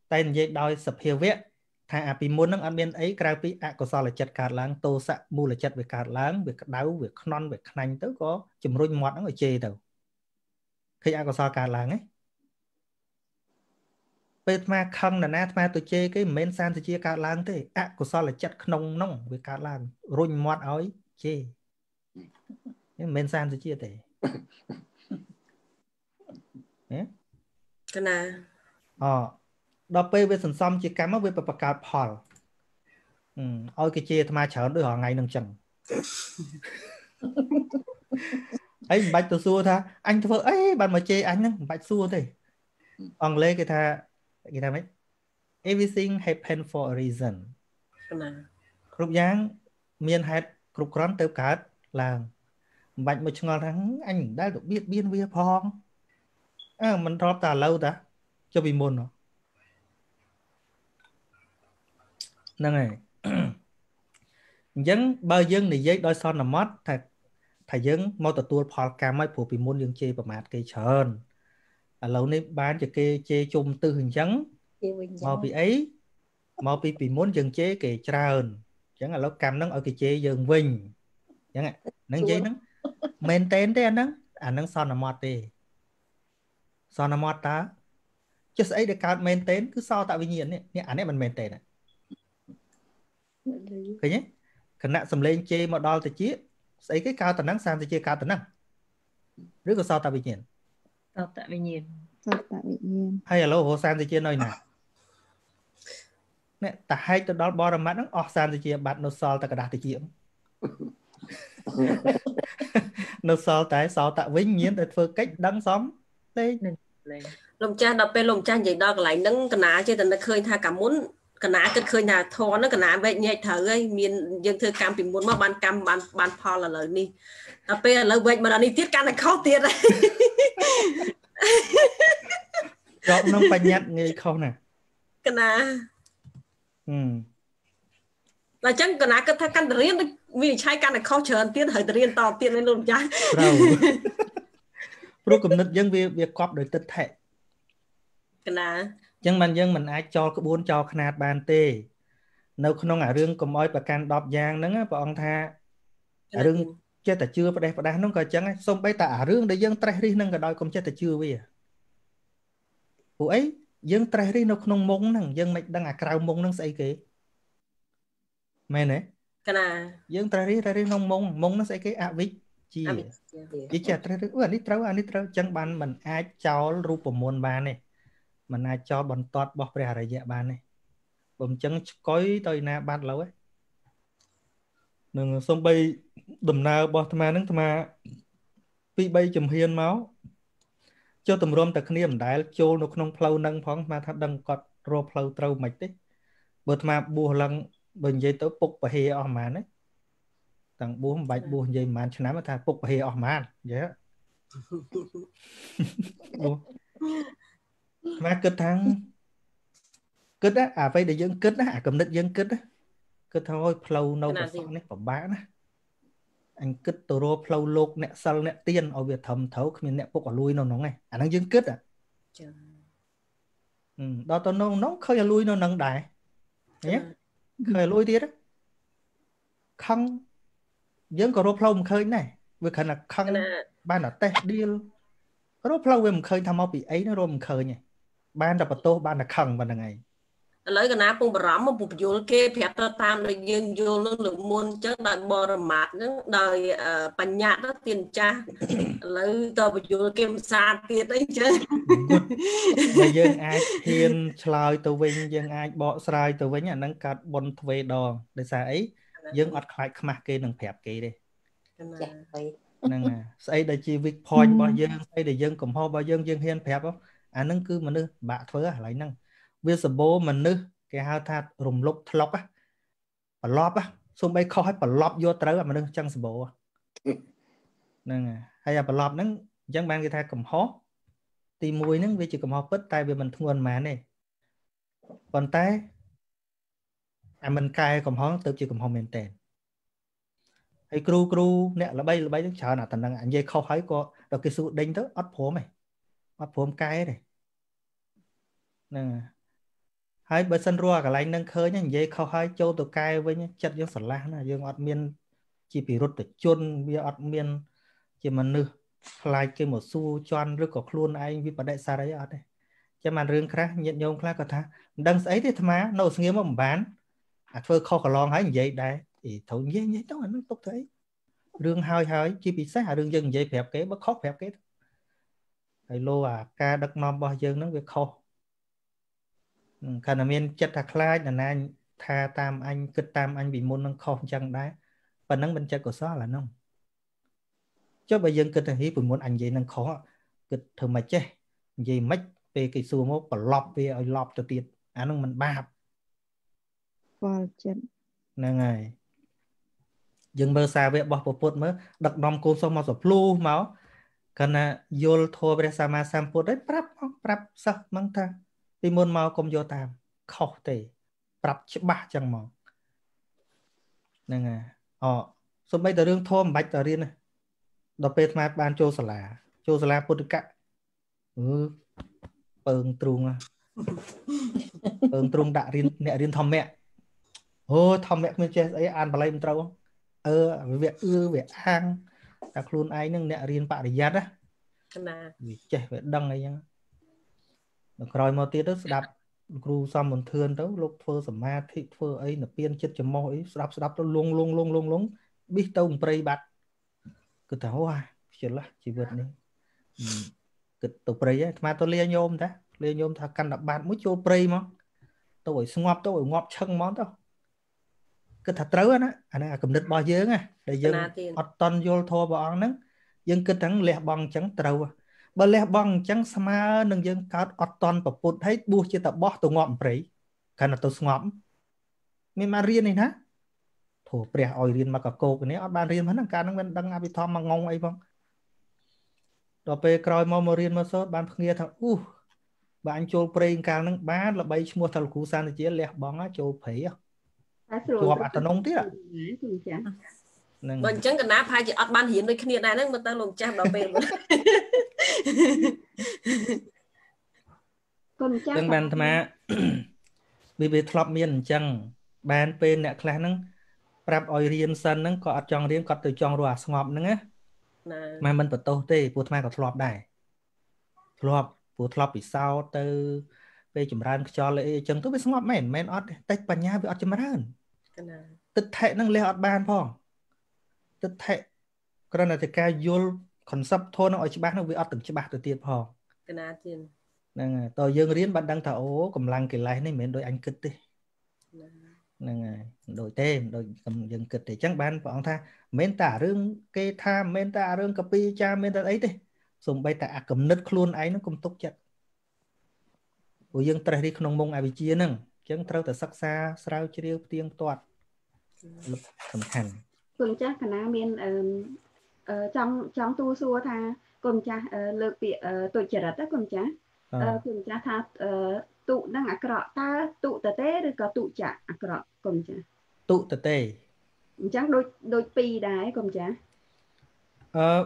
tên dân đòi sập hiệu viết thầy à bì môn nâng ăn bên ấy kêu bí ạ có sao là chật cạt láng tô sạ mù là chật về cạt láng về đáu về non về khăn tớ có chùm rôi mọt nó ở chê đâu khi ạ có sao cạt láng ấy bây mà không là nát mà tôi chơi cái men san tôi chơi cá lang thế ạ của sao là chặt nông nông với cá lang rồi mọt ấy chơi men san tôi chơi thế cái nào đó bây về sản xăm chỉ cắm với bậc bậc cao Ôi cái chia tham chở đứa họ ngày nâng chừng. Ấy bạch tôi xua tha anh thưa ấy bạn mà chê anh nâng bạch xua thế. Ông lê cái tha mấy. Everything happened for a reason. Cục giang miền hạt cục rắn tiêu cát là bạch một ngọn thắng anh đã được biết biên vía phong. À, mình drop tà lâu ta cho bị môn nó. Năng này. Dân bao dân này giấy đôi son là mót thà dân mau tờ tua phò cam mấy phụ bị môn dân chê và mạt cây trơn. Lâu nay bán cho cây chê chung tư hình dân. Mau bị ấy mau bị môn dân chê cây trơn. Chẳng là lâu cam nó ở cây chê dân vinh. Chẳng là nâng giấy nó maintain thế anh nâng son là mót đi. Sao nó mót ta chứ ấy để card maintain cứ so tạo vì nhiên này nè anh ấy mình maintain này cái nhé khẩn nạn sầm lên chê mà đo thì chia ấy cái cao tần năng sang thì chia cao tần năng rất là so tạo vì nhiên hay là lâu hồ sang thì chia nơi nào nè ta hay từ đó bỏ ra mắt nó off sang thì chia bạn nó so ta cả đạt thì chia nó so tại so tạo với nhiên để phương cách đăng xóm đây lồng cha đập bên lồng cha vậy đó lại nâng cái ná chứ tận đã khơi tha cả muốn cái ná cất khơi nhà thò nó cái ná vậy nhảy thở ấy miền dân thưa cam thì muốn mà ban cam ban phò là lời đi đập bên là vậy mà là đi tiết can là khó tiết đấy chọn nông bạch nhặt người không nè cái ná là chắc cái ná cất tha can riêng vì trái can là khó chờ tiết thời riêng to tiết lên lồng cha rồi cầm nứt dân việc cọp đời tịch thệ, dân mình ai cho cái buôn cho khna bàn tê, nếu không ngại riêng cầm oi và can đọp giang nấng á, bọn tha, riêng chết ta chưa, đây và đang nó coi chăng, xong bây ta riêng để dân trai riêng nâng cả đôi cầm chết ta chưa bây à, vụ ấy dân trai riêng nó không mông nằng dân mày đang à cào mông nằng say kì, mày nè, dân trai riêng không mông mông nó say cái à vít chỉ chặt ra được anh đi trâu chẳng bàn mình ai cho rùa môn bàn này mình ai cho bọn toát bọc ra rồi dạ bàn này bấm chẳng coi tôi na bàn lâu ấy đừng xong bay đầm nào bọt tham nắng tham bị bay chùm hiên máu cho tầm rôm tạc niệm đại châu nó không phâu nâng phóng mà tháp đằng cọt rô phâu trâu mạch đấy bờ tham bùa lăng bình dây tới phục và hì ở màn đấy tặng buông bạch buông dây màn cho nắm mà phục hề ở màn vậy mà cất thằng cất á à vậy để dân cất á cầm đất dân cất á cất thôi flow nâu của sọ này của bá này anh cất toro flow lột nẹt sâu nẹt tiên ở việc thầm thấu khi nẹt phục ở lui nó ngay à đang dân cất à đó tao nó khơi là lui nó nâng đại nhé khơi lui tiết á khăng dân có rô plau mình khơi này với khả năng khăn ban là tê đi rô plau với mình khơi tham ao bị ấy nó rô mình khơi nhỉ ban là bờ tô ban là khăn ban là ngày lấy cái ná bùng rắm mà bùng vô kê phép ta tam rồi dân vô nó lượng muôn chắc đời bò rồi mạt đời bành nhạt đó tiền cha lấy tờ bùng vô kê xa tiền đấy chứ bây giờ ai tiền xài từ vinh dân ai bỏ xài từ vinh nhà năng cắt bồn thuê đòn để xài ấy dân ọt khai khmá kê nâng phép kê đi nâng à xây đây chi việc point bao dân xây để dân cầm ho bao dân hiên phép không à nâng cứ mà nư bạ thớ à lại nâng việc sờ bố mà nư cái hao thát rùng lốc thọc á bả lóp á xung bay khó hay bả lóp vô tới à mà nư chăng sờ bố nâng à hay là bả lóp nâng dân ban cái tha cầm ho tìm mùi nâng vì chỉ cầm ho bứt tay vì mình thung quần mà này còn tay à mình cài cầm hóng tự chỉ cầm hóng mềm tèn hay cru nè là bay chắc chờ là tận năng anh dây khâu hái có được cái sự đánh tới ấp phố mày cài này nè hái bơi sân rùa cả lạnh nâng khơi nhá dây khâu hái châu tự cài với nhá chặt giống sẩn lá nè giống ọt miên chỉ bị rút để chôn bia ọt miên chỉ mà nư lại cái một xu choan rất có luôn anh vì bà đại xa đấy ọt này cho mà riêng khác nhận nhôm khác cả thằng đăng ấy thì thà má nấu nghiêng mà bán à thôi khó còn lo hái như vậy đây thì thấu nhé đó là nó tốt thế đường hơi chỉ bị sát hạ đường dân dây phép cái bất khó phép cái thầy lô à ca đất non bao dân nó việc khó khả năng chất hạt lai là nay tha tam anh cứ tam anh bị môn năng khom chẳng đấy và năng bên trái của xóa là nông cho bây giờ cứ thằng hí buồn muốn anh vậy năng khó cứ thường mà chơi gì mách về cái xu mốt và lọp về ở lọp cho tiền anh ông mình ba vào chuyện này ngày dừng bơ xa về bỏ bột mới đặt nom cô xong mà sập lu máu cần vô thua về xa mà sam bột đấy prap prap sao mang ta đi môn mau công vô tam khó thì prap chứ ba chẳng mỏng này ngày họ số mấy tờ đương thô bạch tờ riêng này đọc bê mà ban châu sả là bột được cảเปิงตรุง đã riêng thầm mẹ ô thầm mẹ mình chơi ấy ăn bà lấy mình trâu việc việc hang đặc luôn ai nhưng nè riêng bạn để giặt á vì chơi về đăng này nhá rồi một tiết đó đạp kêu xong một thuyền đó lúc phơ sẩm ma thị phơ ấy là biên chết chấm mồi đạp nó luôn biết tông prey bạc cứ tháo à chuyện là chỉ vượt đi tụi prey ấy mà tôi lia nhôm thà căn đập bàn mũi cho prey mà tôi ngọp chân món đâu cứ thật trớ đó anh à cầm đứt bao dướng à để dừng Otton vô thô bọn nó dừng cứ thằng lẹ bằng trắng trâu bờ lẹ bằng trắng sama nâng dừng cát Otton và put thấy buộc chia tập bó tôi ngọp prey cái là tôi ngọp mình mà riêng này hả thổ prey oi riêng mà cả cô cái này ở ban riêng hắn đang cá đang bị thom mà ngông ấy không đó về còi mò mò riêng mò sốt ban nghe thằng bạn chôn prey càng nâng bá là bay mua thằng cú san chỉ lẹ bằng á chôn phỉ chụp ảnh tận nông tiếc à mình chẳng cần áp hai chị ăn ban hiến với kia này nó mình ta lồng chạm đó về chẳng bàn tham á bị thọp miên chẳng bàn bên nè khá nâng rap oi riêng sân nâng có chọn riêng có từ chọn rùa ngọp nâng á mà mình phải tô tê buộc mai có thọp đại thọp buộc thọp bị sao từ về chấm ran cho lại chừng tôi bị ngọp mền ót tách bả nhá bị ót chấm ran tịch thệ năng lệ ót ban phong tịch thệ còn là cái yul concept thôi nó ót chấm bát nó bị ót từng chấm bát từ tiền phong nè tôi dương riêng bạn đang thảo cầm lăng cái lái này mền đôi anh kịch đi nè đôi tem đôi cầm dương kịch để trắng ban phong tha mền tả rương kê tha mền tả rương copy cha mền tả ấy đi dùng bay tả cầm nứt luôn ấy nó cũng tốt chặt ủi dân trai đi không mong ai bị chia nè chẳng trâu từ sắc xa sao chỉ riêng tiếng toát lực thầm hẳn cùng cha khả năng miền trong tu xua tha cùng cha lực bị tuổi trẻ đã tới cùng cha tha tụ năng ác rọ ta tụ tờ tê rồi có tụ trả ác rọ cùng cha tụ tờ tê chắc đôi pì đấy cùng cha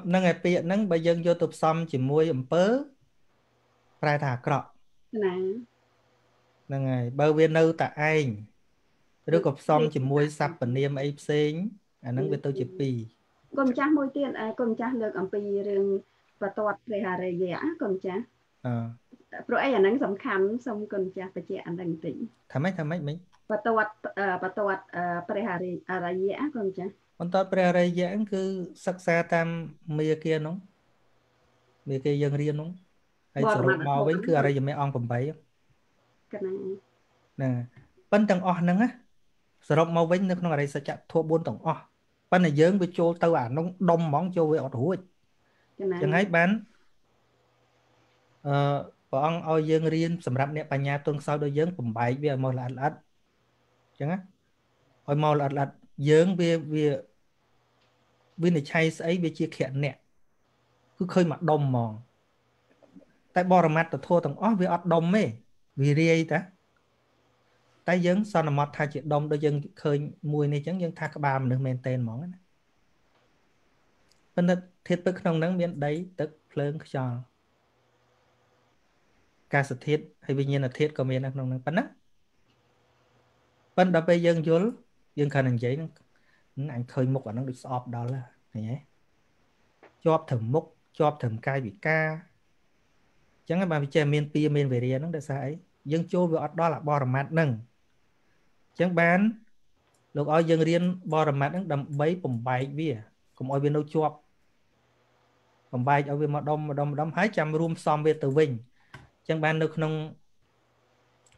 năng ngày pì năng bây giờ vô tập xong chỉ mua ẩm pớ prai thả rọ này bao viên đâu tại anh rồi cọp xong chỉ mua sạp bản niêm ấy xính anh nâng về tôi chỉ pì còn cha môi tiền còn cha được ông pì riêng và toát về hà về dẻ còn cha rồi anh nâng sắm khăn xong còn cha phải che anh đành tĩnh thầm ấy mình và toát về hà về dẻ còn cha còn toát về hà về dẻ cứ sắc xa tam mía kia dân riêng đúng ai sử dụng màu với cứ ở đây giờ mấy ông cầm bấy nè bên tầng o nâng á sử dụng màu với nước nó ở đây sẽ chặt thua bốn tầng o bên này dướng với châu tàu nó đông món châu với ọt húi chẳng ấy bán bọn ông oi dướng riêng sầm rạp nẹp bà nhà tuần sau đôi dướng cầm bấy về màu lạt chẳng á oi màu lạt dướng về này chay ấy về chia khẹn nè cứ khơi mặt đông mòn tại bò ra mặt thua thằng ó vì ọt đông ấy vì riêng ta tại dân sau là mặt thay chuyện đông đôi dân khơi mùi này chẳng dân thay các bà mình được men tên món này bên thiết bức nông nắng miền đấy tức lớn cho ca sự thiết hay bình nhiên là thiết của miền nông nắng bên đó bây dân dối dân khơi nắng giấy anh khơi mục và nó được sọp đó là này cho thầm mục cho thầm cai bị ca chẳng ai mà bị che miên pi miên về riêng nó đã sai dân châu về đó là bò mát nâng chẳng bán lúc ở dân riêng bò mát nó đầm bấy bầm bài bia cùng ở bên đâu chuộc bầm bài ở bên mà đông 200 room xong về từ Vinh chẳng bán được nông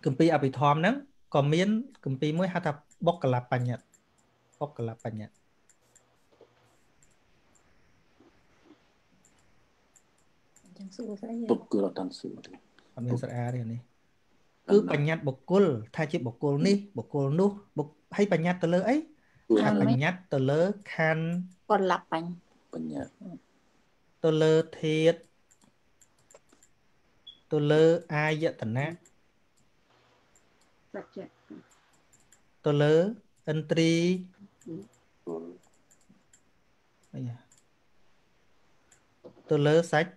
cầm pi ở bị thòm nắng có miễn cầm pi mới hát thập bóc cả lạp nhật bóc cả lạp nhật bóc cửa là tan sụt còn miễn sợi a đây này cứ bạch nhật bóc côn thay chỉ bóc côn ní bóc côn nút bóc hay bạch nhật từ lơ ấy bạch nhật từ lơ can còn lạp bánh nhật từ lơ thiệt từ lơ ai vậy tận nát tôi lỡ ân tri tôi lỡ sách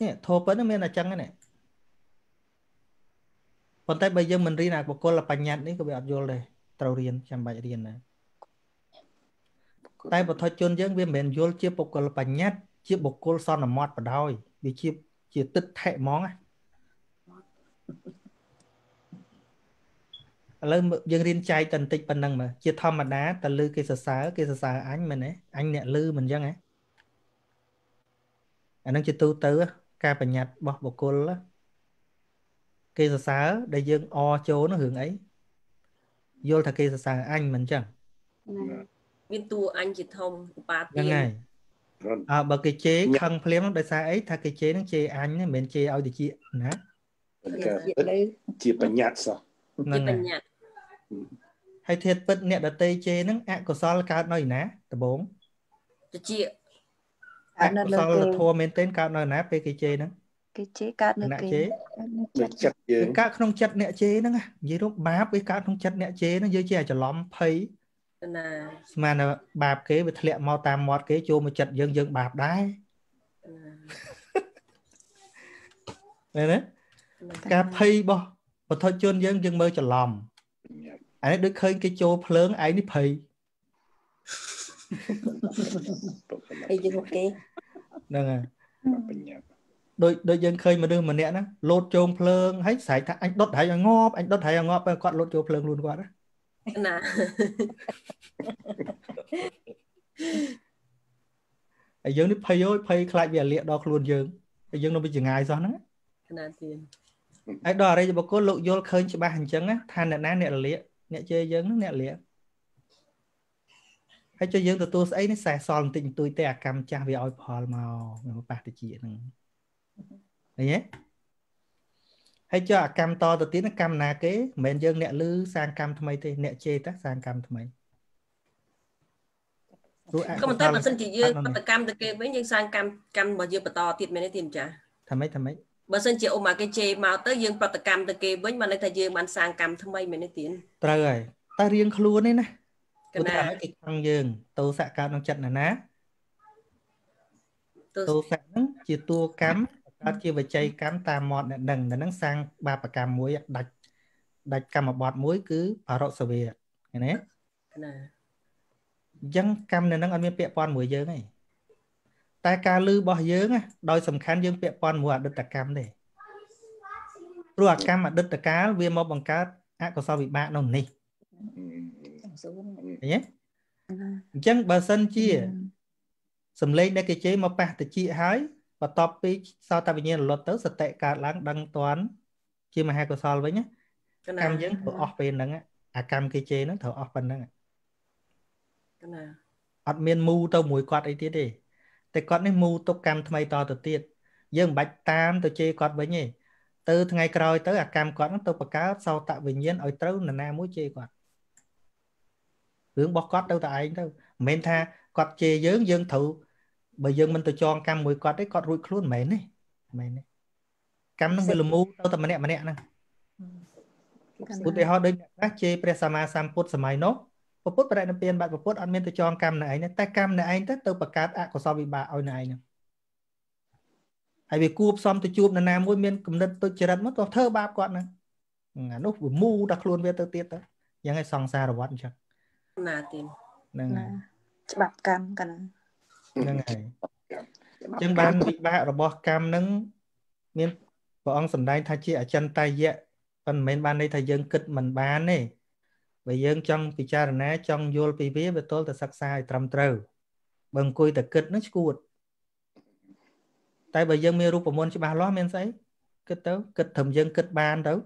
nè thô bớt nó mới là chăng cái này còn tại bây giờ mình đi nào của cô là bành nhạt đấy các bạn vô đây tàu riêng chăm bài riêng này tại một thôi chôn dưỡng viên mình vô chiếc bọc cô là bành nhạt chiếc bọc cô son là mót và đôi vì chiếc chỉ tích thẻ món á lần dân riêng trai tận tịch bên năng mà chia thom mà đá ta lư cái sờ sờ anh mình ấy anh nè lư mình dân ấy anh đang chỉ tu tứ ca bành nhạt bọc bọc côn đó cái sờ sờ để dân o chố nó hưởng ấy vô là cái sờ sờ anh mình chẳng viên tu anh chỉ thông ba tiếng ngày à bậc cái chế khăn phèm đại sa ấy thà cái chế nó chế anh nó mình chế ao để chia nè chia bành nhạt sao hay thiệt bất nè đã tây chế nắng ạ của sao là cao nói ná tờ bốn chị ạ của sao là thua mến tên cao nói ná về cái chế nắng cái chế cao nè chế cao không chặt nè chế nắng dưới lúc báp với cao không chặt nè chế nó dưới chè cho lóm thấy mà là bạp kế với thẹn mau tam mọt kế chô mà chặt dân dân bạp đái này đấy cà phê bò và thôi chôn dân dân mơ cho lòng anh ấy được khơi cái chỗ lớn ấy đi phì đôi dân khơi mà đưa mà nè nó lột chôm lớn hết sải anh đốt thải ngóp anh đốt thải ngóp anh quạt lột chôm lớn luôn quá đó anh dân đi phì ơi phì lại về liệt đo luôn dân anh dân nó bị chừng ai do nó ai đòi đây cho bố cô lộ vô khơi cho ba hành trắng á than nè ná nè lịa nè chơi dấn nè lịa hãy chơi dấn từ tôi ấy nó xài xòn tình tôi tè cầm cha vì oi phò màu người bạc thì chị này nhé hãy cho cam to từ tiếng nó cam nà kế mình dấn nè lư sang cam thay thế nè chơi tác sang cam thay có một tay mà xin chị dư bắt cam từ kia với những sang cam cam mà dư bắt to tiệt mình để tìm trả thầm ấy bà xin chị mà cái chế màu tới dương bạc cam tới kia với mà lấy thay dương bán sang cam thâm mây mình nói tiếng trời ta riêng khluôn đấy nè tôi thả cái thằng dương tôi xạ cam trong trận là ná tôi xạ nắng chia tua cắm ta chia về chay cắm ta mọt nè đằng là nắng sang ba bạc cam muối đạch đạch cam một bọt muối cứ ở rộ sờ về này nè dân cam này nắng ăn miếng bẹ con muối dơ này ta ca lư bỏ dướng đôi sầm khán dướng bẹ con mùa đứt tạc cam để ruột cam mà đứt tạc cá viên mò bằng cá á còn sao bị bạ nồng nỉ nhé chẳng bà sân chia sầm lên đây cái chế mà bạc từ chị hái và topic sao ta bị nhiên là lót tới sạch tệ cả láng đăng toán chia mà hai còn sao với nhé cam dướng thở off bên đó á cam cái chế nó thở off bên đó ọt miên mu tao mùi quạt ấy thế đi tại con này mù tốc cam thay to từ tiệt dương bạch tam từ chơi con với nhỉ từ ngày rồi tới à cam con tôi bạc cá sau tạo bình nhiên ở trâu là na muối chơi con hướng bóc con đâu tại anh đâu men tha con chơi dướng dương thụ bởi dương mình tôi cho cam mùi con đấy con rụi luôn mền này cam nó về lùm mù đâu tầm mà nè nè tôi họ đây các chơi presama samput samai nó và phút vào đại năm tiền bạn và phút ăn miên tôi cho cam này anh ta cam này anh tất tôi bạc cát ạ của sao bị bà ôi này nè hay vì cúp xong tôi chụp là nam mỗi miên cầm đất tôi chỉ đặt mất tôi thơ ba con nè lúc vừa mu đặc luôn về tôi tiết đó nhưng hay xong xa rồi bọn chắc là tiền bạc cam cả nè trên bàn bị bạ rồi bỏ cam nâng miên bọn ông sầm đai thay chị ở chân tay dẹ còn mấy ban đây thầy dân kịch mình bán này bây giờ trong bị cha này trong vô bị vía về tôi là sắc sai trầm trừ bằng cùi từ kịch nó cuột tại bây giờ mê rùa môn chỉ ba ló men sấy kịch tấu kịch thầm dân kịch ban tấu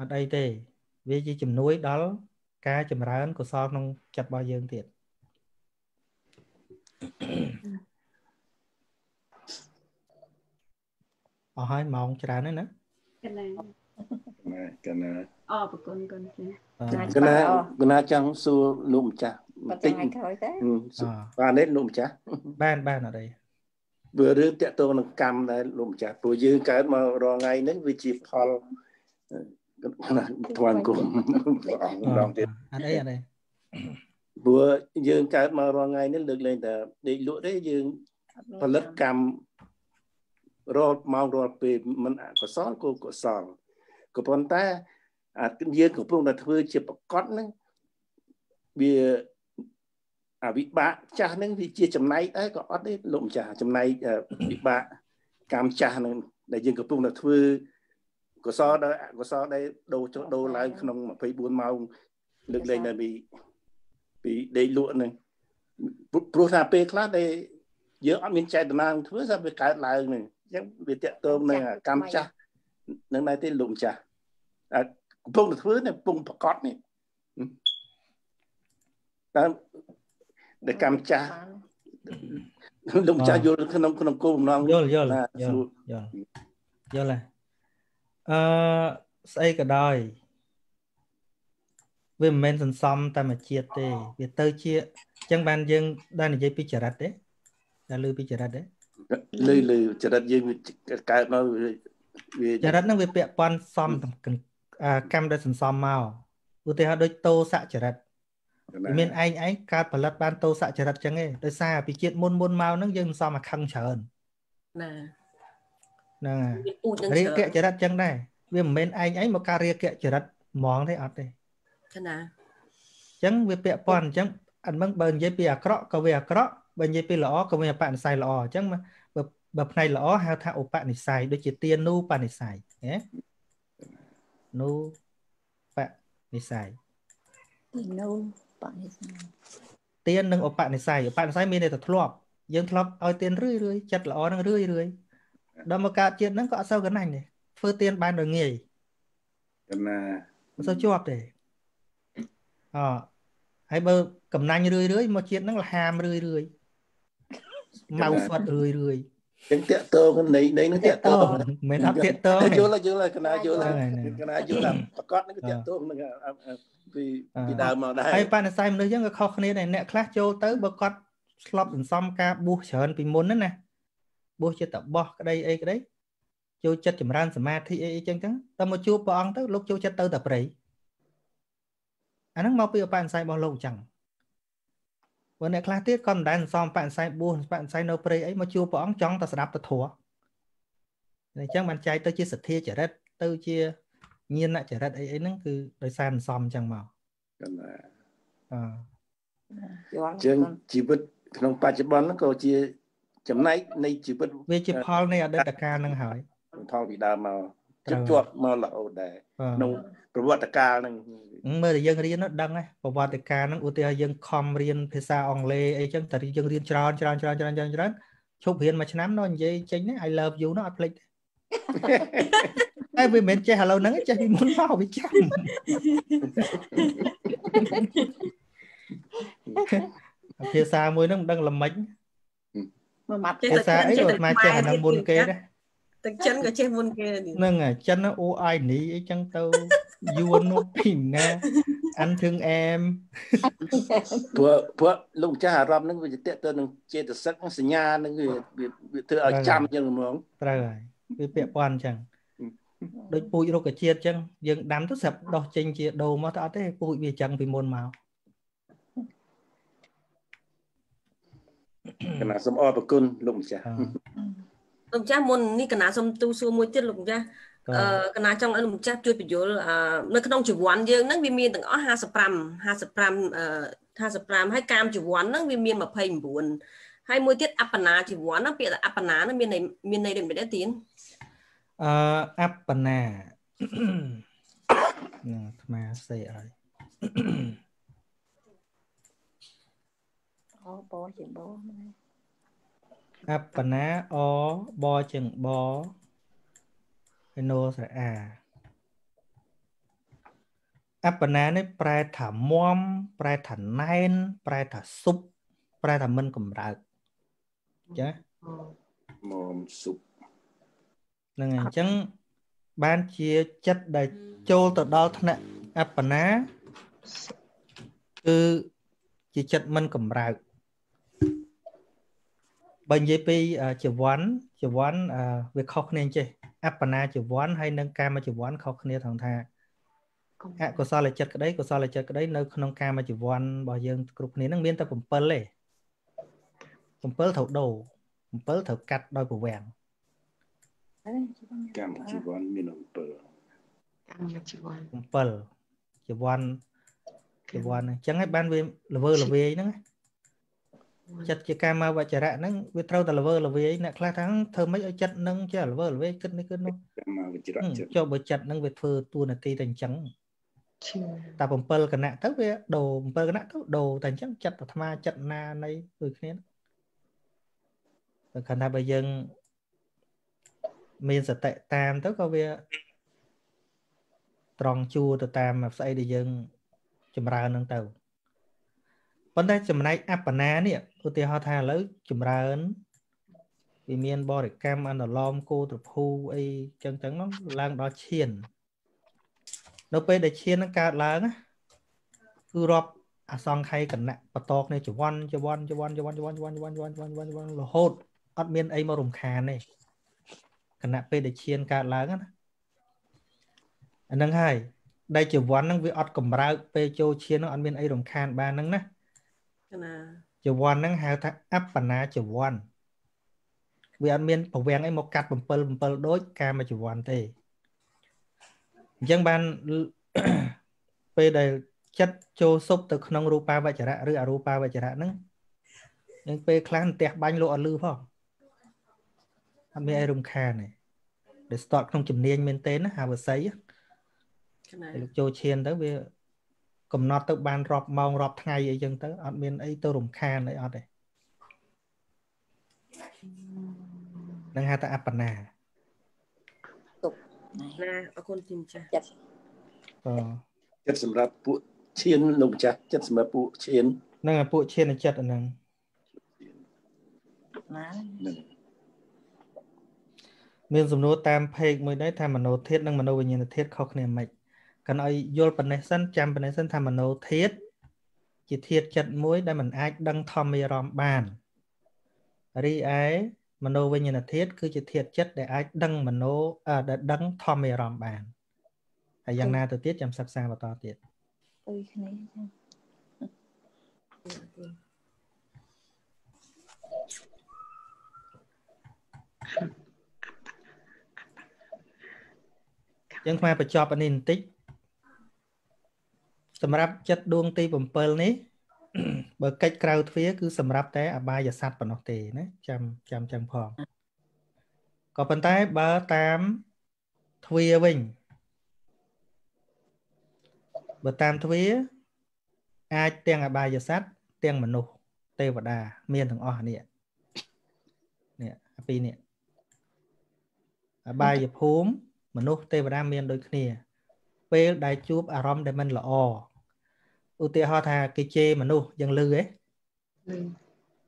ở đây thì vì chỉ chìm núi đó cá chìm ra của so không chặt bao dương thiệt. Ở hai mong trả nữa nè. Cái này. Cái này chẳng xu lụm chả. Tích. Và nét lụm chả. Ban ở đây. Vừa rước tẹt tôi nó cầm lại lụm chả. Tôi dư cái mà rồi ngày nấy vì chỉ phò. Toàn cùng. Ở đây. Vừa dương cái mà vào ngày nó được lên là để lụa đấy dương và lật cam rồi màu rồi về mình có sót của sòn của bọn ta cái dương của bọn là thưa chỉ bọc cót nữa vì bị bạ cha nên vì chia chấm này đấy có đấy lộn trà chấm này bị bạ cam trà nên đại dương của bọn là thưa của sòn đây đồ cho đồ lại không mà phải buôn màu được lên là bị để lụa này, pro-thape khác đây, giờ ăn miếng chay đàn thứ ra về cái lại này, giống về tiệm tôm này cam cha, lần này tên lụm cha, bông thứ này bông cọt này, để cam cha, lụm cha vô không côm non, vô là, xây cả đời. Vì mình sẵn xong ta mà chia tê vì tớ chia chẳng bàn dân đang là dây bí chả rạch đấy là lưu bí chả rạch đấy lưu chả rạch dây cái nó chả rạch nó vì bẹ bọn xong cam đã sẵn xong màu ưu tế hóa đôi tô xạ chả rạch vì mình anh cát bà lật ban tô xạ chả rạch chẳng nghe đôi xa vì chuyện môn màu nó dân xong mà khăn chả ơn nè riêng kẹ chả rạch chẳng này vì mình anh ấy một ca riêng kẹ chả rạch món thế ọt đây chẳng việc bịa pon chẳng anh mang bền dây bịa cọ câu bịa cọ bền dây bịa lỏ câu bịa bạn xài lỏ chẳng mà bập này lỏ hao thạo bạn này xài đôi chỉ tiền nu bạn này xài nhé nu bạn này xài tiền nu bạn này tiền nâng bạn xài mình này thật lọp dân lọp ao tiền rưỡi chặt lỏ nó rưỡi đó mà cả chuyện nó có sao cái này phơi tiền ban rồi nghề sao chưa học để hãy bơ cầm nanh rưỡi rưỡi mà chuyện nó là hàm rưỡi rưỡi màu phật rưỡi rưỡi tiếng tiện tơ con đấy đấy nó tiện tơ mình học tiện tơ này chưa là cái này có nó tiện tơ mình vì đào màu đấy hay pan sai mình nhớ cái kho này nè class cho tới bơ con slop xong ca bu chởn bị môn nữa nè bu chưa tập bo cái đấy cho chất chẩm ran smart thì ấy chăng chăng ta mà chua bong tới lúc cho chất tơ tập rẫy anh nó mau bây giờ bạn sai bao lâu chẳng vấn đề khác tiết con đang xong bạn sai no play ấy mà chưa bỏng chóng ta sẽ đáp ta thua này chắc bạn trai tôi chia sẻ thia trở đất tôi chia nhiên lại trở đất ấy nó cứ đời san xong chẳng màu chương chỉ biết không phải chỉ bán nó còn chia chấm này này chỉ biết về chỉ Paul này ở đây đặc ca năng hỏi Paul bị đào màu chấm chuột màu lậu để nôngประวัติการนั่งเมื่อเด็กยังเรียนนั่นดังไงประวัติการนั่งอุตส่าห์ยังคอมเรียนภาษาอังกฤษไอ้จังแต่ยังเรียนจรานชุบเห็นมาชนะน้อยใจจริงเนี่ย I love you น้อยเพลิดไอ้วิเมนใจเรานั่งใจมุนเมาไปจังภาษามวยนั่งดังละมั้งภาษาไอ้หลุดมาใจดังบุญเกย์ได้chân của chân buồn kia nâng à chân nó ô ai nỉ chân tao buồn nó bình nè anh thương em vừa lùng cha Hà Râm nâng về tiện tơ nâng chơi được sắc nâng nhà nâng về thưa ở trăm chân mường rồi về bẹ quan chẳng đôi bụi đâu cả chia chân dừng đám tất sập đo chân chia đồ mà ta thấy bụi về chân vì môn màu cái nào sớm o bạc côn lùng cha lục cha môn ní cái nào xong tu sửa môi tiết lục cha cái nào trong đó lục cha chui bị vô nơi không chịu quán dương nắng vi miên từng ó hai sập ram hai cam chịu quán nắng vi miên mà phê buồn hai môi tiết apana chịu quán nó bịa là apana nó miên này để mình để tiến apana mà say rồi bó chuyện bó apana o bo chừng bo no sợi à Apana này prai thả mom, prai thả nine, prai thả súp, prai thả mân cũng ra. Chá. Mom súp. Nên là chẳng ban chia chất đầy chô từ đó thân ạ. Apana cứ chia chất mân cũng ra. Bên dưới bây chỉ vốn việc khó khăn chứ. Apana chỉ vốn hay nâng ca mà chỉ vốn khó khăn thằng thà. À, cô sao lại chật cái đấy, cô sao lại chật cái đấy nơi nông ca mà chỉ vòn bỏ dương cục này năng biên ta cũng pơ lệ, cũng pơ thấu đầu, cũng pơ thấu cắt đôi của vàng. Cam chỉ vòn miền ông pơ, cũng pơ, chỉ vòn này, chẳng ai ban về là về nữa, chật chỉ cam mà vợ chả rạ nâng, biết trâu ta là về nè, khai tháng thơm mấy ở chật nâng chả là về cất này cất nông, cho bữa chật nâng về phơi tua là ti thành trắng. Ta bấm pơ cái nạ tớ về đồ bấm pơ cái nạ tớ đồ thành chắc chặt và tham chặt na này rồi thế đó. Còn là bây giờ mình sẽ tệ tam tớ có về tròn chua từ tam mà xây để dân chìm ra nâng tàu. Vấn đề chìm này apana nè, ưu tiên họ thà lấy chìm ra ấn vì miền bò để cam ăn ở lom cô từ phu ấy chân trắng nó lang đó chiền. Đâu bây để chia nó cả lớn á, cứ rọp à xong hay cẩn nặng, bắt tóc này chỉ one là hốt, admin ấy mà rùng khàn này, cẩn nặng bây để chia nó cả lớn á, anh đang hay, đây chỉ one đang bị ad cầm ra, bây cho chia nó admin ấy rùng khàn ba nắng nè, chỉ one đang hào thác áp bản á chỉ one, vì admin bảo vàng ấy một cắt bầm pờ đối cam mà chỉ one thì dân ban về đời chất châu sốc từ nông rupa và chả ra, rửa rupa và chả ra nữa, nhưng về clan tẹt bánh lộ lư phong, anh mới rung kha này, để start không chìm niên miền tây nó hà bờ sấy, châu chiên tới về cầm nọt tới ban rọp mong rọp ngày ấy dân tới ở miền ấy tôi rung kha này ở đây, đang hai ta apana. Chất sâm ra bộ chiên lồng chặt chất sâm ra bộ chiên năng là bộ chiên là chất ở năng miền sâm nô tam phê mới đấy tham mano thiết năng mano về nhìn thiết khóc này mạch cần ai vô phần này sân chăm phần này sân tham mano thiết chỉ thiết chất muối đây mình ai đăng thom mì ròm bàn ri ấy mano với nhân thiết cứ chỉ thiệt chất để ai đăng mano à để đăng thom mê ròm bàn. Hay giang na từ tiết chăm sắp xa và to tiết. Giang mai phải chọn anh in tích. Sầm ráp chất đuông ti bầm pearl ní. Bởi cách crowd phía cứ sầm ráp té à ba giờ sát vào nó tề đấy chăm phòng có phần tay ba tam thuê vinh bờ tam thuê ai tiền à ba giờ sát tiền mà nô tê và đà miền thằng o nè api nè à ba giờ phốm mà nô tê và đà miền đôi kia về đại chụp à rom để mình là o ưu tiên họ thà cái chê mà nu dân lư ấy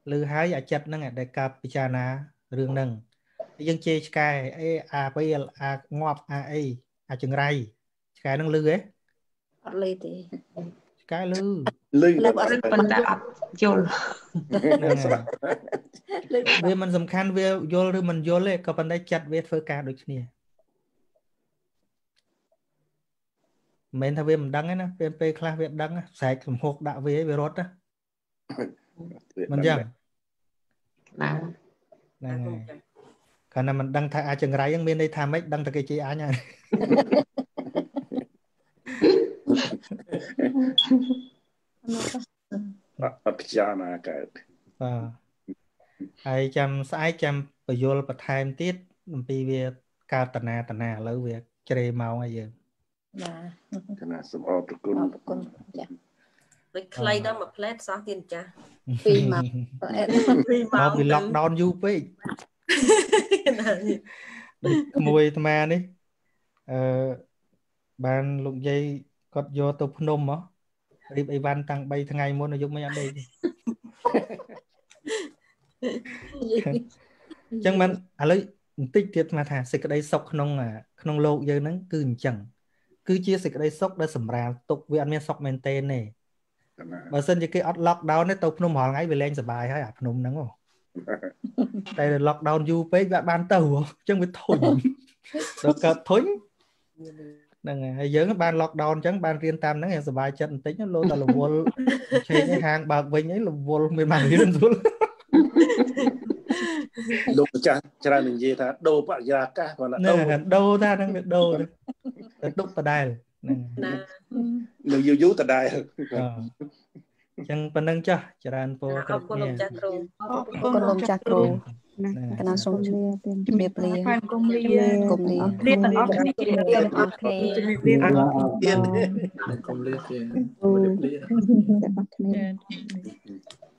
lư hái giả chật năng đại cặp pichana rương nâng dân chê sky a p a ngọt a e a chừng ray sky năng lư ấy lư thì sky lư lư là rất quan trọng yol về mình tầm khăn về yol rồi mình yol ấy có vấn đề chặt về phơi cá được chưa mình thà về mình đăng ấy nè, về class về đăng á, sạch làm hộp đạo về rốt á, mình chẳng, này, cái này mình đăng thay ai chừng rái những bên đây tham mấy đăng thay cái chi á nha, bắt cha mà cái, ai chăm sai chăm bây giờ bắt time tiết, bây về cao tận nà lỡ việc chơi màu ai giờ. Dạ. Cái này sum ốp con. Dạ. Với clay đó mà plate sao tiền cha. Phi mà. Phi mà. Nó bị lockdown you pé. Mùi tama đi. Ban lục dây Cọt vô tục nôm á. Đi bay ban tăng bay thằng ngày muốn nó dùng mấy anh đây. Chẳng mình à lấy tích tiết mà thả xịt cái đây sọc nông à nông lâu giờ nó cứ chẳng cứ chia xịt cái đây sọc đã sẩm ra tục với anh men sọc men tên này. Mà xin cho cái lockdown nó tục nôm hỏi ngay về lên sờ bài hay à nôm nắng không? Đây là lockdown du pé bạn ban tàu chẳng biết thôi. Đó cả thôi. Nè, giờ các bạn lockdown chẳng bạn riêng tam nó nghe sờ bài chân tính nó lôi ta là vol chơi cái hàng bạc vinh ấy là vol mềm mại luôn luôn. Lúc cha cha mình gì ta đâu bạn già cả còn là đâu ta đang biết đâu đúc ta đài người yêu dấu ta đài chẳng phần năng cha cha anh po con lông cha cừu cái nào sống như miệt liền cùng liền ok